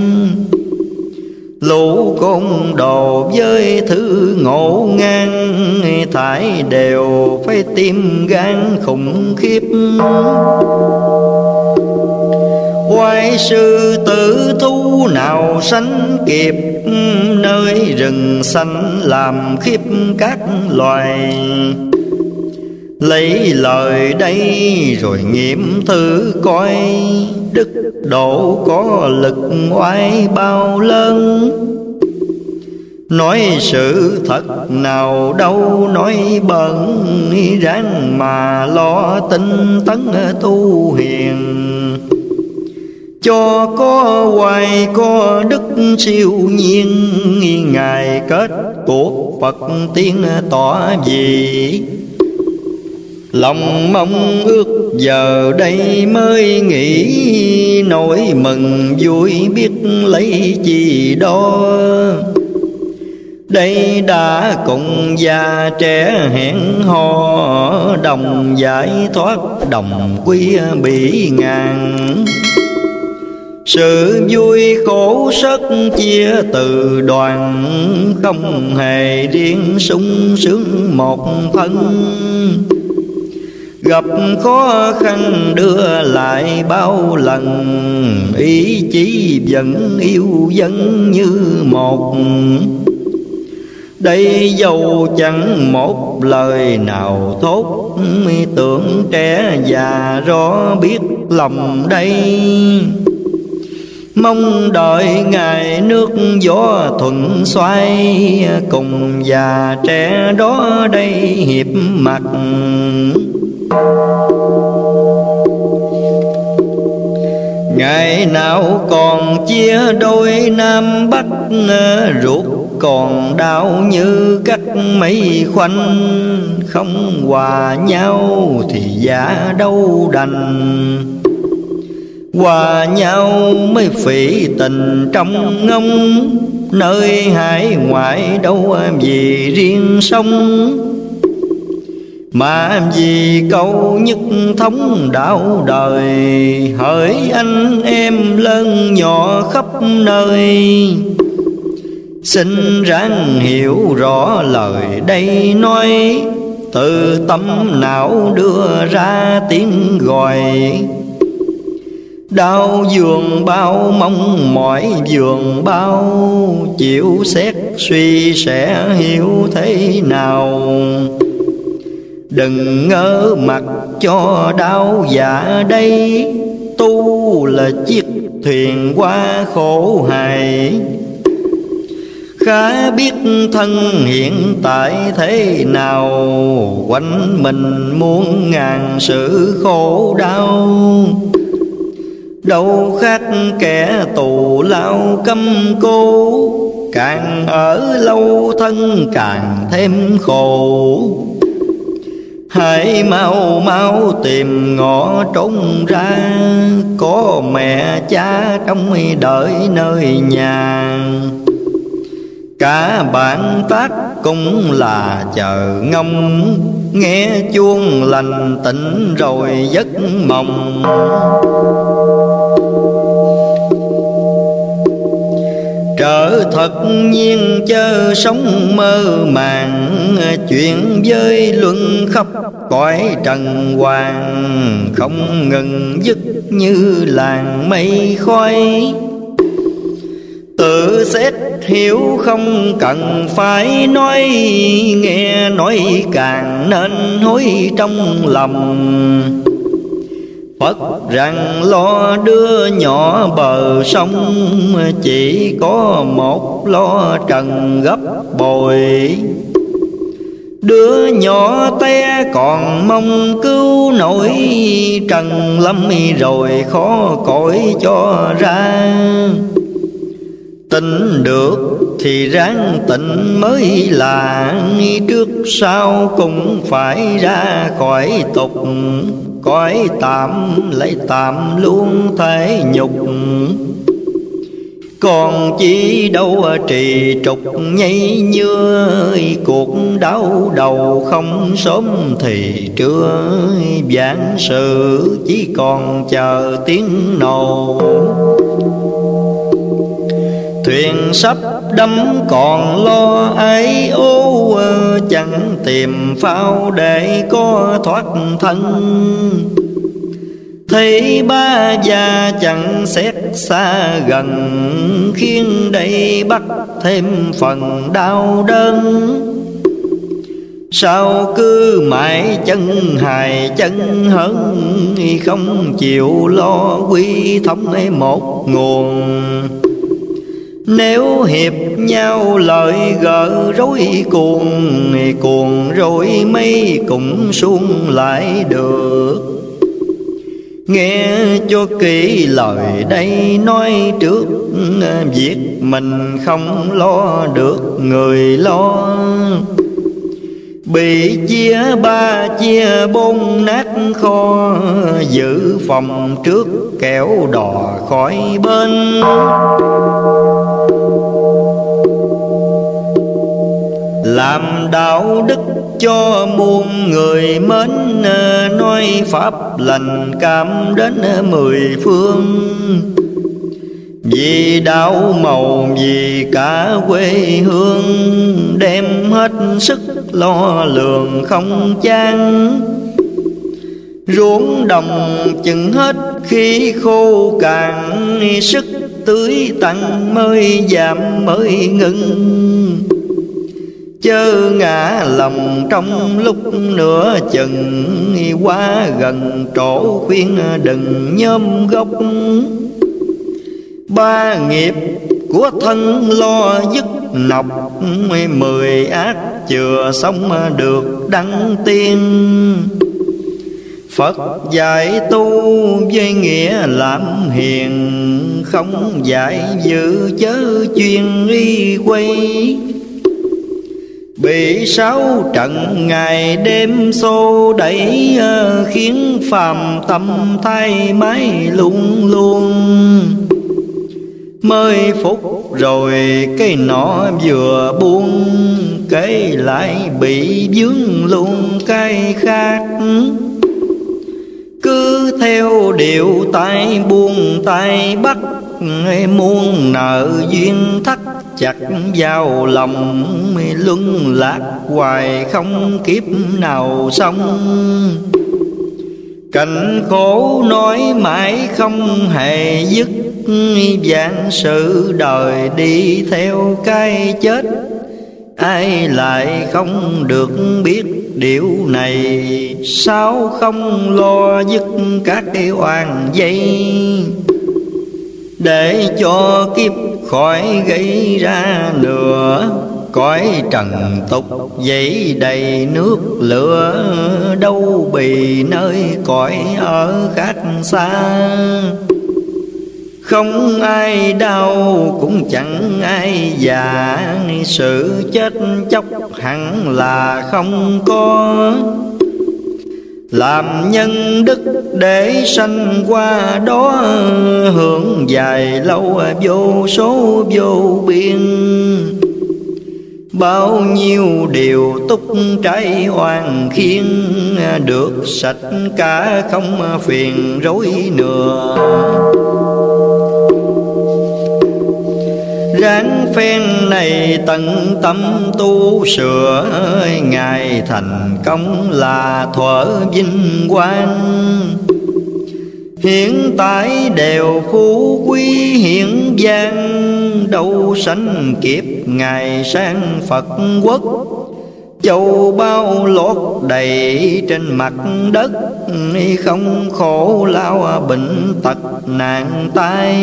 Lũ côn đồ với thứ ngộ ngang, thải đều phải tim gan khủng khiếp. Oai sư tử thú nào sánh kịp, nơi rừng xanh làm khiếp các loài. Lấy lời đây rồi nghiệm thử coi, đức độ có lực oai bao lớn. Nói sự thật nào đâu nói bẩn, ráng mà lo tinh tấn tu hiền. Cho có hoài có đức siêu nhiên, ngài kết cuộc Phật tiếng tỏ vị. Lòng mong ước giờ đây mới nghĩ, nỗi mừng vui biết lấy chi đó. Đây đã cùng già trẻ hẹn hò, đồng giải thoát đồng quy bỉ ngàn. Sự vui khổ sắc chia từ đoàn, không hề riêng sung sướng một thân. Gặp khó khăn đưa lại bao lần, ý chí vẫn yêu dân như một. Đây dầu chẳng một lời nào thốt, tưởng trẻ già rõ biết lòng đây. Mong đợi ngày nước gió thuận xoay, cùng già trẻ đó đây hiệp mặt. Ngày nào còn chia đôi Nam Bắc, ruột còn đau như cách mấy khoanh. Không hòa nhau thì giả đâu đành, hòa nhau mới phỉ tình trong ngông. Nơi hải ngoại đâu vì riêng sông, mà vì câu nhất thống đạo đời. Hỡi anh em lớn nhỏ khắp nơi, xin ráng hiểu rõ lời đây nói. Từ tâm não đưa ra tiếng gọi, đau giường bao mong mỏi giường bao. Chịu xét suy sẽ hiểu thế nào, đừng ngỡ mặt cho đau dạ đây. Tu là chiếc thuyền qua khổ hải, khá biết thân hiện tại thế nào. Quanh mình muôn ngàn sự khổ đau, đâu khác kẻ tù lao câm cô. Càng ở lâu thân càng thêm khổ, hãy mau mau tìm ngõ trốn ra. Có mẹ cha trong đợi nơi nhà, cả bạn tác cũng là chờ ngóng. Nghe chuông lành tỉnh rồi giấc mộng, trở thật nhiên chớ sống mơ màng. Chuyện với luân khắp cõi trần hoàng, không ngừng dứt như làn mây khói. Tự xét hiểu không cần phải nói, nghe nói càng nên hối trong lòng. Phật rằng lo đưa nhỏ bờ sông, chỉ có một lo trần gấp bồi. Đứa nhỏ té còn mong cứu nổi, trần lắm rồi khó cõi cho ra. Tỉnh được thì ráng tỉnh mới là, trước sau cũng phải ra khỏi tục. Cõi tạm lấy tạm luôn thế nhục, còn chỉ đâu trì trục nhây nhưa. Cuộc đau đầu không sớm thì trưa, vạn sự chỉ còn chờ tiếng nổ. Thuyền sắp đắm còn lo ái ố, chẳng tìm phao để có thoát thân. Thấy ba già chẳng xét xa gần, khiến đây bắt thêm phần đau đớn. Sao cứ mãi chân hài chân hận, không chịu lo quy thống một nguồn. Nếu hiệp nhau lợi gỡ rối cuồng, cuồng rồi mây cũng xuống lại được. Nghe cho kỹ lời đây nói trước, việc mình không lo được người lo. Bị chia ba chia bốn nát kho, giữ phòng trước kẻo đò khỏi bên. Làm đạo đức cho muôn người mến, nói pháp lành cảm đến mười phương. Vì đạo màu vì cả quê hương, đem hết sức lo lường không chán. Ruộng đồng chừng hết khi khô cạn, sức tưới tăng mới giảm mới ngừng. chớ ngã lòng trong lúc nửa chừng, quá gần chỗ khuyên đừng nhóm gốc. Ba nghiệp của thân lo dứt nọc, 10 ác chừa sống được đăng tiên. Phật dạy tu với nghĩa làm hiền, không dạy giữ chớ chuyên y quay. Bị 6 trận ngày đêm xô đẩy, khiến phàm tâm thay máy luôn luôn. Mới phút rồi cái nọ vừa buông, cái lại bị vướng luôn cái khác. Cứ theo điệu tay buông tay bắt, muôn nợ duyên thắt chặt vào lòng. Luân lạc hoài không kiếp nào xong, cảnh khổ nói mãi không hề dứt. Vạn sự đời đi theo cái chết, ai lại không được biết điều này. Sao không lo dứt các cái oan dây, để cho kiếp khỏi gây ra nữa. Cõi trần tục dậy đầy nước lửa, đâu bì nơi cõi ở khác xa. Không ai đau cũng chẳng ai già, sự chết chóc hẳn là không có. Làm nhân đức để sanh qua đó, hưởng dài lâu vô số vô biên. Bao nhiêu điều túc trái oan khiến, được sạch cả không phiền rối nữa. Ráng phen này tận tâm tu sửa, ngài thành công là thuở vinh quang. Hiện tại đều phú quý hiển vang, đâu sánh kịp ngài sang Phật quốc. Châu bao lót đầy trên mặt đất, không khổ lao bệnh tật nạn tai.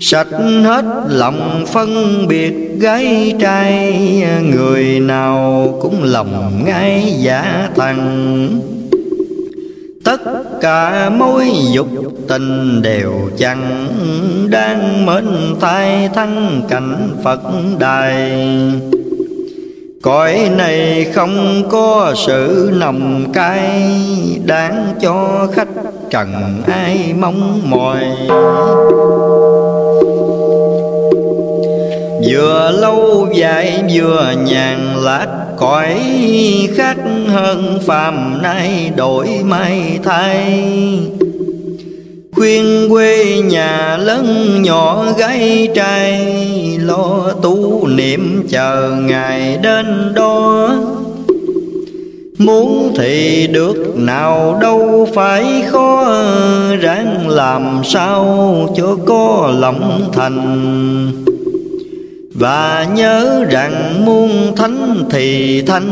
Sạch hết lòng phân biệt gái trai, người nào cũng lòng ngay giả thằng. Tất cả mối dục tình đều chẳng, đang mến tai thăng cảnh Phật đài. Cõi này không có sự nồng cay, đáng cho khách trần ai mong mỏi. Vừa lâu dài vừa nhàn lát cõi, khác hơn phàm nay đổi may thay. Khuyên quê nhà lớn nhỏ gái trai, lo tu niệm chờ ngày đến đó. Muốn thì được nào đâu phải khó, ráng làm sao cho có lòng thành. Và nhớ rằng muôn thánh thì thánh,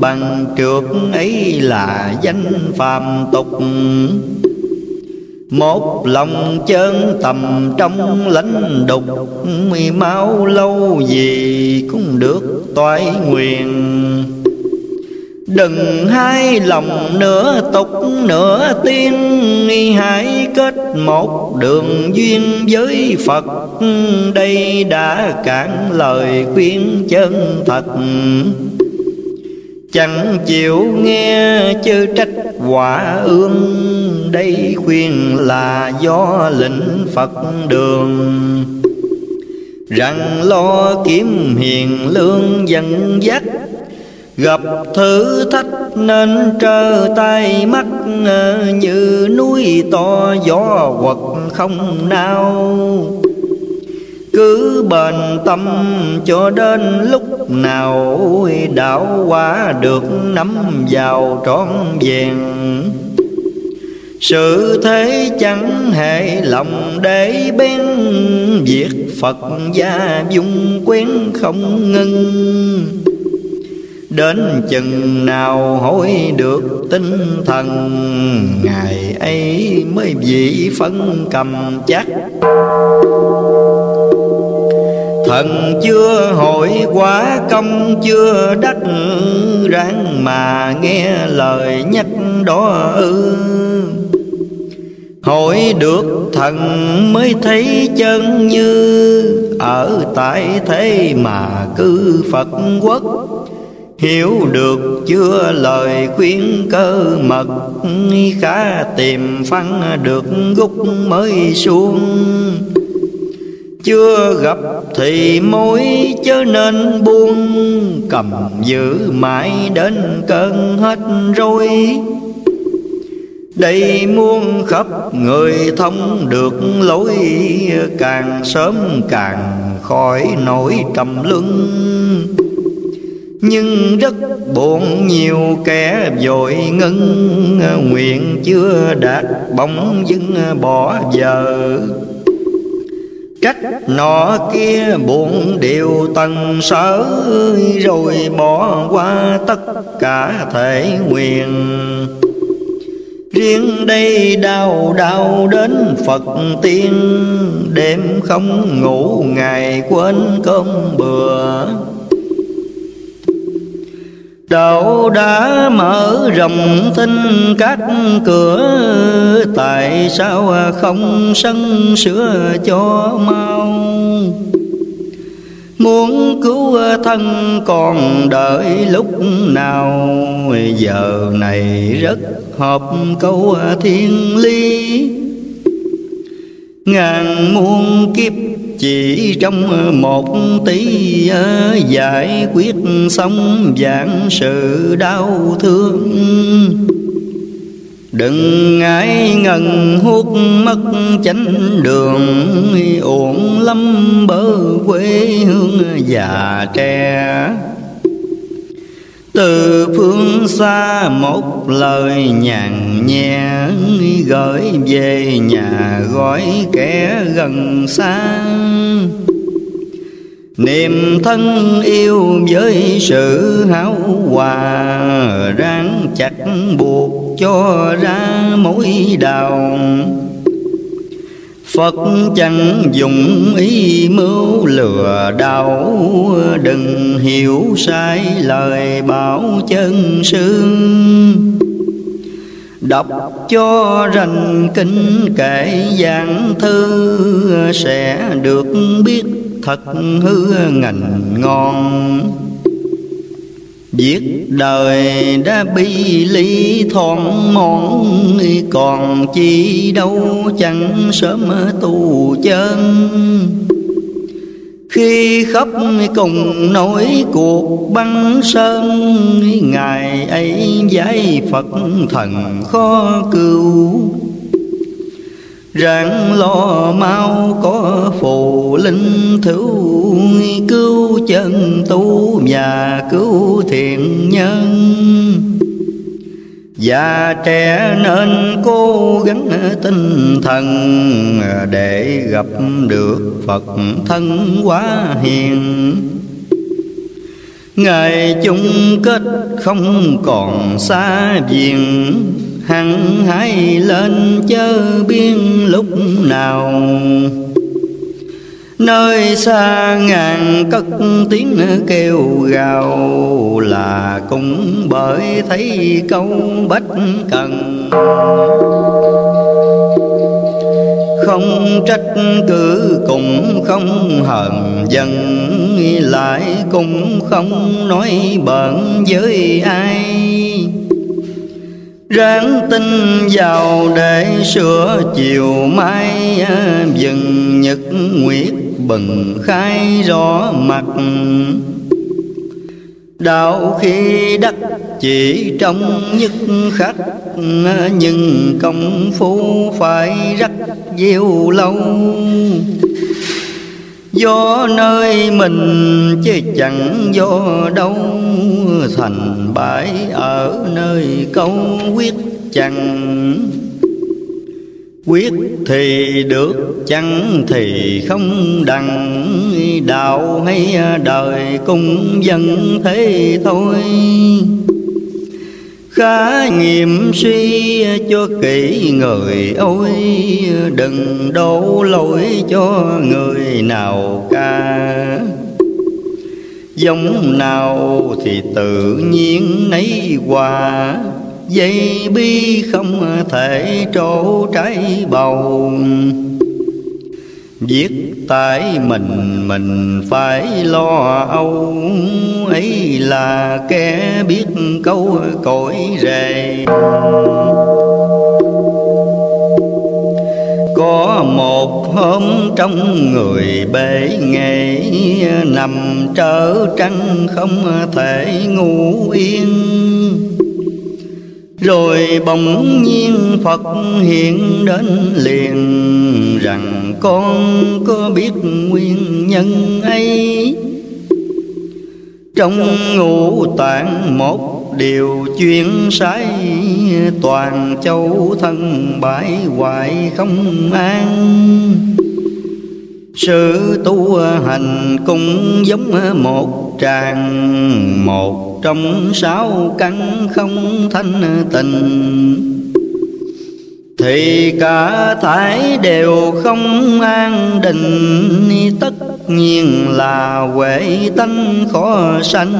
bằng trượt ấy là danh phàm tục. Một lòng chơn tầm trong lãnh đục, máu lâu gì cũng được toái nguyện. Đừng hai lòng nửa tục nửa tiên, hãy kết một đường duyên với Phật. Đây đã cản lời khuyên chân thật, chẳng chịu nghe chớ trách quả ương. Đây khuyên là do lĩnh Phật đường, rằng lo kiếm hiền lương dẫn dắt. Gặp thử thách nên trơ tay mắt, như núi to gió quật không nao. Cứ bền tâm cho đến lúc nào, đạo quả được nắm vào trọn vẹn. Sự thế chẳng hề lòng để bên, việc Phật gia dung quen không ngưng. Đến chừng nào hối được tinh thần, ngày ấy mới vị phân cầm chắc. Thần chưa hội quá công chưa đắc, ráng mà nghe lời nhắc đó ư. Hỏi được thần mới thấy chân như, ở tại thế mà cư Phật quốc. Hiểu được chưa lời khuyên cơ mật, khá tìm phân được gốc mới xuống. Chưa gặp thì mối chớ nên buông, cầm giữ mãi đến cơn hết rồi. Đây muôn khắp người thông được lối, càng sớm càng khỏi nỗi trầm luân. Nhưng rất buồn nhiều kẻ vội ngưng, nguyện chưa đạt bỗng dưng bỏ giờ. Trách nọ kia buồn điều tần sở, rồi bỏ qua tất cả thể nguyện. Riêng đây đau đau đến Phật tiên, đêm không ngủ ngày quên cơm bữa. Đạo đã mở rộng tinh các cửa, tại sao không sân sửa cho mau? Muốn cứu thân còn đợi lúc nào, giờ này rất hợp câu thiên lý. Ngàn muôn kiếp chỉ trong một tí, giải quyết xong vạn sự đau thương. Đừng ngại ngần hút mất chánh đường, uổng lắm bơ quê hương già trẻ. Từ phương xa một lời nhàn nhẹ, gửi về nhà gói kẻ gần xa. Niềm thân yêu với sự hảo hòa, ráng chặt buộc cho ra mối đào. Phật chẳng dùng ý mưu lừa đảo, đừng hiểu sai lời bảo chân sư. Đọc cho rành kinh kệ giảng thư, sẽ được biết thật hư ngành ngon. Viết đời đã bi lý thoáng mòn, còn chi đâu chẳng sớm tu chân. Khi khóc cùng nỗi cuộc băng sơn, ngày ấy giải Phật thần khó cứu. Ráng lo mau có phù linh thữu, cứu chân tu và cứu thiện nhân. Già trẻ nên cố gắng tinh thần, để gặp được Phật thân quá hiền. Ngày chung kết không còn xa viền, hăng hái lên chớ biên lúc nào. Nơi xa ngàn cất tiếng kêu gào, là cũng bởi thấy câu bất cần. Không trách cứ cũng không hờn giận, lại cũng không nói bỡn với ai. Ráng tin vào để sửa chiều mai, dừng nhật nguyệt bừng khai rõ mặt. Đạo khi đắc chỉ trong nhất khách, nhưng công phu phải rất diêu lâu. Do nơi mình chứ chẳng do đâu, thành bãi ở nơi câu quyết chẳng. quyết thì được chẳng thì không đặng, đạo hay đời cũng dân thế thôi. Khá nghiệm suy cho kỹ người ôi, đừng đổ lỗi cho người nào cả. Giống nào thì tự nhiên nấy hòa, dây bi không thể trổ trái bầu. Viết tại mình phải lo âu, ấy là kẻ biết câu cõi rề. Có một hôm trong người bể nghề, nằm trở trăng không thể ngủ yên. Rồi bỗng nhiên Phật hiện đến liền, rằng con có biết nguyên nhân ấy. Trong ngũ tạng một điều chuyển sai, toàn châu thân bãi hoại không an. Sự tu hành cũng giống một tràng, một trong sáu căn không thanh tịnh, thì cả thải đều không an định. Tất nhiên là huệ tánh khó sanh,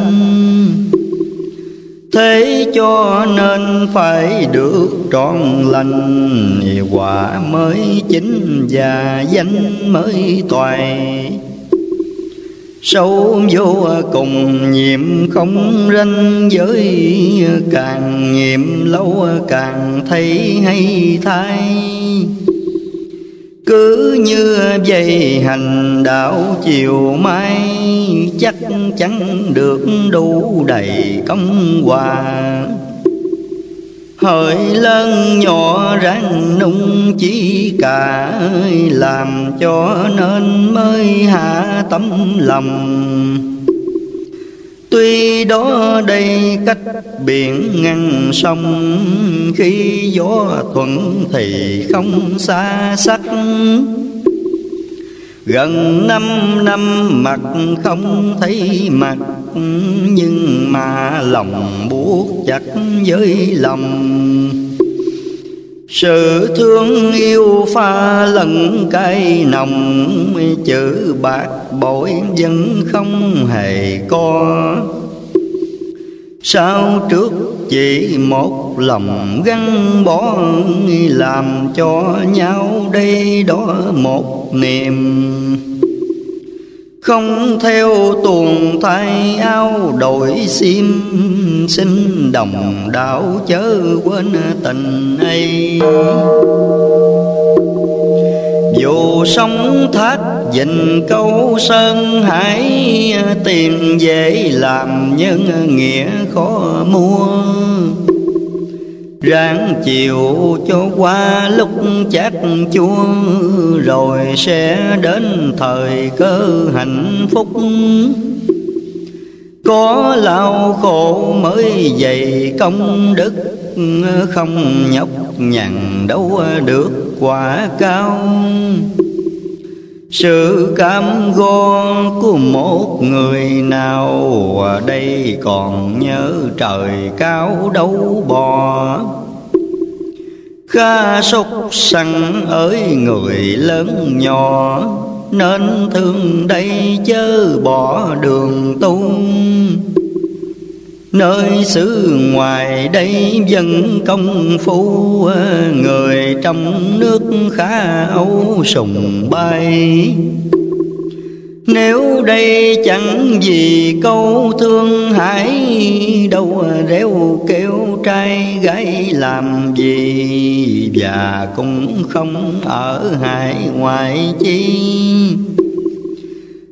thế cho nên phải được trọn lành. Quả mới chính và danh mới toại, sâu vô cùng nhiệm không ranh giới. Càng nhiệm lâu càng thấy hay thay, cứ như vậy hành đạo chiều mai. Chắc chắn được đủ đầy công hòa, hỡi lớn nhỏ ráng nung chỉ cả. Làm cho nên mới hạ tấm lòng, tuy đó đây cách biển ngăn sông. Khi gió thuận thì không xa sắc, gần 5 năm mặt không thấy mặt. Nhưng mà lòng buộc chặt với lòng, sự thương yêu pha lẫn cay nồng. Chữ bạc bội vẫn không hề có, sao trước chỉ một lòng gắn bó. Làm cho nhau đây đó một niềm, không theo tuồng thay áo đổi sim. Xin đồng đạo chớ quên tình ấy, dù sóng thác dình câu sơn hải. Tiền dễ làm nhân nghĩa khó mua, ráng chiều cho qua lúc chát chua. Rồi sẽ đến thời cơ hạnh phúc, có lao khổ mới dày công đức. Không nhọc nhằn đâu được quả cao, sự cam go của một người nào. Đây còn nhớ trời cao đâu bò, khá sốc săn ới người lớn nhỏ. Nên thương đây chớ bỏ đường tu, nơi xứ ngoài đây dân công phu. Người trong nước khá Âu sùng bay, nếu đây chẳng vì câu thương hãi. Đâu réo kêu trai gái làm gì, và cũng không ở hải ngoại chi.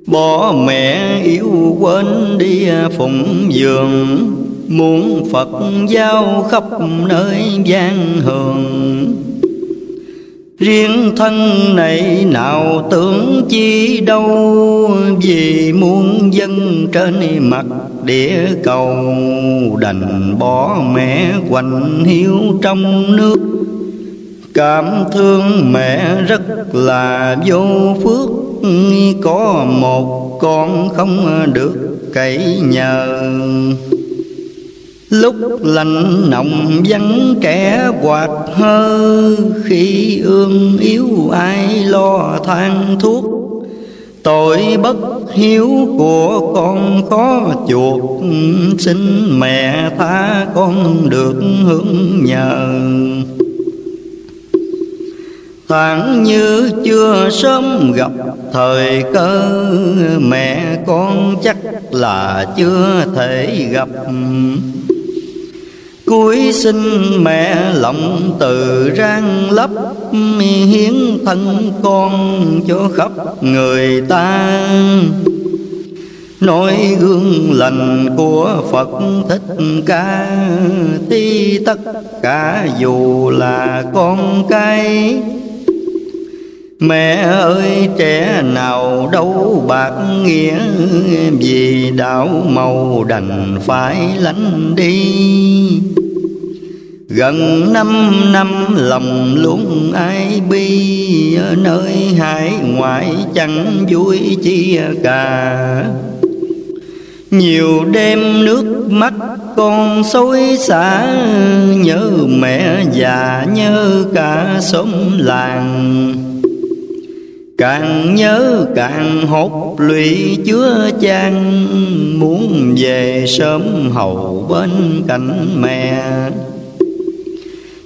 Bỏ mẹ yêu quên đi phụng dường, muốn Phật giao khắp nơi gian hường. Riêng thân này nào tưởng chi đâu, vì muôn dân trên mặt địa cầu. Đành bỏ mẹ quạnh hiu trong nước, Cảm thương mẹ rất là vô phước, có một con không được cậy nhờ. Lúc lành nồng vắng kẻ quạt hơ, khi ương yếu ai lo than thuốc. Tội bất hiếu của con khó chuộc, xin mẹ tha con được hưởng nhờ. Thẳng như chưa sớm gặp thời cơ, mẹ con chắc là chưa thể gặp. Cuối xin mẹ lòng từ rang lấp, hiến thân con cho khắp người ta. Nói gương lành của Phật Thích Ca, thì tất cả dù là con cái. Mẹ ơi trẻ nào đâu bạc nghĩa, vì đạo màu đành phải lánh đi. Gần 5 năm lòng luôn ai bi, nơi hải ngoại chẳng vui chia cà. Nhiều đêm nước mắt con xối xả, nhớ mẹ già nhớ cả xóm làng. Càng nhớ càng hốt lụy chứa chan, muốn về sớm hầu bên cạnh mẹ.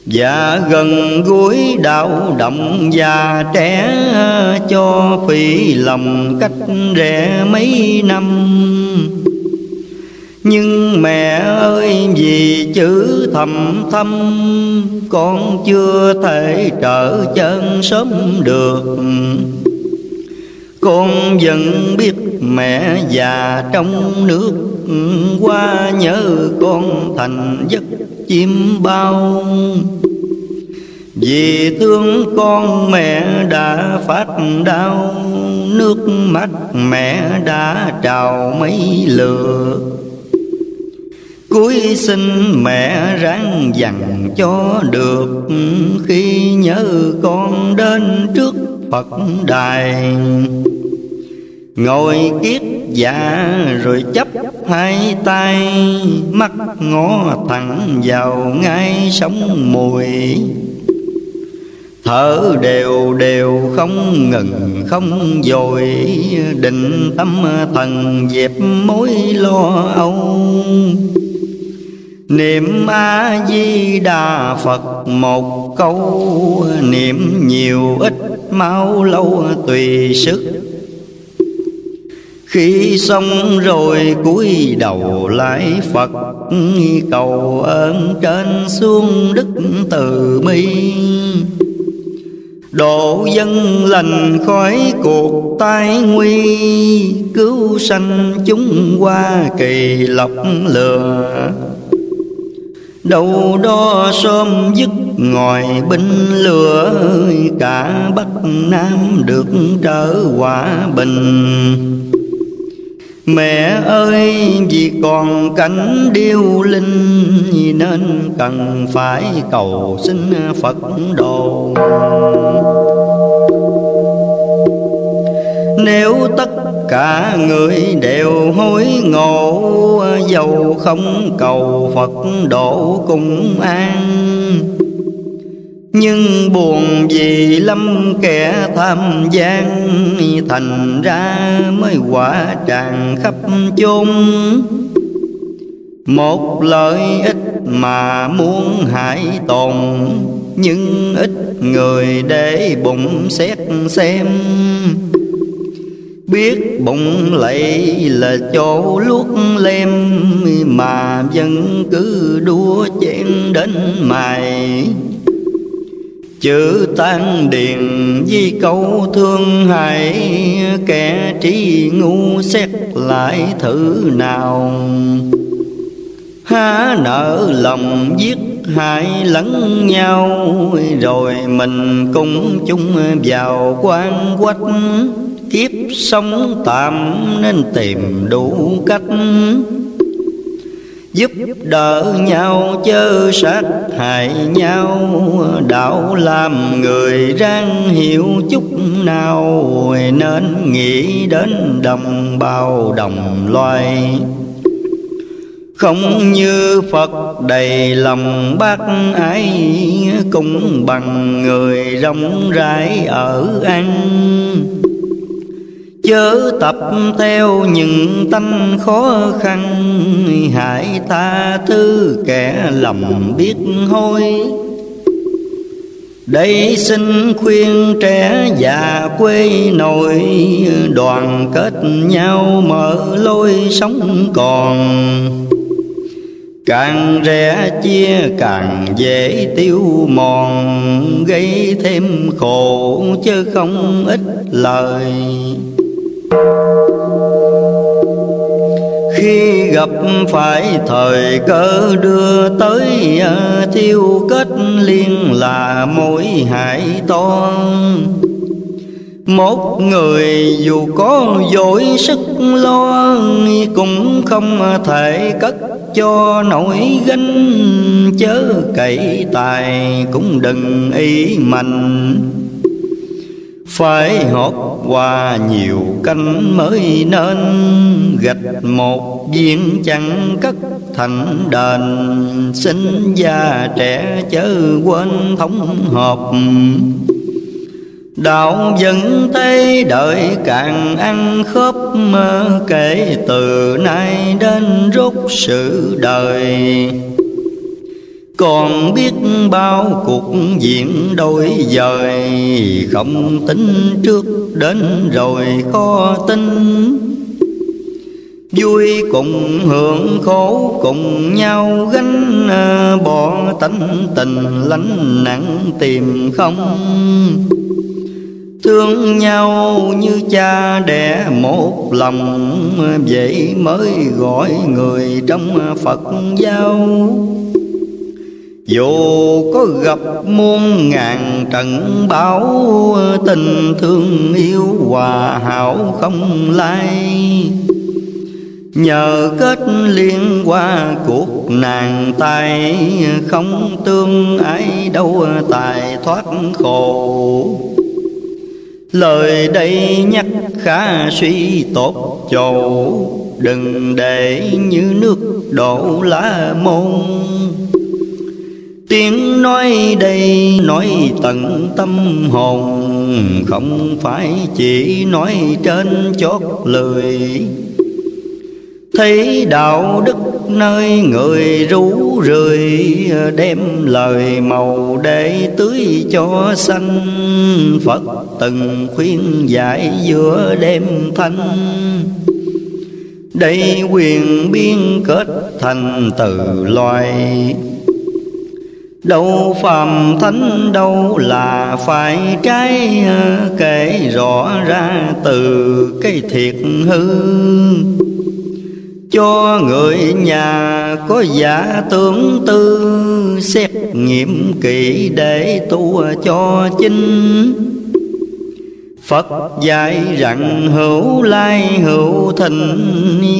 Và gần gũi đạo động già trẻ, cho phí lòng cách rẽ mấy năm. Nhưng mẹ ơi vì chữ thầm thâm, con chưa thể trở chân sớm được. Con vẫn biết mẹ già trong nước, qua nhớ con thành giấc chim bao. Vì thương con mẹ đã phát đau, nước mắt mẹ đã trào mấy lượt. Cuối xin mẹ ráng dặn cho được, khi nhớ con đến trước Phật đài. Ngồi kiết dạ rồi chấp hai tay, mắt ngó thẳng vào ngay sống mùi. Thở đều đều không ngừng không dồi, định tâm thần dẹp mối lo âu. Niệm A Di Đà Phật một câu, niệm nhiều ít mau lâu tùy sức. Khi xong rồi cúi đầu lại Phật, cầu ơn trên xuống đức từ bi. Độ dân lành khỏi cuộc tai nguy, cứu sanh chúng qua kỳ lọc lừa. Đâu đó sớm dứt ngòi binh lửa, cả Bắc Nam được trở hòa bình. Mẹ ơi vì còn cảnh điêu linh, nên cần phải cầu xin Phật độ. Nếu tất cả người đều hối ngộ, dầu không cầu Phật độ cũng an. Nhưng buồn vì lắm kẻ tham gian, thành ra mới quả tràn khắp chốn. Một lợi ích mà muốn hại tồn, nhưng ít người để bụng xét xem. Biết bụng lạy là chỗ luốc lem, mà vẫn cứ đua chen đến mài. Chữ tan điền với câu thương hại, kẻ trí ngu xét lại thử nào. Há nở lòng giết hại lẫn nhau, rồi mình cùng chung vào quan quách. Kiếp sống tạm nên tìm đủ cách, giúp đỡ nhau chớ sát hại nhau, đạo làm người ráng hiểu chút nào, nên nghĩ đến đồng bào đồng loài. Không như Phật đầy lòng bác ái, cũng bằng người rộng rãi ở an. Chớ tập theo những tánh khó khăn, hãy tha thứ kẻ lòng biết hối. Đây xin khuyên trẻ già quê nội, đoàn kết nhau mở lối sống còn. Càng rẽ chia càng dễ tiêu mòn, gây thêm khổ chứ không ít lời. Khi gặp phải thời cơ đưa tới, thiêu kết liên là mối hại to. Một người dù có dỗi sức lo, cũng không thể cất cho nổi gánh. Chớ cậy tài cũng đừng ý mạnh, phải hót qua nhiều cánh mới nên. Gạch một viên chẳng cất thành đền, sinh già trẻ chớ quên thống hợp. Đạo vẫn thấy đợi càng ăn khớp, mơ kể từ nay đến rốt sự đời. Còn biết bao cuộc diễn đổi dời, không tính trước đến rồi khó tin. Vui cùng hưởng khổ cùng nhau gánh, bỏ tánh tình lánh nặng tìm không. Thương nhau như cha đẻ một lòng, vậy mới gọi người trong Phật giáo. Dù có gặp muôn ngàn trận bão, tình thương yêu hòa hảo không lai. Nhờ kết liên qua cuộc nàng tay, không tương ái đâu tài thoát khổ. Lời đây nhắc khá suy tốt chầu, đừng để như nước đổ lá môn. Tiếng nói đây nói tận tâm hồn, không phải chỉ nói trên chót lười. Thấy đạo đức nơi người rú rượi, đem lời màu để tưới cho xanh. Phật từng khuyên giải giữa đêm thanh, đây quyền biên kết thành từ loài. Đâu phàm thánh đâu là phải trái, kể rõ ra từ cái thiệt hư. Cho người nhà có giả tưởng tư, xét nghiệm kỹ để tu cho chính. Phật dạy rằng hữu lai hữu thịnh,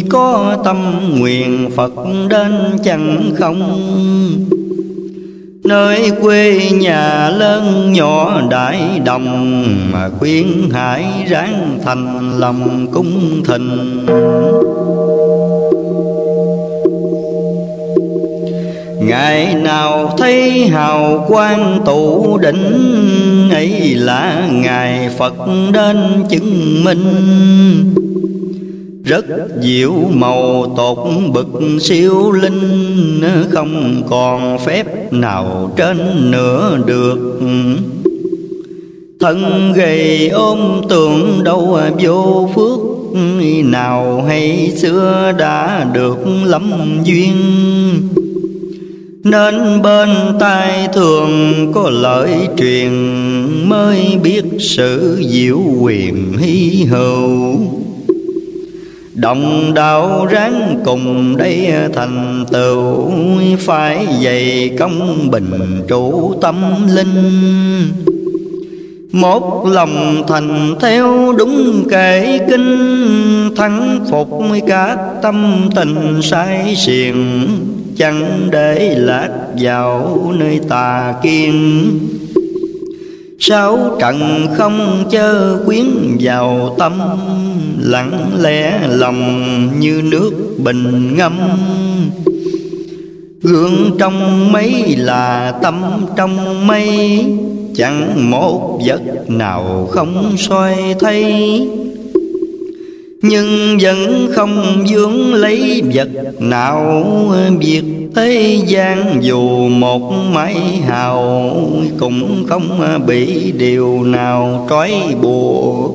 có tâm nguyện Phật đến chẳng không. Nơi quê nhà lớn nhỏ đại đồng, mà khuyên hải ráng thành lòng cung thình. Ngày nào thấy hào quang tụ đỉnh, ấy là ngày Phật đến chứng minh. Rất diệu màu tột bực siêu linh, không còn phép nào trên nữa được. Thân gầy ôm tưởng đâu vô phước, nào hay xưa đã được lắm duyên. Nên bên tai thường có lời truyền, mới biết sự diệu quyền hy hữu. Đồng đạo ráng cùng đây thành tựu, phải dày công bình trụ tâm linh. Một lòng thành theo đúng kệ kinh, thắng phục cả tâm tình sai xiền, chẳng để lạc vào nơi tà kiên. Sáu trần không chớ quyến vào tâm, lặng lẽ lòng như nước bình ngâm. Gương trong mây là tâm trong mây, chẳng một vật nào không soi thấy. Nhưng vẫn không vướng lấy vật nào, việc thế gian dù một mái hào, cũng không bị điều nào trói buộc.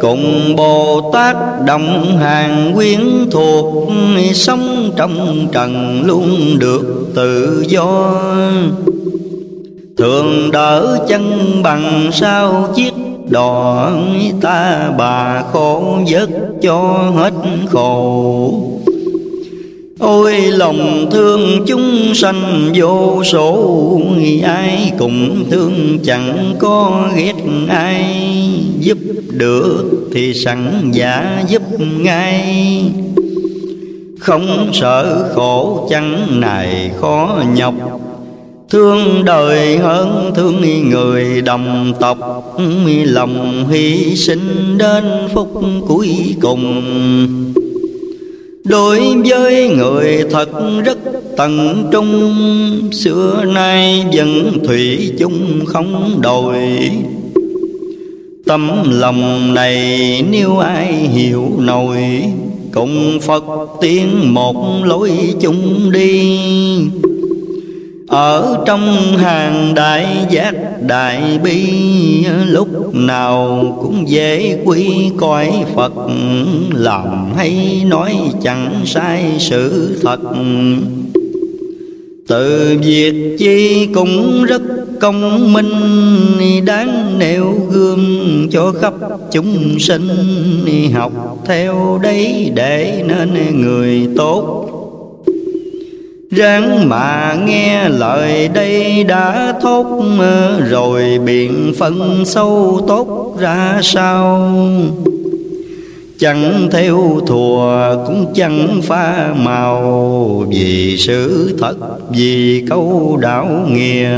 Cùng Bồ Tát đồng hàng quyến thuộc, sống trong trần luôn được tự do. Thường đỡ chân bằng sao chiếc đò, ta bà khổ vất cho hết khổ. Ôi lòng thương chúng sanh vô số, ai cũng thương chẳng có ghét ai. Giúp được thì sẵn giả giúp ngay, không sợ khổ chẳng nài khó nhọc. Thương đời hơn thương người đồng tộc, lòng hy sinh đến phút cuối cùng. Đối với người thật rất tận trung, xưa nay vẫn thủy chung không đổi. Tấm lòng này nếu ai hiểu nổi, cùng Phật tiến một lối chung đi. Ở trong hàng đại giác đại bi, lúc nào cũng dễ quy coi Phật. Làm hay nói chẳng sai sự thật, từ việc chi cũng rất công minh. Đáng nêu gương cho khắp chúng sinh, học theo đấy để nên người tốt. Ráng mà nghe lời đây đã thốt, rồi biện phân sâu tốt ra sao. Chẳng theo thùa cũng chẳng pha màu, vì sự thật vì câu đạo nghĩa.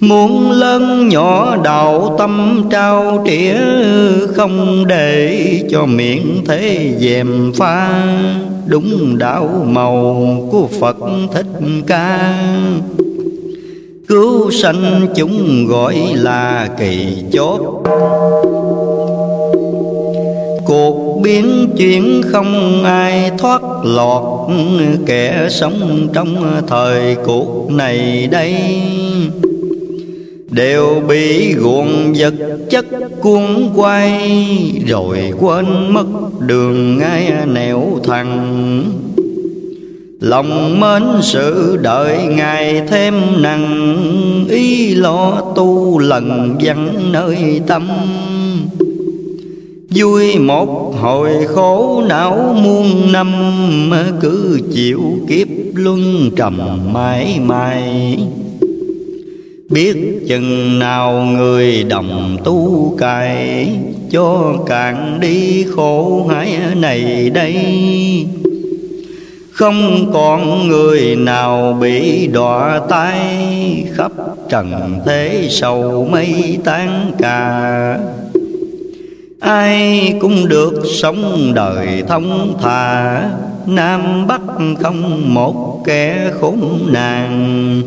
Muốn lớn nhỏ đạo tâm trao trĩa, không để cho miệng thế dèm pha. Đúng đạo màu của Phật Thích Ca, cứu sanh chúng gọi là kỳ chốt. Cuộc biến chuyển không ai thoát lọt, kẻ sống trong thời cuộc này đây đều bị guồng vật chất cuốn quay, rồi quên mất đường ngay nẻo thẳng. Lòng mến sự đợi ngày thêm nặng, ý lo tu lần vắng nơi tâm. Vui một hồi khổ não muôn năm, cứ chịu kiếp luân trầm mãi mãi. Biết chừng nào người đồng tu cày, cho càng đi khổ hãi này đây. Không còn người nào bị đọa tay, khắp trần thế sầu mây tan cà. Ai cũng được sống đời thông thả, Nam Bắc không một kẻ khốn nạn.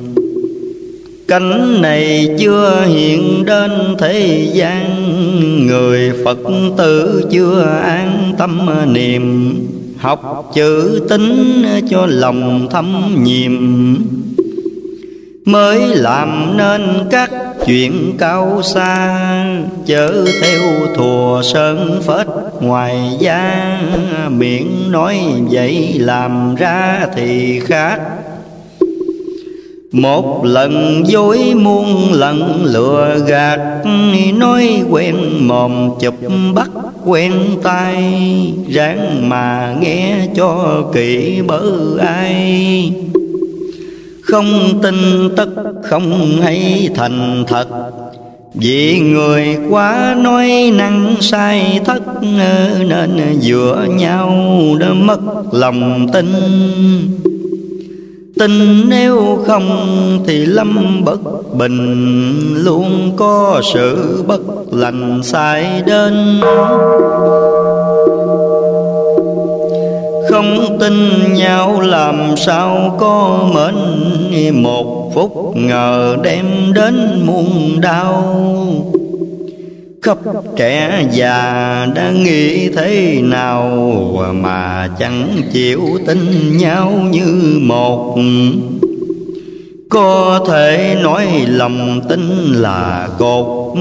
Cảnh này chưa hiện đến thế gian, người Phật tử chưa an tâm niệm. Học chữ tính cho lòng thâm nhiệm, mới làm nên các chuyện cao xa. Chớ theo thùa sơn phết ngoài da, miệng nói vậy làm ra thì khác. Một lần dối muôn lần lừa gạt, nói quen mồm chụp bắt quen tay. Ráng mà nghe cho kỹ bớ ai, không tin tất không hay thành thật. Vì người quá nói năng sai thất, nên giữa nhau đã mất lòng tin. Tin nếu không thì lâm bất bình, luôn có sự bất lành sai đến. Không tin nhau làm sao có mến, một phút ngờ đem đến muôn đau. Khắp trẻ già đã nghĩ thế nào mà chẳng chịu tin nhau như một. Có thể nói lòng tin là cột,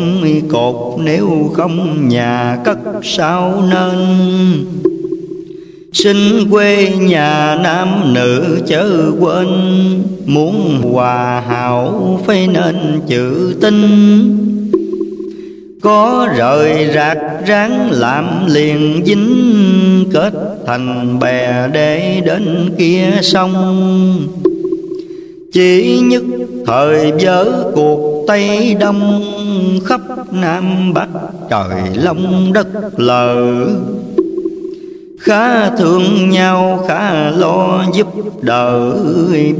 cột nếu không nhà cất sao nên. Xin quê nhà nam nữ chớ quên, muốn hòa hảo phải nên chữ tin. Có rời rạc ráng làm liền dính, kết thành bè để đến kia sông. Chỉ nhất thời vỡ cuộc Tây Đông, khắp Nam Bắc trời long đất lờ. Khá thương nhau khá lo giúp đỡ,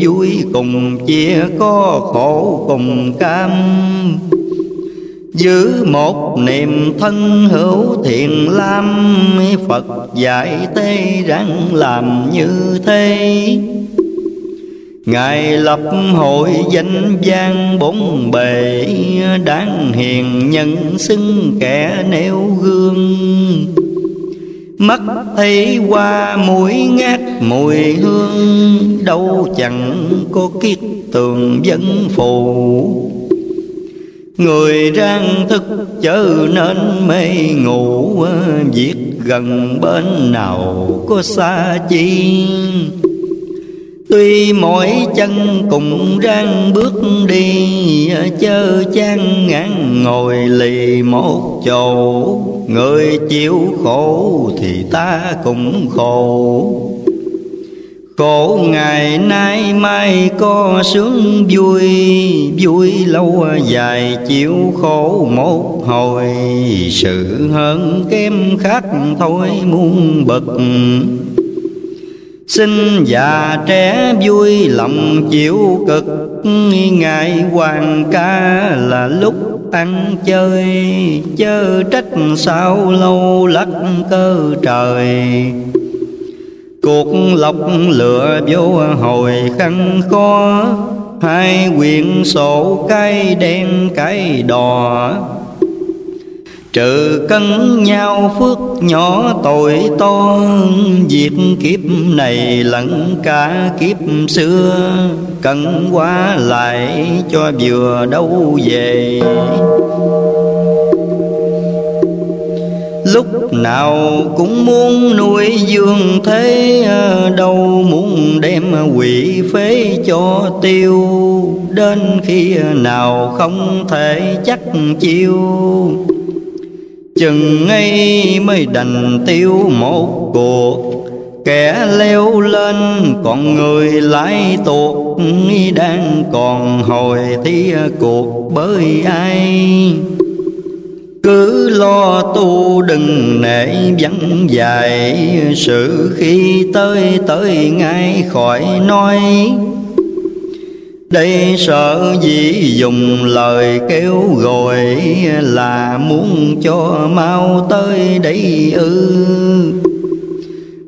vui cùng chia có khổ cùng cam. Giữ một niềm thân hữu thiện lam, Phật dạy tế ráng làm như thế. Ngài lập hội danh vang bốn bề, đáng hiền nhân xứng kẻ nêu gương. Mắt thấy qua mũi ngát mùi hương, đâu chẳng có kiết tường dân phù. Người rang thức chớ nên mê ngủ, việc gần bên nào có xa chi. Tuy mỗi chân cùng rang bước đi, chớ chán ngán ngồi lì một chỗ. Người chịu khổ thì ta cũng khổ. Khổ ngày nay mai có sướng vui, vui lâu dài chịu khổ một hồi. Sự hơn kém khác thôi muôn bực, sinh già trẻ vui lòng chịu cực. Ngài Hoàng Ca là lúc ăn chơi, chớ trách sao lâu lắc cơ trời. Cuộc lọc lửa vô hồi khăn khó, hai quyển sổ cái đen cái đỏ. Trừ cân nhau phước nhỏ tội to, việc kiếp này lẫn cả kiếp xưa. Cẩn qua lại cho vừa đâu về, lúc nào cũng muốn nuôi dương thế. Đâu muốn đem quỷ phế cho tiêu, đến khi nào không thể chắc chiêu. Chừng ấy mới đành tiêu một cuộc, kẻ leo lên còn người lại tuột. Đang còn hồi thì cuộc bởi ai, cứ lo tu đừng nể vắng dài. Sự khi tới tới ngay khỏi nói, đây sợ gì dùng lời kêu gọi. Là muốn cho mau tới đây ư.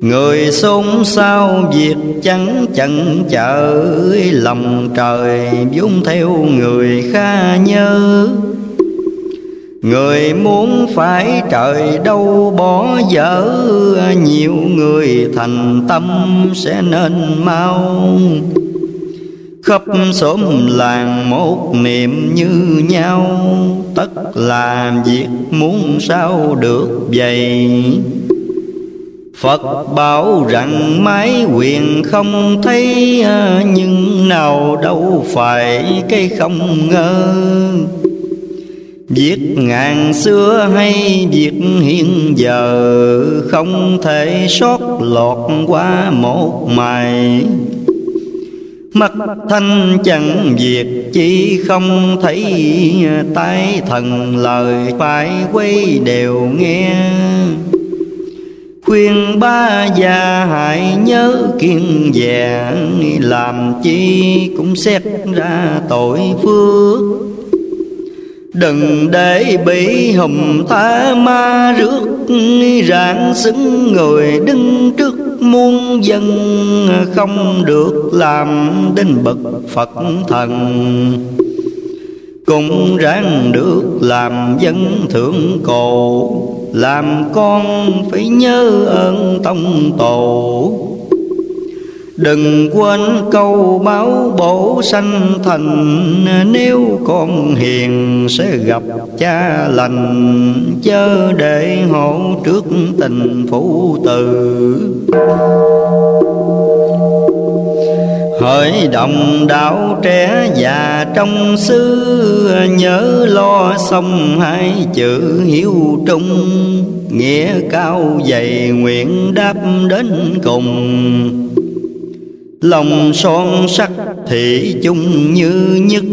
Người xôn xao việc chẳng chần chờ, lòng trời vốn theo người kha nhớ. Người muốn phải trời đâu bỏ dở, nhiều người thành tâm sẽ nên mau. Khắp xóm làng một niệm như nhau, tất là việc muốn sao được vậy. Phật bảo rằng mái quyền không thấy, nhưng nào đâu phải cái không ngờ. Việc ngàn xưa hay việc hiện giờ, không thể sót lọt qua một mày. mắt thanh chẳng việc chỉ không thấy, tái thần lời phải quay đều nghe. Khuyên ba già hãy nhớ kiêng dè, làm chi cũng xét ra tội phước. Đừng để bị hùng tà ma rước, rạng xứng người đứng trước muôn dân. Không được làm đến bậc Phật thần, cũng ráng được làm dân thượng cổ. Làm con phải nhớ ơn tông tổ, đừng quên câu báo bổ sanh thành. Nếu con hiền sẽ gặp cha lành, chớ để hộ trước tình phụ tử. Hỡi đồng đạo trẻ già trong xứ, nhớ lo xong hai chữ hiếu trung. Nghĩa cao dày nguyện đáp đến cùng, lòng son sắc thị chung như nhất.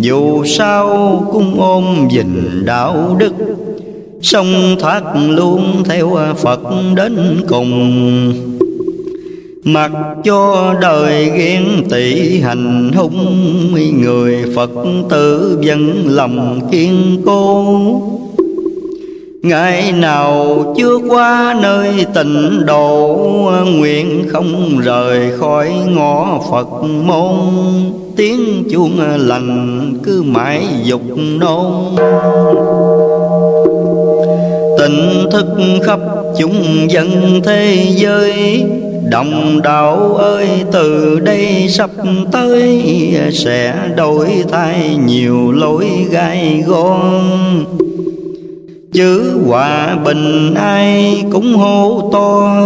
Dù sao cũng ôm gìn đạo đức, song thoát luôn theo Phật đến cùng. Mặc cho đời ghen tị hành hung, người Phật tử vẫn lòng kiên cố. Ngày nào chưa qua nơi tịnh độ, nguyện không rời khỏi ngõ Phật môn. Tiếng chuông lành cứ mãi dục nôn, tỉnh thức khắp chúng dân thế giới. Đồng đạo ơi từ đây sắp tới, sẽ đổi thay nhiều lối gai gòn. Chữ hòa bình ai cũng hô to,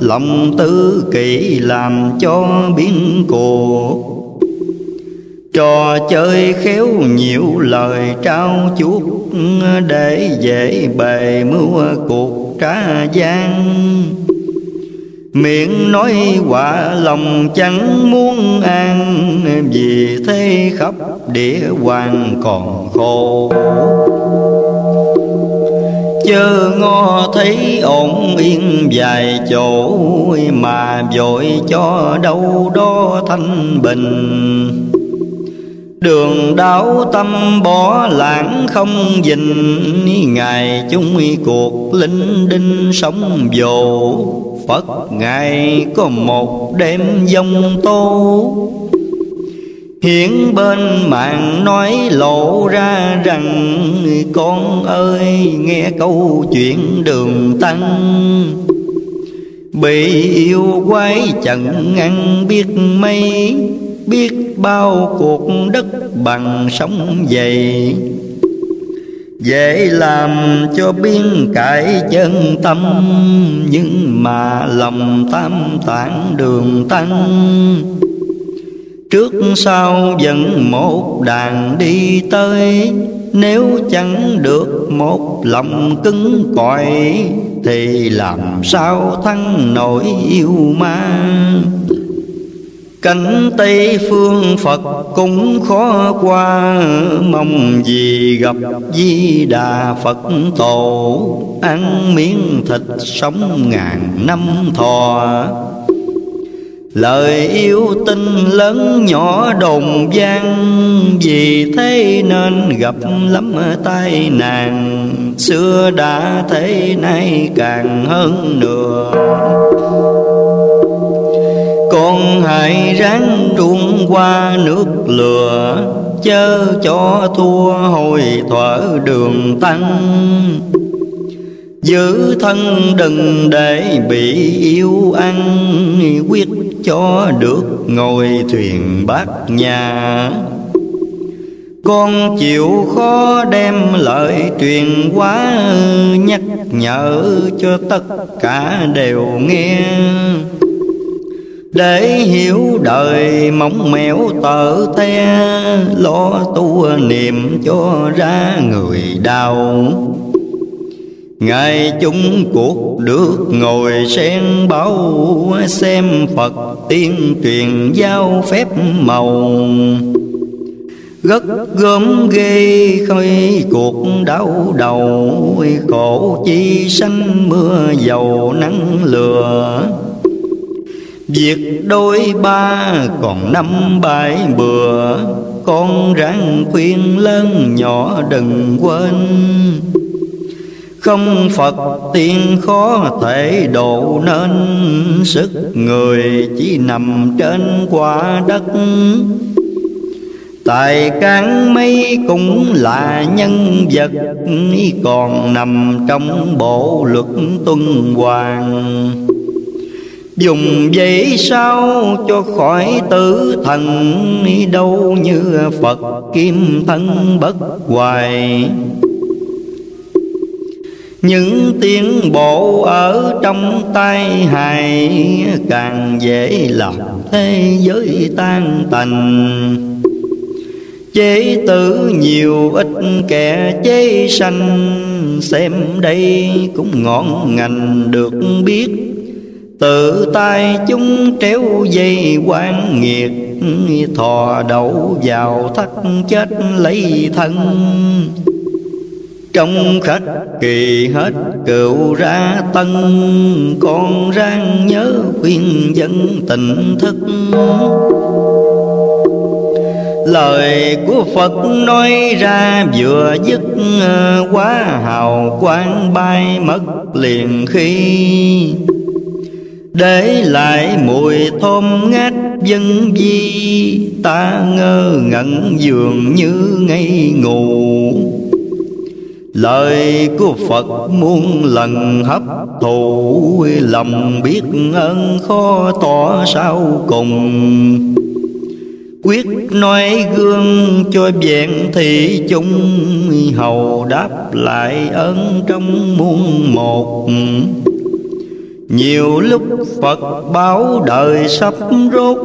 lòng tư kỷ làm cho biến cổ. Trò chơi khéo nhiều lời trao chuốt, để dễ bề mưu cuộc trá gian. Miệng nói quả lòng chẳng muốn an, vì thế khắp địa hoàng còn khổ. Chớ ngó thấy ổn yên vài chỗ, mà vội cho đâu đó thanh bình. Đường đảo tâm bỏ lãng không dình, ngày chung cuộc linh đinh sống vồ. Phật ngài có một đêm giông tô, hiển bên mạng nói lộ ra rằng. Con ơi nghe câu chuyện đường tăng, bị yêu quái chẳng ngăn biết mấy. Biết bao cuộc đất bằng sóng dày, dễ làm cho biên cải chân tâm. Nhưng mà lòng tam tạng đường tăng, trước sau vẫn một đàn đi tới. Nếu chẳng được một lòng cứng cỏi, thì làm sao thắng nổi yêu ma. Cánh Tây phương Phật cũng khó qua, mong gì gặp Di Đà Phật tổ. Ăn miếng thịt sống ngàn năm thọ, lời yêu tinh lớn nhỏ đồn vang. Vì thế nên gặp lắm tai nạn, xưa đã thế nay càng hơn nữa. Con hãy ráng trốn qua nước lửa, chớ cho thua hồi thuở đường tăng. Giữ thân đừng để bị yêu ăn, quyết cho được ngồi thuyền bát nhà. Con chịu khó đem lời truyền quá, nhắc nhở cho tất cả đều nghe. Để hiểu đời mỏng mẻo tở the, lo tu niệm cho ra người đau. Ngài chúng cuộc được ngồi sen báu, xem Phật tiên truyền giao phép màu. Rất gớm ghê khơi cuộc đau đầu, khổ chi sanh mưa dầu nắng lừa. Việc đôi ba còn năm bảy bữa, con ráng khuyên lớn nhỏ đừng quên. Không Phật tiên khó thể độ nên, sức người chỉ nằm trên quả đất. Tài cán mấy cũng là nhân vật, còn nằm trong bộ luật tuân hoàng. Dùng vậy sao cho khỏi tử thần, đâu như Phật kim thân bất hoài. Những tiến bộ ở trong tay hài, càng dễ làm thế giới tan tành. Chế tử nhiều ít kẻ chế sanh, xem đây cũng ngọn ngành được biết. Tự tay chúng tréo dây quan nghiệt, thò đầu vào thắt chết lấy thân. Trong khách kỳ hết cựu ra tân, con ráng nhớ khuyên dân tỉnh thức. Lời của Phật nói ra vừa dứt, quá hào quang bay mất liền khi. Để lại mùi thơm ngát dân vi, ta ngơ ngẩn dường như ngây ngủ. Lời của Phật muôn lần hấp thụ, lòng biết ơn khó tỏ sao cùng. Quyết nói gương cho vẹn thị chúng, hầu đáp lại ơn trong muôn một. Nhiều lúc Phật báo đời sắp rốt,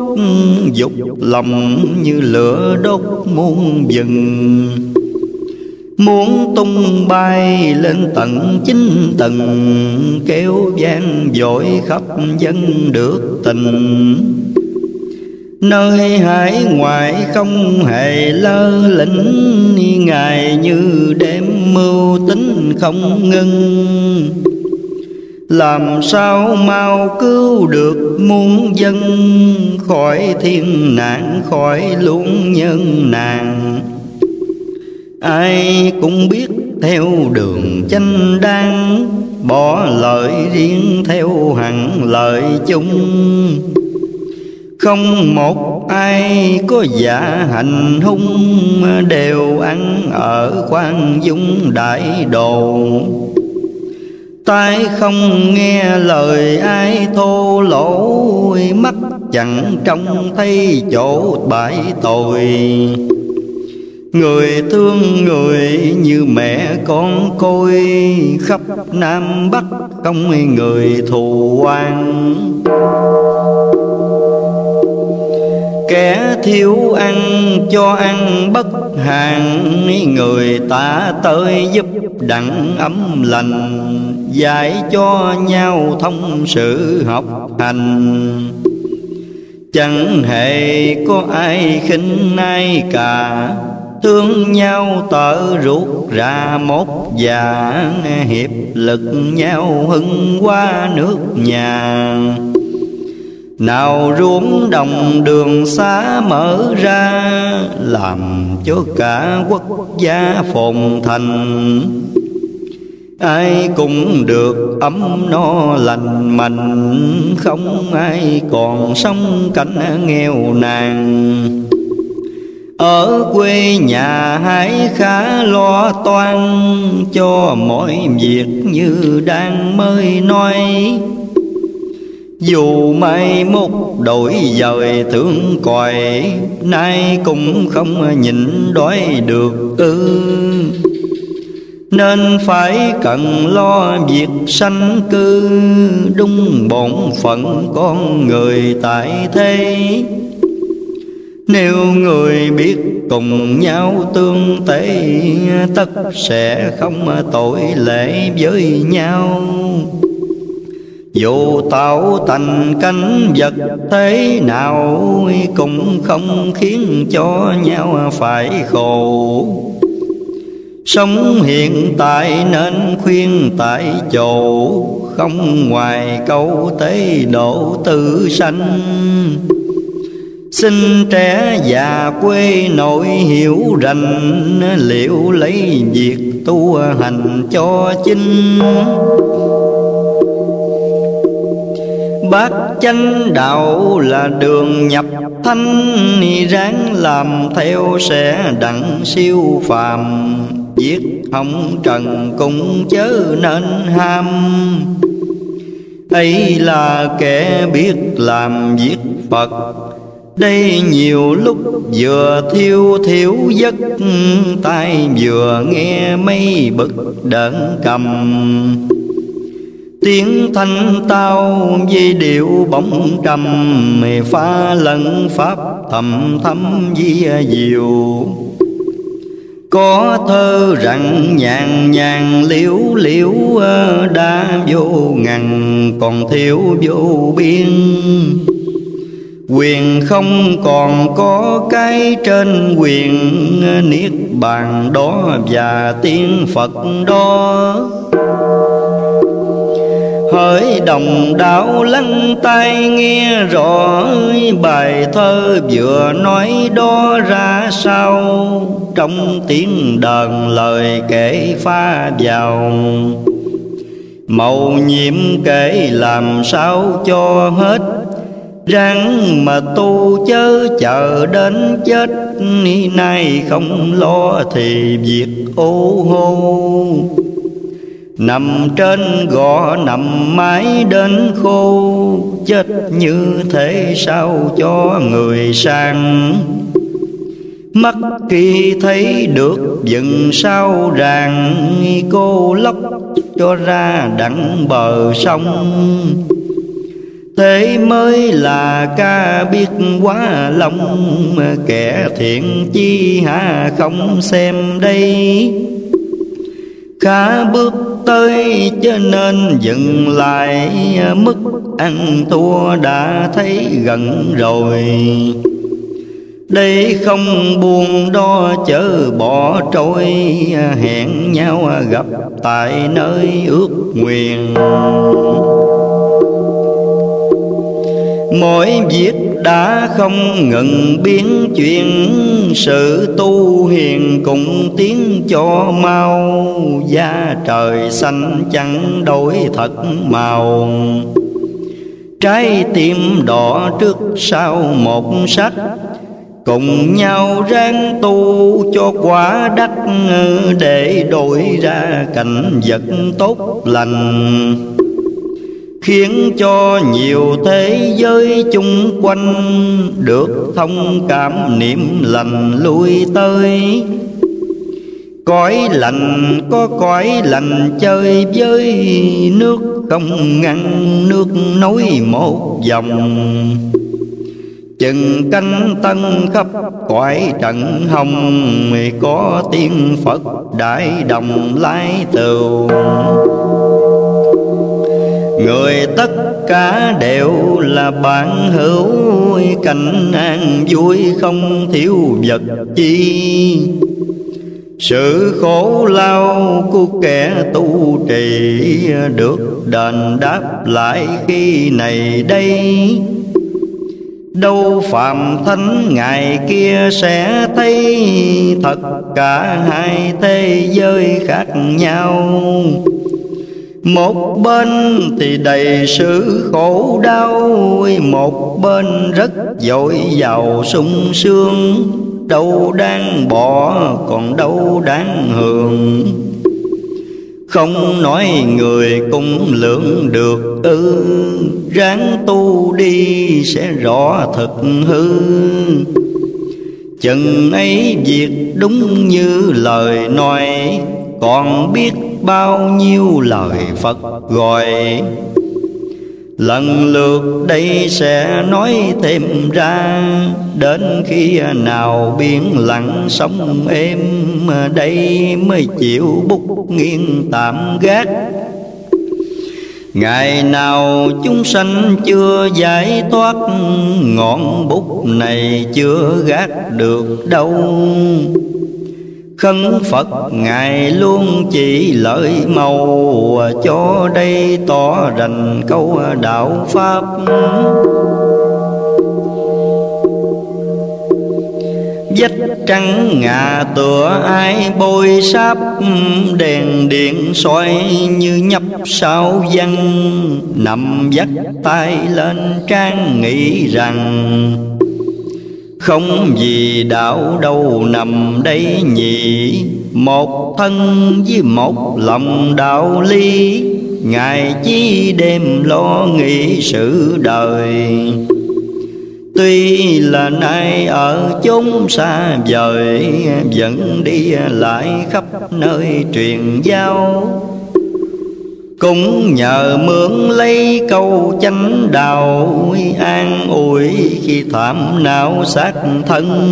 dục lòng như lửa đốt muôn vừng. Muốn tung bay lên tận 9 tầng, kéo vang dội khắp dân được tình. Nơi hải ngoại không hề lơ lĩnh, ngày như đêm mưu tính không ngưng. Làm sao mau cứu được muôn dân, khỏi thiên nạn khỏi luống nhân nạn. Ai cũng biết theo đường chánh đáng, bỏ lợi riêng theo hẳn lợi chung. Không một ai có giả hành hung, đều ăn ở khoan dung đại đồ. Tai không nghe lời ai thô lỗ, mắt chẳng trông thấy chỗ bãi tội. Người thương người như mẹ con côi, khắp Nam Bắc không người thù oan. Kẻ thiếu ăn cho ăn bất hàng, người ta tới giúp đặng ấm lành. Dạy cho nhau thông sự học hành, chẳng hề có ai khinh ai cả. Thương nhau tở ruột ra một già, hiệp lực nhau hưng qua nước nhà. Nào ruộng đồng đường xá mở ra, làm cho cả quốc gia phồn thành. Ai cũng được ấm no lành mạnh, không ai còn sống cảnh nghèo nàn. Ở quê nhà hãy khá lo toan, cho mọi việc như đang mới nói. Dù mai mốt đổi dời tưởng còi, nay cũng không nhịn đói được ư. Nên phải cần lo việc sanh cư, đúng bổn phận con người tại thế. Nếu người biết cùng nhau tương tế, tất sẽ không tội lễ với nhau. Dù tạo thành cánh vật thế nào, cũng không khiến cho nhau phải khổ. Sống hiện tại nên khuyên tại chỗ, không ngoài câu tế độ tự sanh. Xin trẻ già quê nội hiểu rành, liệu lấy việc tu hành cho chính. Bát chánh đạo là đường nhập thánh, ráng làm theo sẽ đặng siêu phàm. Giết hồng trần cũng chớ nên ham, ấy là kẻ biết làm việc Phật. Đây nhiều lúc vừa thiêu thiểu giấc, tai vừa nghe mấy bực đợn cầm. Tiếng thanh tao với điệu bóng trầm, pha lẫn pháp thầm thấm với diệu. Có thơ rằng nhàn nhàn liễu liễu, đã vô ngần còn thiếu vô biên. Quyền không còn có cái trên quyền, niết bàn đó và tiếng Phật đó. Hỡi đồng đạo lắng tai nghe rõ, bài thơ vừa nói đó ra sao. Trong tiếng đờn lời kể pha vào, mầu nhiệm kể làm sao cho hết. Ráng mà tu chớ chờ đến chết, nay không lo thì việc ô hô. Nằm trên gò nằm mãi đến khô, chết như thế sao cho người sang. Mắt khi thấy được dựng sao ràng, cô lóc cho ra đặng bờ sông. Thế mới là ca biết quá lòng, kẻ thiện chi hà không xem đây. Khá bước tới cho nên dừng lại, mức ăn tua đã thấy gần rồi. Đây không buồn đo chớ bỏ trôi, hẹn nhau gặp tại nơi ước nguyện. Mỗi việc đã không ngừng biến chuyển, sự tu hiền cùng tiến cho mau. Da trời xanh chẳng đổi thật màu, trái tim đỏ trước sau một sách. Cùng nhau ráng tu cho quả đắc, để đổi ra cảnh vật tốt lành. Khiến cho nhiều thế giới chung quanh, được thông cảm niệm lành lui tới. Cõi lành có cõi lành chơi với, nước không ngăn nước nối một dòng. Chừng canh tân khắp cõi trận hồng, có tiếng Phật đại đồng lái tường. Người tất cả đều là bạn hữu, cảnh an vui không thiếu vật chi. Sự khổ lao của kẻ tu trì, được đền đáp lại khi này đây. Đâu phàm thánh ngày kia sẽ thấy, thật cả hai thế giới khác nhau. Một bên thì đầy sự khổ đau, một bên rất dội vào sung sướng. Đâu đang bỏ còn đâu đang hưởng, không nói người cũng lượng được ư. Ráng tu đi sẽ rõ thật hư, chừng ấy việc đúng như lời nói. Còn biết bao nhiêu lời Phật gọi, lần lượt đây sẽ nói thêm ra, đến khi nào biển lặng sóng êm, đây mới chịu bút nghiêng tạm gác. Ngày nào chúng sanh chưa giải thoát, ngọn bút này chưa gác được đâu. Khấn Phật Ngài luôn chỉ lợi màu, cho đây tỏ rành câu đạo Pháp. Vách trắng ngà tựa ai bôi sáp, đèn điện soi như nhập sao văn. Nằm vắt tay lên trang nghĩ rằng, không vì đạo đâu nằm đây nhỉ. Một thân với một lòng đạo lý, ngày chi đêm lo nghĩ sự đời. Tuy là nay ở chốn xa vời, vẫn đi lại khắp nơi truyền giáo. Cũng nhờ mượn lấy câu chánh đạo, an ủi khi thảm não xác thân.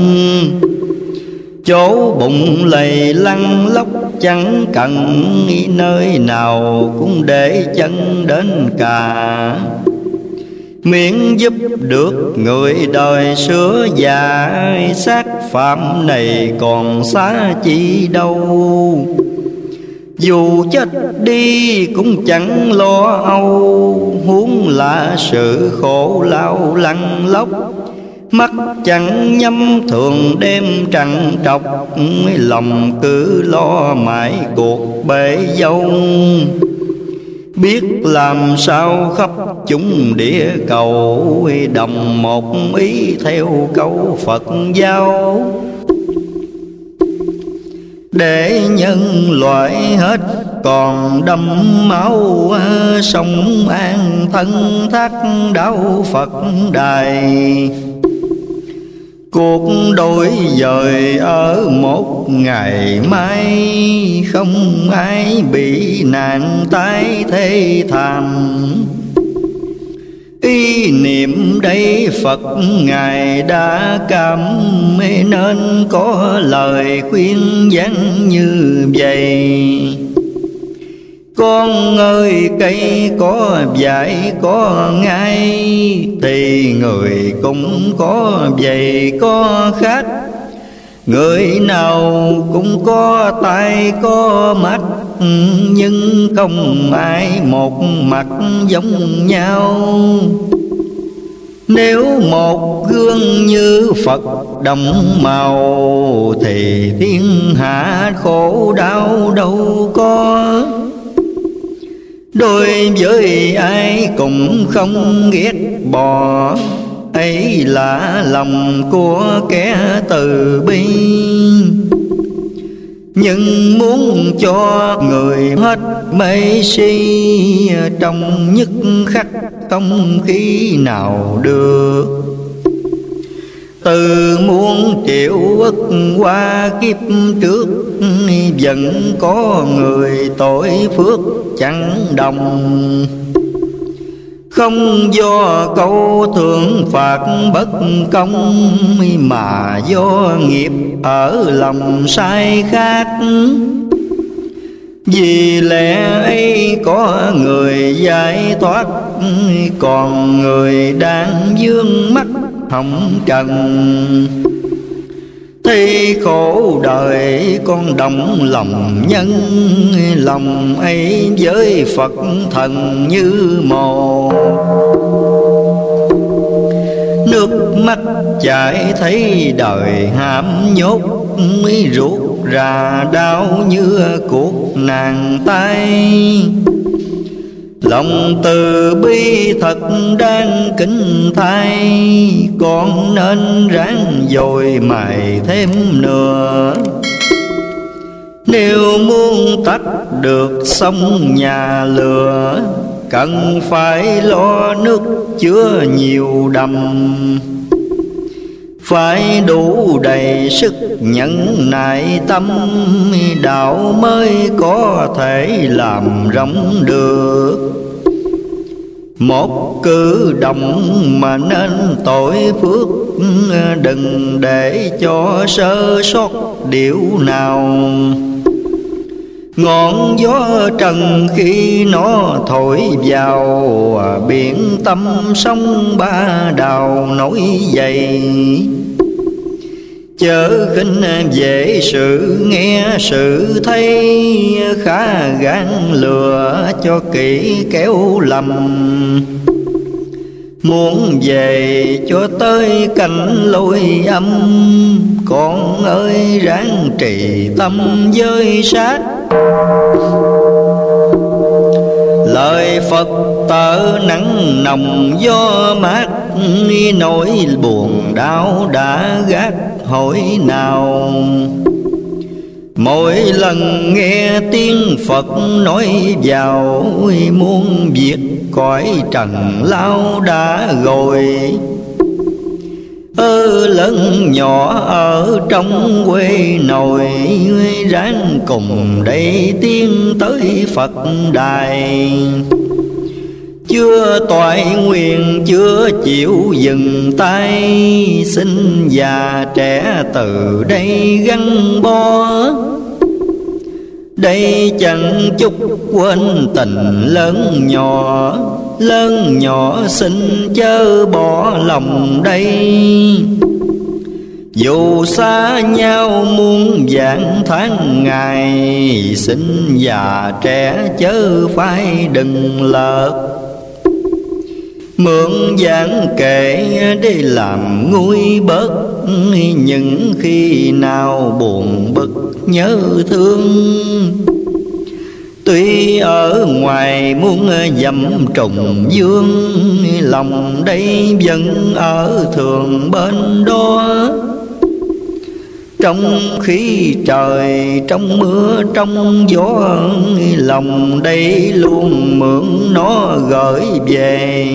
Chỗ bụng lầy lăn lóc chẳng cần, nơi nào cũng để chân đến cả. Miễn giúp được người đời sửa già, xác phạm này còn xá chi đâu. Dù chết đi cũng chẳng lo âu, huống là sự khổ lao lăn lóc. Mắt chẳng nhắm thường đêm trằn trọc, lòng cứ lo mãi cuộc bể dâu. Biết làm sao khắp chúng địa cầu, đồng một ý theo câu Phật giáo. Để nhân loại hết còn đẫm máu, sống an thân thác đạo Phật đài. Cuộc đổi dời ở một ngày mai, không ai bị nạn tái thế thảm. Ý niệm đây Phật Ngài đã cảm, nên có lời khuyên dẫn như vậy. Con ơi cây có dại có ngay, thì người cũng có vậy có khác. Người nào cũng có tay có mắt, nhưng không ai một mặt giống nhau. Nếu một gương như Phật đồng màu, thì thiên hạ khổ đau đâu có. Đối với ai cũng không ghét bỏ, ấy là lòng của kẻ từ bi. Nhưng muốn cho người hết mê si, trong nhất khắc không khi nào được. Từ muôn triệu ức qua kiếp trước, vẫn có người tội phước chẳng đồng. Không do câu thưởng phạt bất công, mà do nghiệp ở lòng sai khác. Vì lẽ ấy có người giải thoát, còn người đang vương mắc hồng trần. Thì khổ đời con đồng lòng nhân, lòng ấy với Phật thần như một. Nước mắt chảy thấy đời hãm nhốt, mới ruột ra đau như cuộc nàng tay. Lòng từ bi thật đáng kính thay, con nên ráng dồi mài thêm nữa. Nếu muốn tách được sông nhà lửa, cần phải lo nước chứa nhiều đầm. Phải đủ đầy sức nhẫn nại tâm, đạo mới có thể làm rộng được. Một cử động mà nên tội phước, đừng để cho sơ sót điều nào. Ngọn gió trần khi nó thổi vào, biển tâm sông ba đào nổi dậy. Chớ khinh dễ sự nghe sự thấy, khá gan lừa cho kỹ kéo lầm. Muốn về cho tới cảnh lôi âm, con ơi ráng trì tâm giới sát. Lời Phật tở nắng nồng gió mát, nỗi buồn đau đã gác hỏi nào. Mỗi lần nghe tiếng Phật nói vào, muôn việc cõi trần lao đã rồi. Ơ lớn nhỏ ở trong quê nội, ráng cùng đây tiến tới Phật đài. Chưa toại nguyện chưa chịu dừng tay, xin già trẻ từ đây gắn bó. Đây chẳng chút quên tình lớn nhỏ xin chớ bỏ lòng đây. Dù xa nhau muôn vạn tháng ngày, xin già trẻ chớ phải đừng lợt. Mượn giảng kể để làm nguôi bớt, những khi nào buồn bực nhớ thương. Tuy ở ngoài muốn dặm trùng dương, lòng đây vẫn ở thường bên đó. Trong khí trời, trong mưa, trong gió, lòng đây luôn mượn nó gửi về.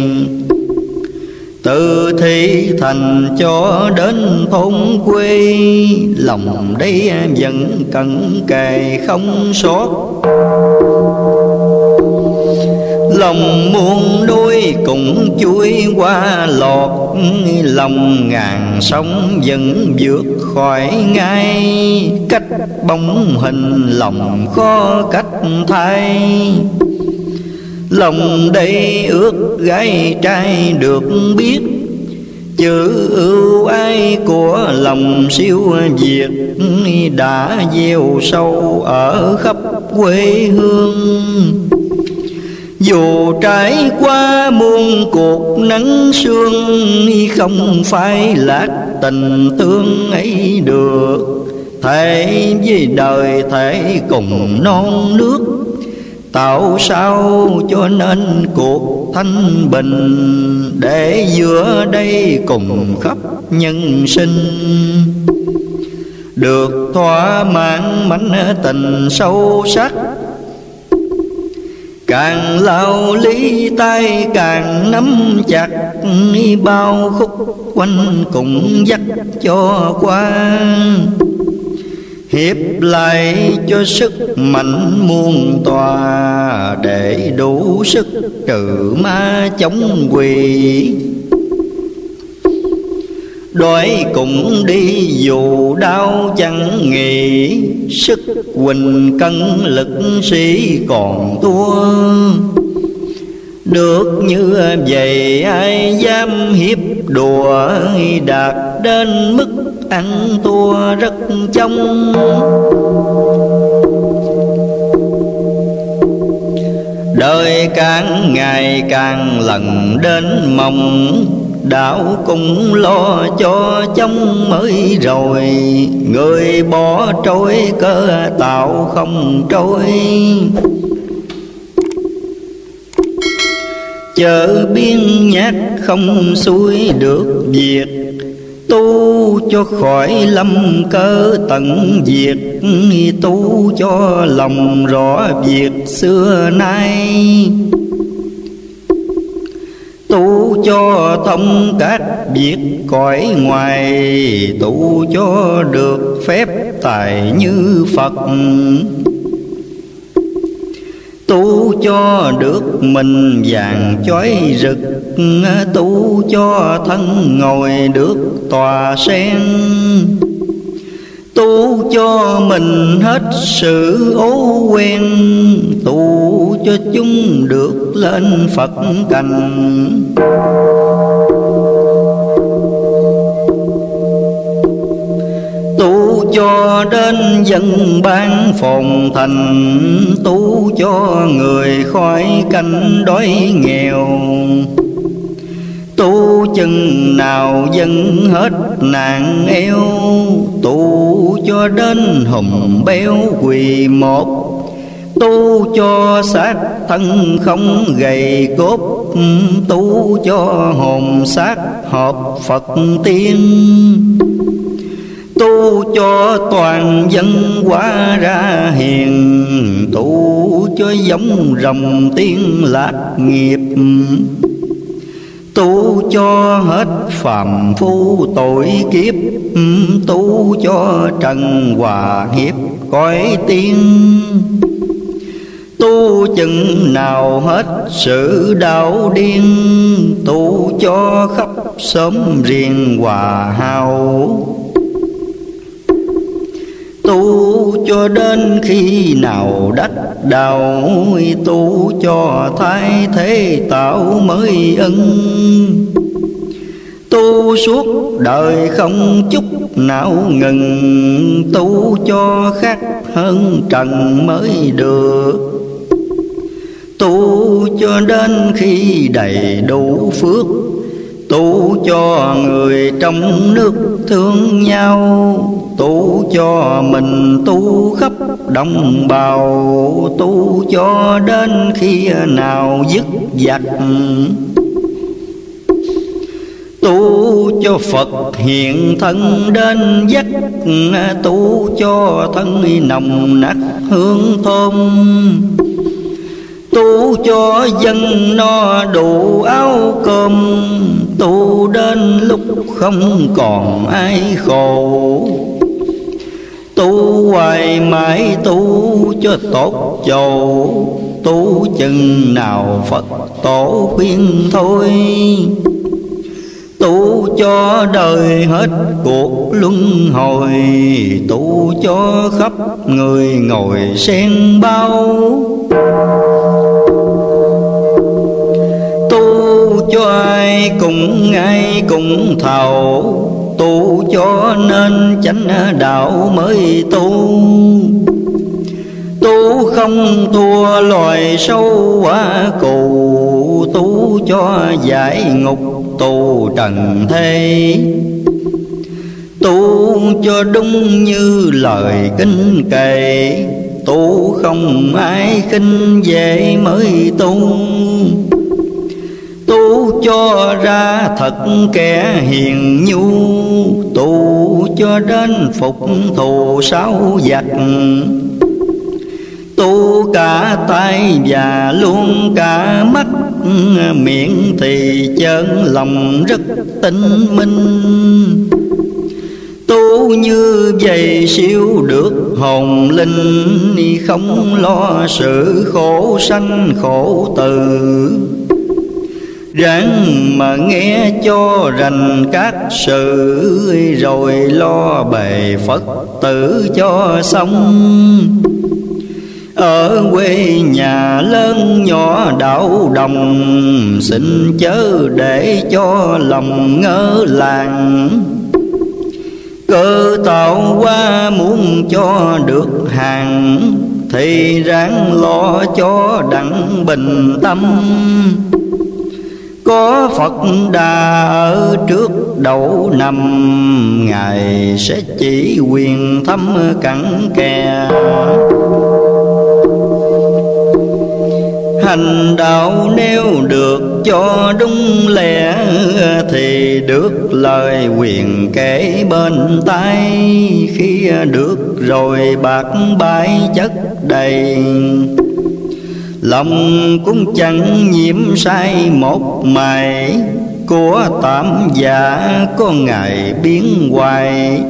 Từ thị thành cho đến thôn quê, lòng đây vẫn cận kề không sót. Lòng muôn đuôi cũng chui qua lọt, lòng ngàn sóng vẫn vượt khỏi ngay. Cách bóng hình lòng khó cách thay, lòng đây ước gái trai được biết. Chữ ưu ái của lòng siêu việt, đã gieo sâu ở khắp quê hương. Dù trải qua muôn cuộc nắng sương, không phải lạc tình thương ấy được. Thể với đời thể cùng non nước, tạo sao cho nên cuộc thanh bình. Để giữa đây cùng khắp nhân sinh, được thỏa mãn mãnh tình sâu sắc. Càng lao lý tay càng nắm chặt, bao khúc quanh cũng dắt cho qua. Hiệp lại cho sức mạnh muôn tòa, để đủ sức trừ ma chống quỷ. Đói cũng đi dù đau chẳng nghỉ, sức huỳnh cân lực sĩ còn thua. Được như vậy ai dám hiếp đùa, đạt đến mức ăn thua rất chông. Đời càng ngày càng lần đến mong, đạo cũng lo cho chóng mới rồi. Người bỏ trôi cơ tạo không trôi, chợ biên nhát không xuôi được việc. Tu cho khỏi lâm cơ tận diệt, tu cho lòng rõ việc xưa nay. Tu cho thông các việc cõi ngoài, tu cho được phép tài như Phật. tu cho được mình vàng chói rực, tu cho thân ngồi được tòa sen, tu cho mình hết sự ố quen, tu cho chúng được lên Phật cành. Tu cho đến dân ban phồn thành, tu cho người khỏi cảnh đói nghèo, tu chừng nào dân hết nạn eo, tu cho đến hùm béo quỳ một, tu cho xác thân không gầy cốt, tu cho hồn xác hợp Phật tiên, tu cho toàn dân hóa ra hiền, tu cho giống rồng tiên lạc nghiệp, tu cho hết phàm phu tội kiếp, tu cho trần hòa hiệp cõi tiên, tu chừng nào hết sự đau điên, tu cho khắp xóm riêng hòa hào, tu cho đến khi nào đắc đạo, tu cho thái thế tạo mới ân, tu suốt đời không chút nào ngừng, tu cho khác hơn trần mới được, tu cho đến khi đầy đủ phước, tu cho người trong nước thương nhau, tu cho mình tu khắp đồng bào, tu cho đến khi nào dứt giặc, tu cho Phật hiện thân đến giấc, tu cho thân nồng nặc hương thơm, tu cho dân no đủ áo cơm, tu đến lúc không còn ai khổ, tu hoài mãi tu cho tốt chầu, tu chừng nào Phật tổ khuyên thôi, tu cho đời hết cuộc luân hồi, tu cho khắp người ngồi sen bao, tu cho ai cũng thầu, tu cho nên chánh đạo mới tu, tu không thua loài sâu quá cụ, tu cho giải ngục tu trần thế, tu cho đúng như lời kinh kệ, tu không ai khinh dễ mới tu, tu cho ra thật kẻ hiền nhu, tu cho đến phục thù sáu giặc, tu cả tay và luôn cả mắt, miệng thì chơn lòng rất tinh minh, tu như vậy siêu được hồn linh, không lo sự khổ sanh khổ tử, ráng mà nghe cho rành các sự, rồi lo bề Phật tử cho xong. Ở quê nhà lớn nhỏ đảo đồng, xin chớ để cho lòng ngỡ làng, cơ tạo qua muốn cho được hàng, thì ráng lo cho đặng bình tâm, có Phật Đà ở trước đầu năm, Ngài sẽ chỉ quyền thăm cẳng kè, hành đạo nếu được cho đúng lẽ, thì được lời quyền kể bên tai, khi được rồi bạc bãi chất đầy, lòng cũng chẳng nhiễm sai một mày, của tạm giả có ngày biến hoài,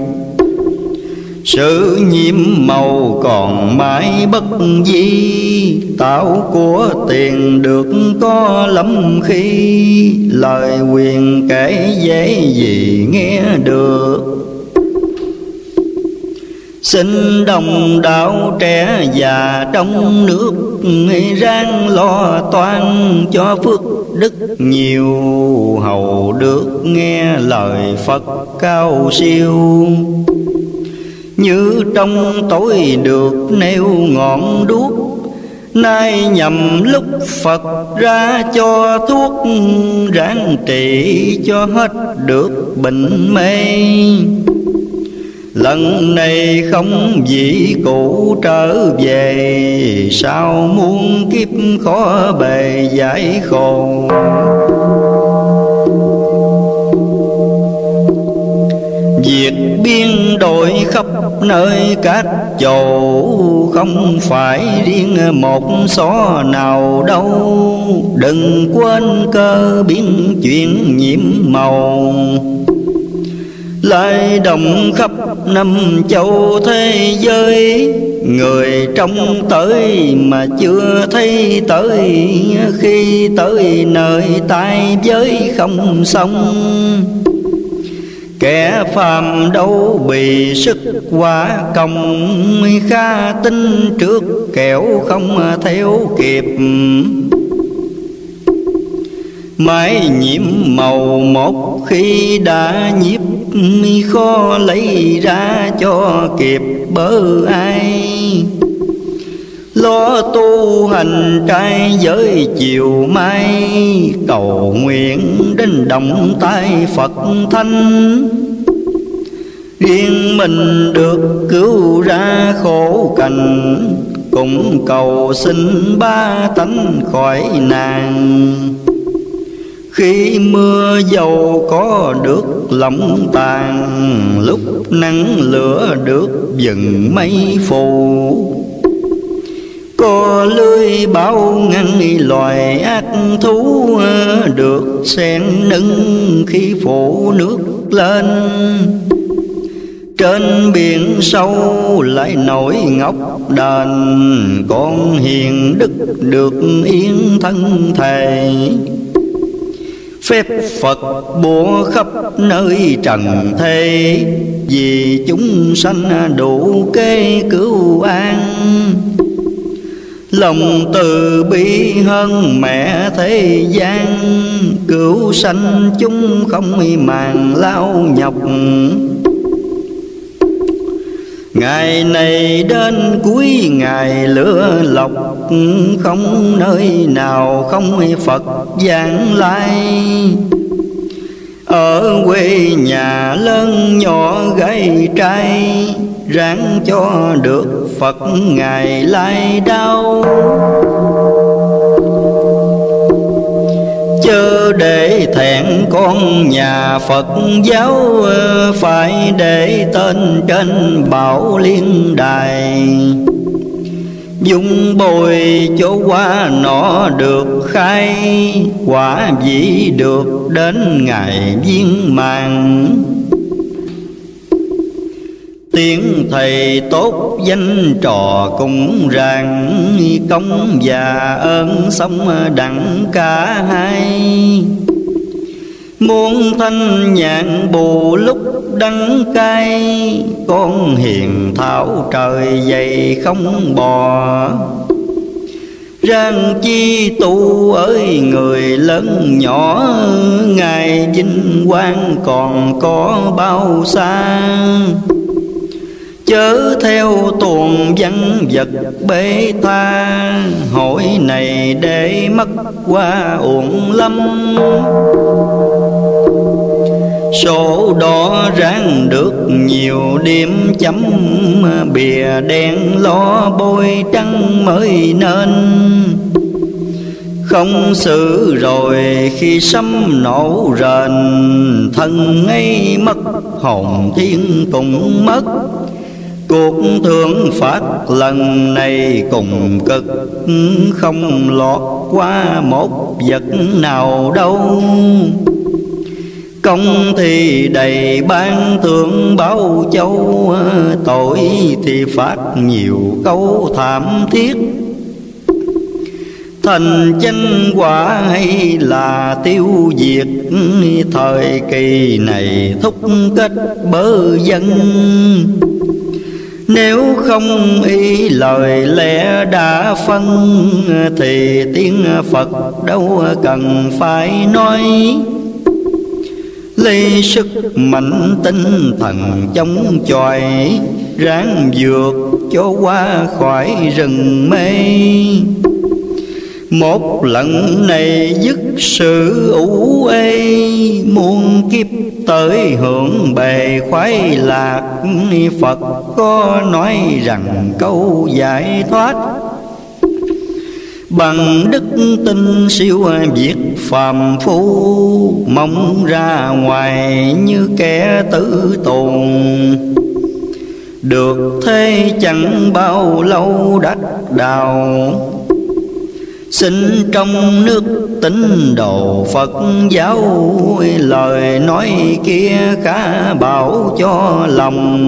sự nhiễm màu còn mãi bất di. Tạo của tiền được có lắm khi, lời quyền kể dễ gì nghe được. Xin đồng đạo trẻ già trong nước, ráng lo toan cho phước đức nhiều. Hầu được nghe lời Phật cao siêu, như trong tối được nêu ngọn đuốc. Nay nhằm lúc Phật ra cho thuốc, ráng trị cho hết được bệnh mê. Lần này không vì cũ trở về, sao muôn kiếp khó bề giải khổ. Việc biên đổi khắp nơi các chỗ, không phải riêng một xó nào đâu. Đừng quên cơ biến chuyển nhiễm màu, lại đồng khắp năm châu thế giới. Người trong tới mà chưa thấy tới, khi tới nơi tai giới không xong. Kẻ phàm đâu bị sức quá công, khá tính trước kẻo không theo kịp. Mãi nhiễm màu một khi đã nhiễm, khó lấy ra cho kịp bớ ai. Lo tu hành trai giới chiều mai, cầu nguyện đến động tay Phật thanh. Riêng mình được cứu ra khổ cảnh, cũng cầu xin ba tánh khỏi nàng. Khi mưa dầu có được lỏng tàn, lúc nắng lửa được dừng mây phù. Có lưới bao ngăn loài ác thú, được sen nâng khi phủ nước lên. Trên biển sâu lại nổi ngọc đền, con hiền đức được yên thân thề. Phép Phật bủa khắp nơi trần thế, vì chúng sanh đủ kế cứu an. Lòng từ bi hơn mẹ thế gian, cứu sanh chúng không màng lao nhọc. Ngày này đến cuối ngày lửa lọc, không nơi nào không Phật giảng lai. Ở quê nhà lớn nhỏ gầy trai, ráng cho được Phật ngày lai đau. Chớ để thẹn con nhà Phật giáo, phải để tên trên bảo liên đài. Dung bồi chỗ qua nó được khai, quả dĩ được đến ngày viên mãn. Tiếng thầy tốt danh trò cũng rằng, công và ơn sống đặng cả hai. Muôn thanh nhạn bù lúc đắng cay, con hiền thảo trời dày không bò. Ráng chi tu ơi người lớn nhỏ, ngài vinh quang còn có bao xa. Chớ theo tuồng văn vật bế tha, hỏi này để mất qua uổng lắm. Sổ đỏ ráng được nhiều điểm chấm, bìa đen lo bôi trắng mới nên. Không xử rồi khi sấm nổ rền, thân ấy mất hồn thiên cũng mất. Cuộc thương phát lần này cùng cực, không lọt qua một vật nào đâu. Công thì đầy ban thượng bao châu, tội thì phạt nhiều câu thảm thiết. Thành chánh quả hay là tiêu diệt, thời kỳ này thúc kết bớ dân. Nếu không y lời lẽ đã phân, thì tiếng Phật đâu cần phải nói. Lấy sức mạnh tinh thần chống chọi, ráng vượt cho qua khỏi rừng mê. Một lần này dứt sự ủ ê, muôn kiếp tới hưởng bề khoái lạc. Phật có nói rằng câu giải thoát, bằng đức tin siêu việt phàm phu. Mong ra ngoài như kẻ tử tồn, được thế chẳng bao lâu đắc đạo. Xin trong nước tín đồ Phật giáo, lời nói kia khá bảo cho lòng.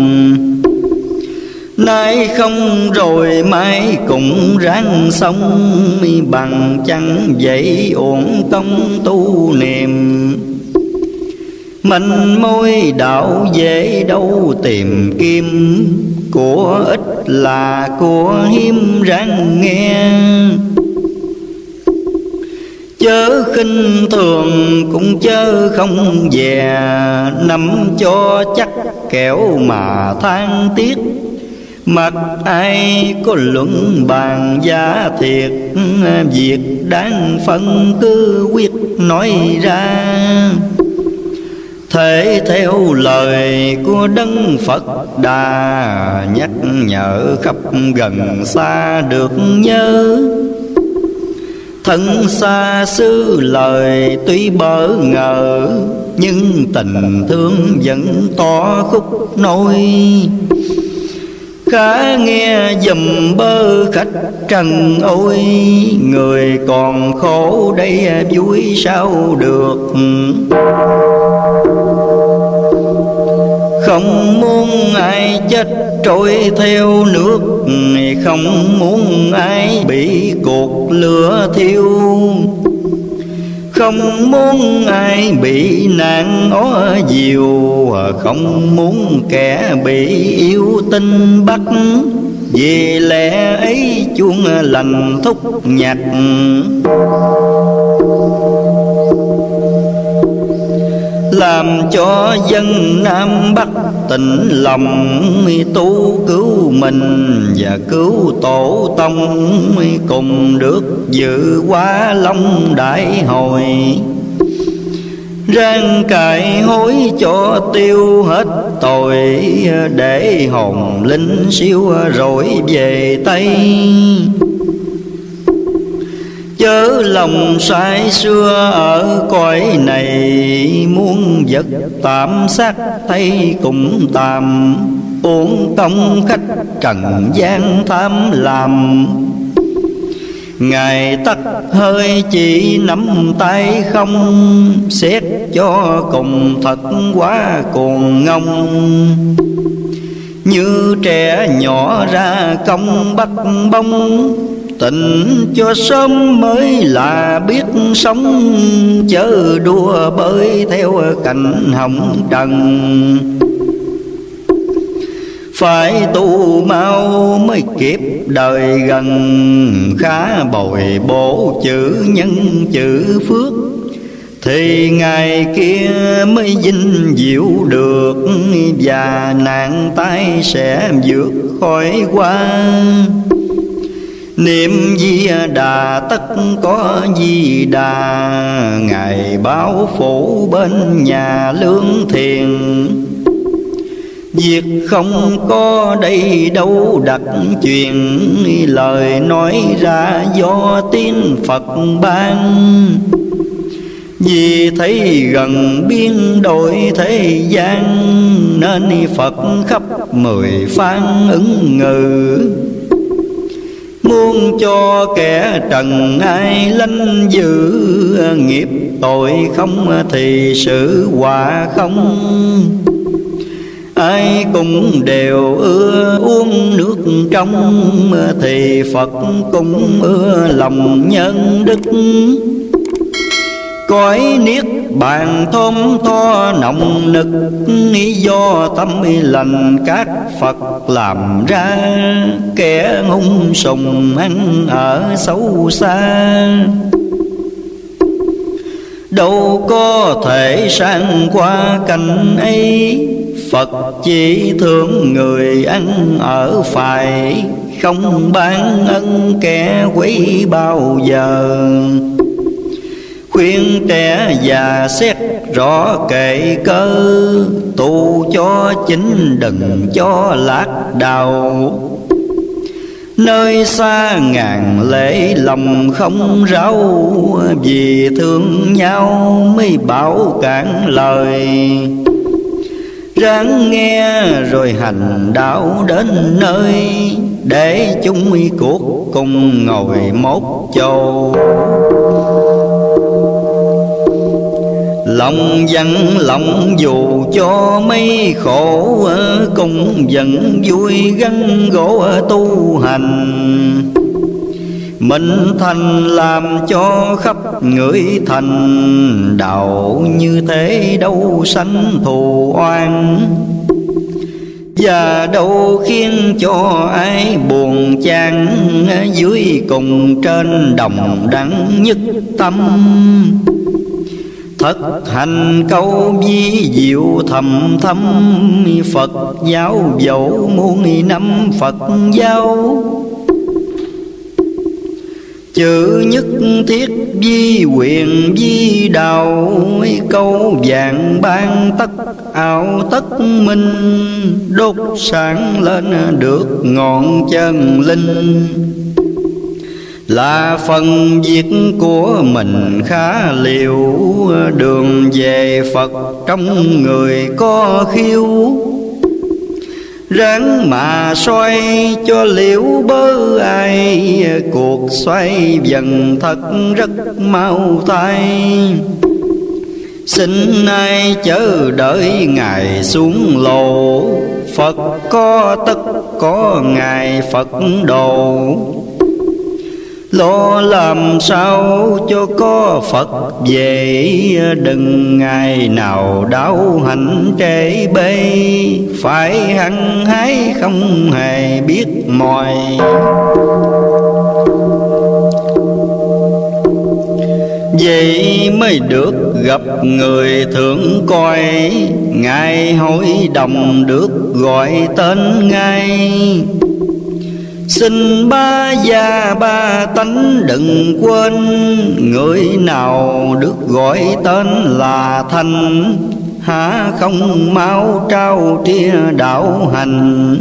Nay không rồi mai cũng ráng sống, bằng chẳng dậy uổng công tu niệm. Mình môi đạo dễ đâu tìm kiếm, của ít là của hiếm ráng nghe. Chớ khinh thường cũng chớ không dè, nắm cho chắc kẻo mà than tiếc. Mặc ai có luận bàn giá thiệt, việc đáng phân cứ quyết nói ra. Thể theo lời của Đấng Phật Đà, nhắc nhở khắp gần xa được nhớ. Thân xa xứ lời tuy bỡ ngờ, nhưng tình thương vẫn tỏ khúc nỗi. Khá nghe dùm bơ khách trần ôi, người còn khổ đây vui sao được. Không muốn ai chết trôi theo nước, không muốn ai bị cột lửa thiêu. Không muốn ai bị nạn ó diều, không muốn kẻ bị yêu tinh bắt. Vì lẽ ấy chuông lành thúc nhạc, làm cho dân Nam Bắc tỉnh lòng. Tu cứu mình và cứu tổ tông, cùng được dự Hóa Long Đại Hội. Ráng cải hối cho tiêu hết tội, để hồn linh siêu rồi về Tây. Chớ lòng sai xưa ở cõi này, muốn vật tạm xác thay cũng tạm. Uổng công khách trần gian tham làm, ngày tắt hơi chỉ nắm tay không. Xét cho cùng thật quá cuồng ngông, như trẻ nhỏ ra công bắt bông. Tình cho sớm mới là biết sống, chớ đua bơi theo cành hồng trần. Phải tu mau mới kịp đời gần, khá bồi bổ chữ nhân chữ phước, thì ngày kia mới vinh diệu được. Và nạn tai sẽ vượt khỏi qua, niệm Di Đà tất có Di Đà. Ngài báo phủ bên nhà lương thiền, việc không có đây đâu đặt chuyện. Lời nói ra do tiếng Phật ban, vì thấy gần biến đổi thế gian. Nên Phật khắp 10 phán ứng ngữ, muốn cho kẻ trần ai lánh giữ, nghiệp tội không thì sự quả không. Ai cũng đều ưa uống nước trong, thì Phật cũng ưa lòng nhân đức. Cõi niết bàn thơm tho nồng nực, do tâm lành các Phật làm ra. Kẻ hung sùng ăn ở xấu xa, đâu có thể sang qua cảnh ấy. Phật chỉ thương người ăn ở phải, không ban ân kẻ quấy bao giờ. Khuyên trẻ già xét rõ kệ cơ, tu cho chính đừng cho lạc đạo. Nơi xa ngàn lễ lòng không ráo, vì thương nhau mới bảo cản lời. Ráng nghe rồi hành đạo đến nơi, để chung cuộc cùng ngồi một chầu. Lòng vẫn lòng dù cho mấy khổ, cũng vẫn vui gắn gỗ tu hành. Mình thành làm cho khắp người thành, đạo như thế đâu sánh thù oan. Và đâu khiến cho ai buồn chán, dưới cùng trên đồng đẳng nhất tâm. Thật hành câu vi diệu thầm thâm, Phật giáo dẫu muôn năm Phật giáo. Chữ nhất thiết vi quyền vi đạo, câu vàng ban tất ảo tất minh. Đốt sáng lên được ngọn chân linh, là phần việc của mình khá liều. Đường về Phật trong người có khiêu, ráng mà xoay cho liễu bớ ai. Cuộc xoay dần thật rất mau tay, xin ai chớ đợi Ngài xuống lầu. Phật có tất có Ngài Phật đồ, lo làm sao cho có Phật về. Đừng ngày nào đau hạnh trễ bê, phải hăng hái không hề biết mỏi. Vậy mới được gặp người thượng coi, Ngài hội đồng được gọi tên ngay. Xin ba gia ba tánh đừng quên, người nào được gọi tên là thành. Há không mau trao tria đạo hành,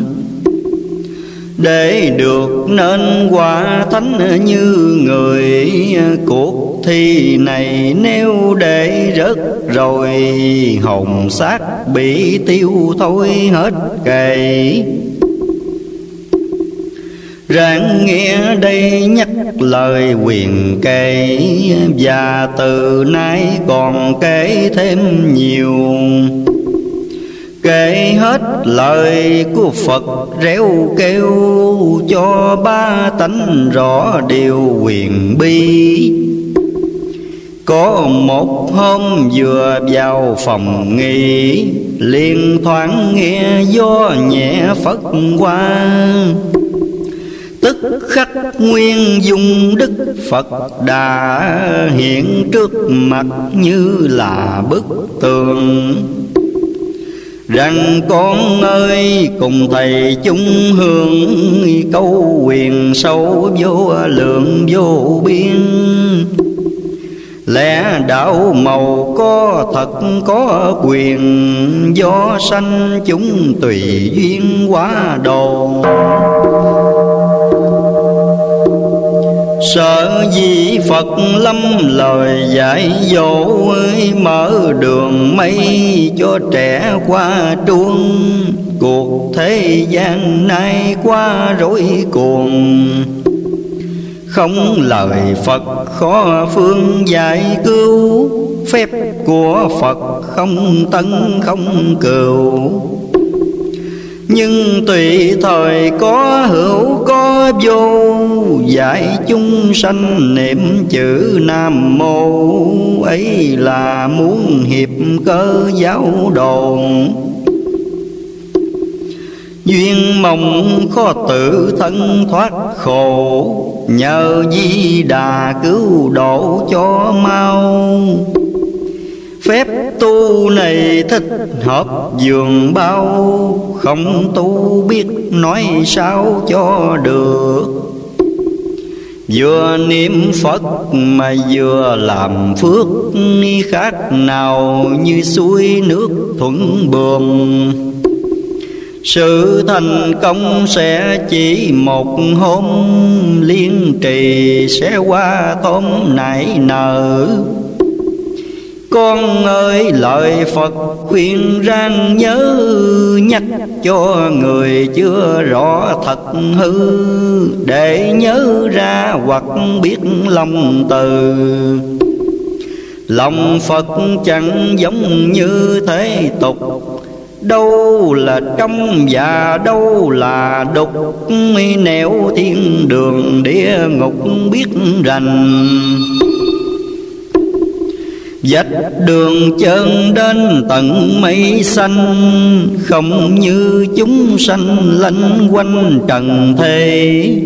để được nên quả thánh như người. Cuộc thi này nếu để rớt rồi, hồn xác bị tiêu thôi hết kệ. Ráng nghe đây nhắc lời quyền kể, và từ nay còn kể thêm nhiều. Kể hết lời của Phật réo kêu, cho ba tánh rõ điều quyền bi. Có một hôm vừa vào phòng nghỉ, liền thoáng nghe gió nhẹ phất qua. Tức khắc nguyên dung đức Phật đã hiện trước mặt như là bức tường. Rằng con ơi cùng thầy chung hương, câu quyền sâu vô lượng vô biên. Lẽ đạo màu có thật có quyền, do sanh chúng tùy duyên quá độ. Sợ gì Phật lắm lời dạy dỗ, mở đường mây cho trẻ qua truông. Cuộc thế gian nay quá rối cuồng, không lời Phật khó phương giải cứu, phép của Phật không tấn không cừu. Nhưng tùy thời có hữu có vô, dạy chúng sanh niệm chữ Nam Mô, ấy là muốn hiệp cơ giáo đồn. Duyên mộng khó tự thân thoát khổ, nhờ Di Đà cứu độ cho mau. Phép tu này thích hợp giường bao, không tu biết nói sao cho được. Vừa niệm Phật mà vừa làm phước, khác nào như suối nước thuận buồm. Sự thành công sẽ chỉ một hôm, liên trì sẽ qua tôm nảy nở. Con ơi lời Phật khuyên răn nhớ, nhắc cho người chưa rõ thật hư, để nhớ ra hoặc biết lòng từ. Lòng Phật chẳng giống như thế tục, đâu là trong và đâu là đục, nẻo thiên đường địa ngục biết rành. Dạch đường chân đến tận mây xanh, không như chúng sanh lanh quanh trần thế.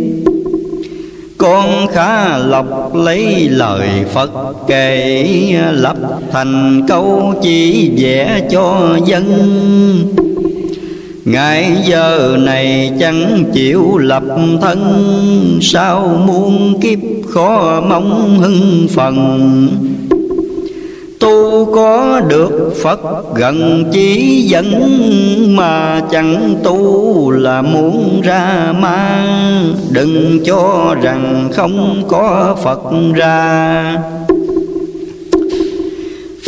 Con khá lọc lấy lời Phật kể, lập thành câu chỉ vẽ cho dân. Ngày giờ này chẳng chịu lập thân, sao muôn kiếp khó mong hưng phần. Tu có được Phật gần chỉ dẫn, mà chẳng tu là muốn ra ma. Đừng cho rằng không có Phật ra,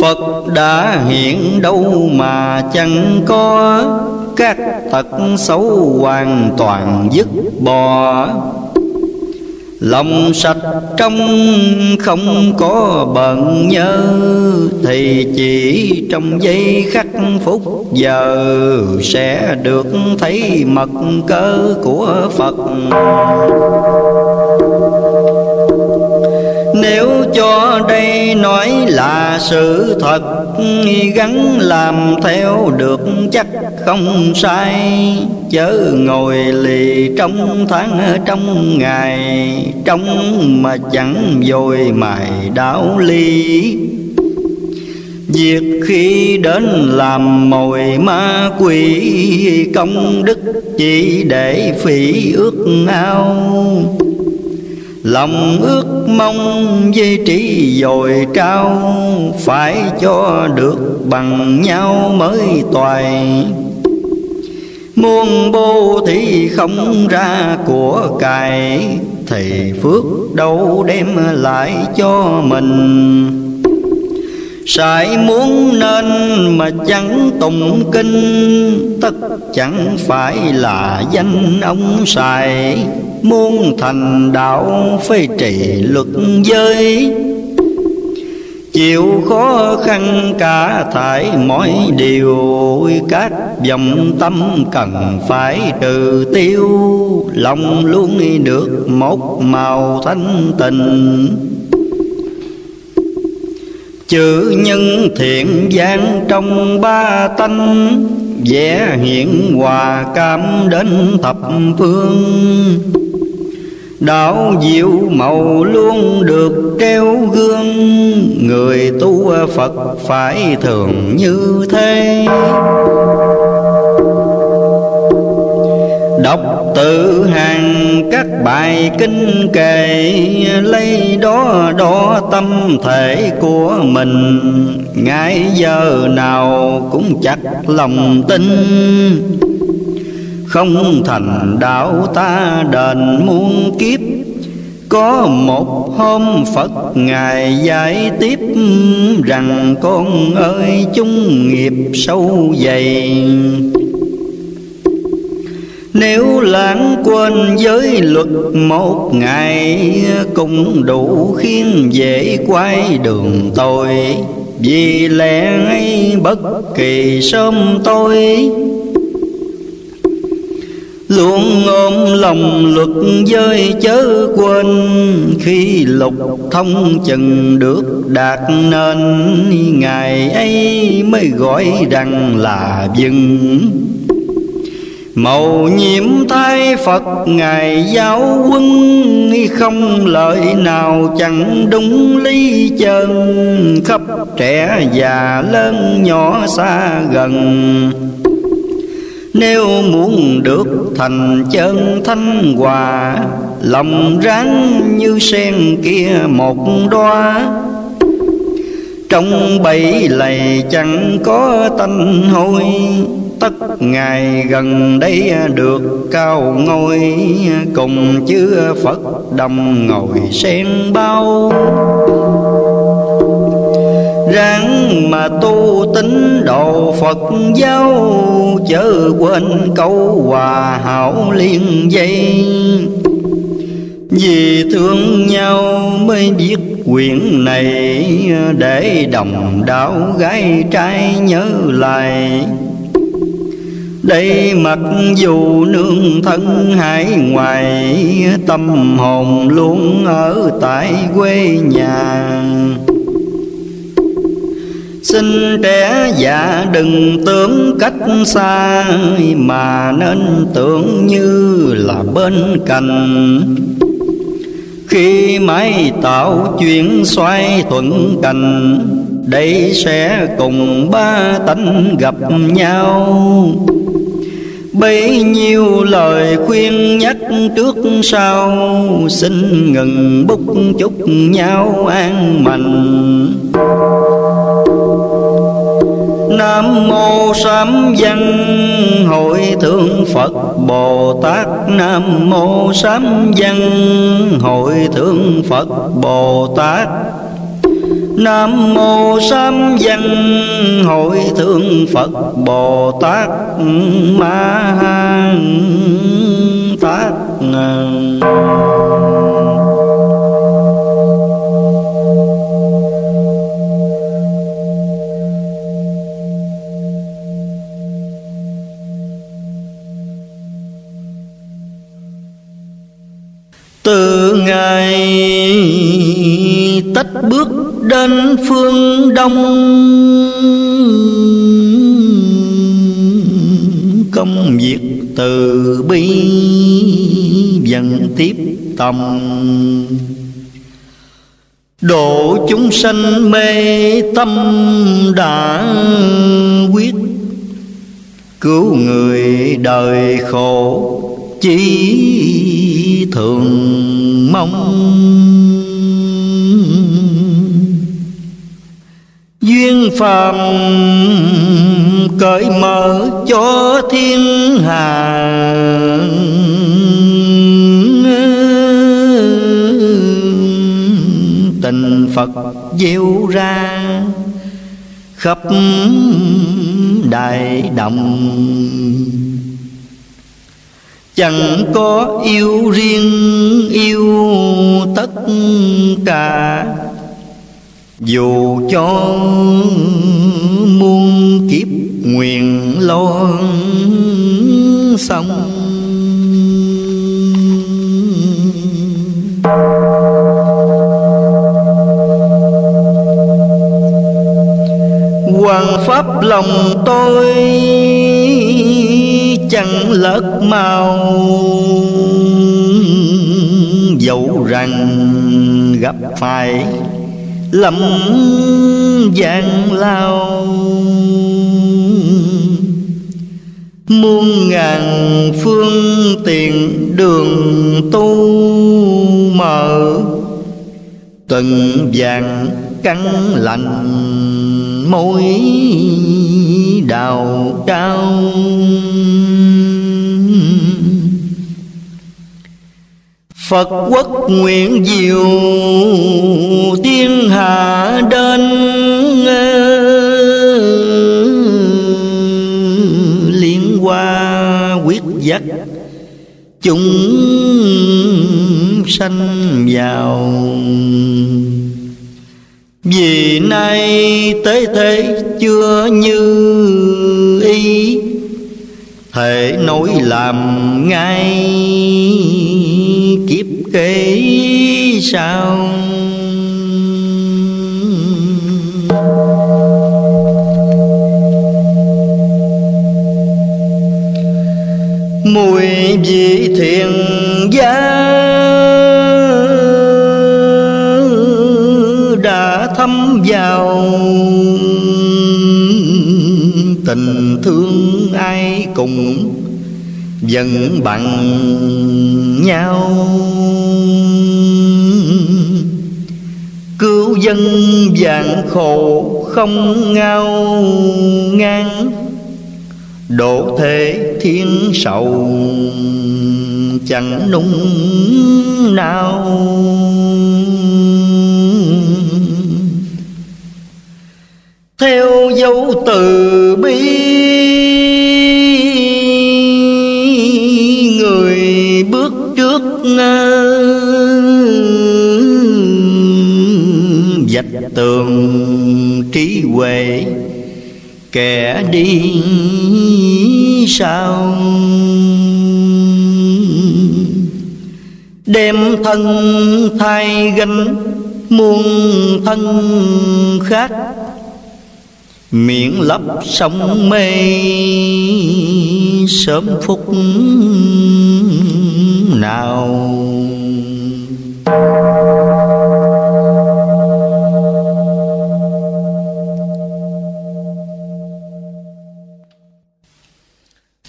Phật đã hiện đâu mà chẳng có. Các tật xấu hoàn toàn dứt bỏ, lòng sạch trong không có bận nhớ. Thì chỉ trong giây khắc phút giờ, sẽ được thấy mật cơ của Phật. Nếu cho đây nói là sự thật, gắn làm theo được chắc không sai. Chớ ngồi lì trong tháng trong ngày, trong mà chẳng dồi mài đạo lý. Việc khi đến làm mồi ma quỷ, công đức chỉ để phỉ ước ao. Lòng ước mong duy trì dồi trao, phải cho được bằng nhau mới toài. Muôn bố thí không ra của cải, thì phước đâu đem lại cho mình. Sải muốn nên mà chẳng tụng kinh, tất chẳng phải là danh ông sài. Muốn thành đạo phải trì luật giới, chịu khó khăn cả thải mọi điều. Các vọng tâm cần phải trừ tiêu, lòng luôn được một màu thanh tịnh. Chữ nhân thiện gian trong ba tánh, vẽ hiện hòa cảm đến thập phương. Đạo diệu màu luôn được treo gương, người tu Phật phải thường như thế. Đọc tự hàng các bài kinh kệ, lấy đó đo tâm thể của mình. Ngày giờ nào cũng chặt lòng tin, không thành đạo ta đền muôn kiếp. Có một hôm Phật Ngài giải tiếp, rằng con ơi chúng nghiệp sâu dày. Nếu lãng quên giới luật một ngày, cũng đủ khiến dễ quay đường tôi. Vì lẽ ấy bất kỳ sớm tôi, luôn ôm lòng luật giới chớ quên. Khi lục thông chừng được đạt nên, ngày ấy mới gọi rằng là dừng. Màu nhiệm thái Phật ngài giáo quân, không lợi nào chẳng đúng lý chân. Khắp trẻ già lớn nhỏ xa gần, nếu muốn được thành chân thanh hòa. Lòng ráng như sen kia một đóa, trong bầy lầy chẳng có tanh hôi. Tất ngài gần đây được cao ngôi, cùng chư Phật đồng ngồi sen bao. Ráng mà tu tín đồ Phật giáo, chớ quên câu hòa hảo liên dây. Vì thương nhau mới viết quyển này, để đồng đạo gái trai nhớ lại. Đây mặc dù nương thân hải ngoại, tâm hồn luôn ở tại quê nhà. Xin trẻ già đừng tưởng cách xa, mà nên tưởng như là bên cạnh. Khi máy tạo chuyển xoay thuận cành, đây sẽ cùng ba tánh gặp nhau. Bấy nhiêu lời khuyên nhắc trước sau, xin ngừng bút chúc nhau an lành. Nam mô Sám Văn Hội Thượng Phật Bồ Tát. Nam mô Sám Văn Hội Thượng Phật Bồ Tát. Nam mô Sám Văn Hội Thượng Phật Bồ Tát Ma Ha Tát. Từ ngày tách bước đến phương Đông, công việc từ bi dần tiếp tầm. Độ chúng sanh mê tâm đã quyết, cứu người đời khổ chỉ thường mong. Duyên phàm cởi mở cho thiên hạ, tình Phật gieo ra khắp đại đồng. Chẳng có yêu riêng yêu tất cả, dù cho muôn kiếp nguyện lo xong. Hoàng pháp lòng tôi chẳng lợt màu, dẫu rằng gặp phải lầm gian lao. Muôn ngàn phương tiện đường tu mở, từng vàng căng lạnh mối đào cao. Phật quốc nguyện diệu thiên hạ đến, liên hoa quyết giác chúng sanh vào. Vì nay tế thế chưa như ý, thể nối làm ngay kiếp kế sau. Mùi vị thiền giá đã thấm vào, tình thương ai cũng vẫn bằng nhau. Cứu dân vạn khổ không ngao ngang, độ thế thiên sầu chẳng nung nao. Theo dấu từ bi người bước trước, vạch tường trí huệ kẻ đi sao. Đem thân thay gánh muôn thân khác, miệng lấp sóng mê sớm phút nào.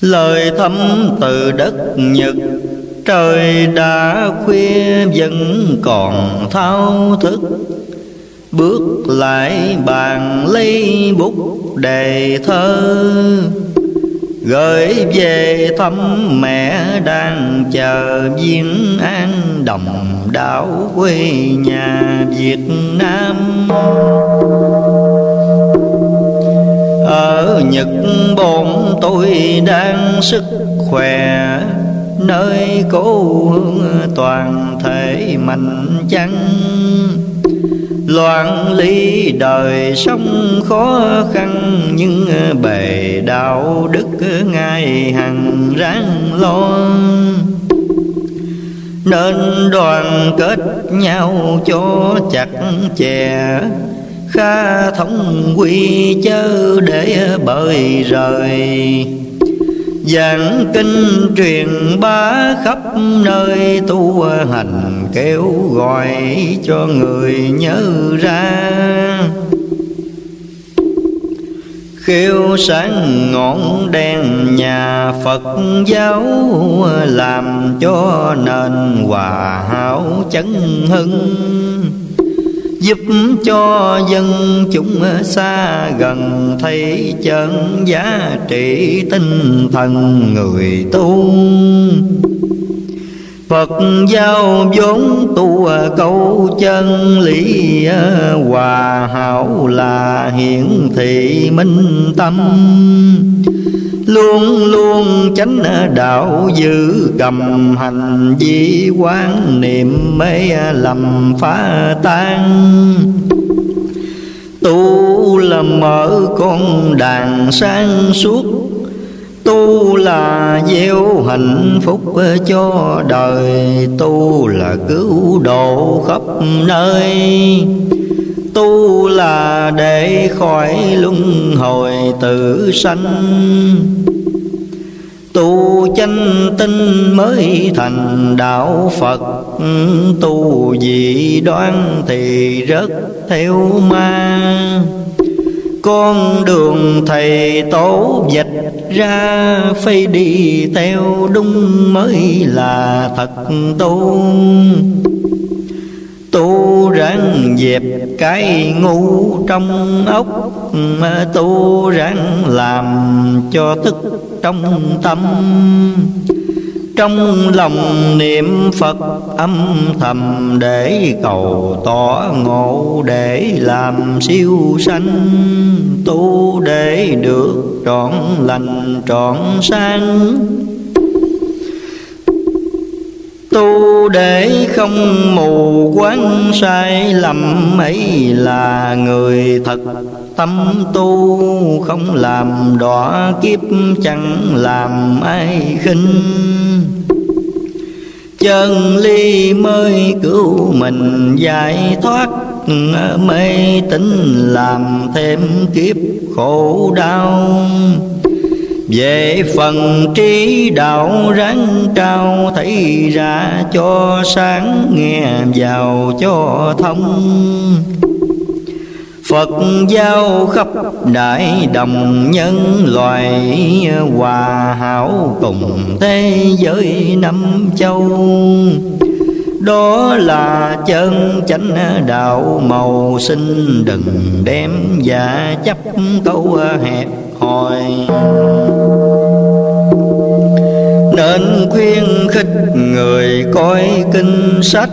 Lời thấm từ đất Nhật, trời đã khuya vẫn còn thao thức. Bước lại bàn lấy bút đề thơ, gửi về thăm mẹ đang chờ viên an đồng đảo quê nhà Việt Nam. Ở Nhật Bản tôi đang sức khỏe, nơi cố hương toàn thể mạnh chăng. Loạn lý đời sống khó khăn, nhưng bề đạo đức ngay hằng ráng lo. Nên đoàn kết nhau cho chặt chẽ, khá thống quy chớ để bời rời. Giảng kinh truyền bá khắp nơi, tu hành kêu gọi cho người nhớ ra. Khêu sáng ngọn đèn nhà Phật giáo, làm cho nền hòa hảo chấn hưng. Giúp cho dân chúng xa gần thấy chân giá trị tinh thần người tu. Phật giáo vốn tu câu chân lý, hòa hảo là hiển thị minh tâm. Luôn luôn tránh đạo giữ cầm hành vi, quán niệm mê lầm phá tan. Tu là mở con đàn sáng suốt, tu là gieo hạnh phúc cho đời, tu là cứu độ khắp nơi. Tu là để khỏi luân hồi tử sanh, tu chánh tinh mới thành đạo Phật. Tu dị đoan thì rớt theo ma, con đường thầy tổ vạch ra phải đi theo đúng mới là thật tu. Tu ráng dẹp cái ngu trong óc, tu ráng làm cho thức trong tâm. Trong lòng niệm Phật âm thầm, để cầu tỏ ngộ để làm siêu sanh. Tu để được trọn lành trọn sáng, tu để không mù quáng sai lầm, ấy là người thật tâm tu, không làm đọa kiếp chẳng làm ai khinh. Chân ly mới cứu mình giải thoát mê tín, làm thêm kiếp khổ đau. Về phần trí đạo ráng cao, thấy ra cho sáng nghe vào cho thông. Phật giao khắp đại đồng nhân loại, hòa hảo cùng thế giới năm châu. Đó là chân chánh đạo màu sinh, đừng đem giả chấp câu hẹp hòi. Nên khuyên khích người coi kinh sách,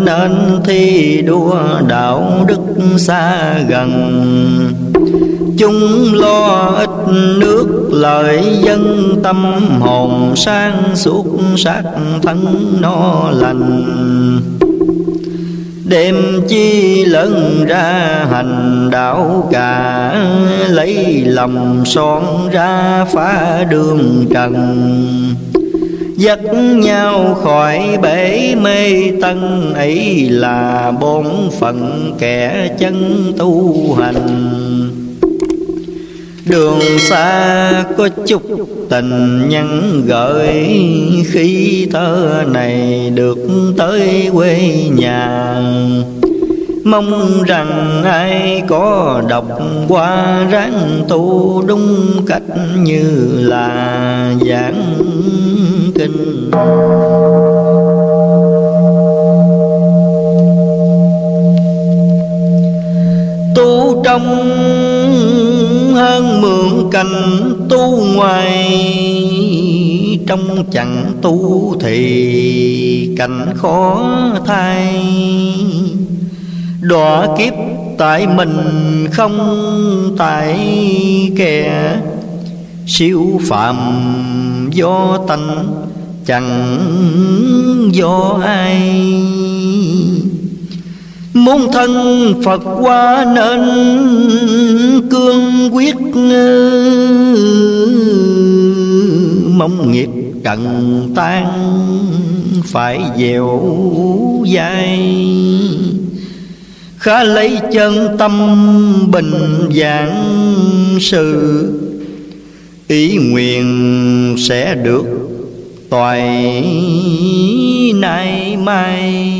nên thi đua đạo đức xa gần. Chúng lo ích nước lợi dân, tâm hồn sang suốt sát thân no lành. Đêm chi lớn ra hành đạo cả, lấy lòng son ra phá đường trần. Dắt nhau khỏi bể mê tân, ấy là bổn phận kẻ chân tu hành. Đường xa có chút tình nhắn gợi, khi thơ này được tới quê nhà. Mong rằng ai có đọc qua ráng tu đúng cách như là giảng kinh. Tu trong hơn mượn cành, tu ngoài trong chẳng tu thì cảnh khó thay. Đọa kiếp tại mình không tại kẻ, siêu phàm do tánh chẳng do ai. Muốn thân Phật qua nên cương quyết, mong nghiệp cần tan phải dẻo dai. Khá lấy chân tâm bình giảng sự, ý nguyện sẽ được toại nay mai.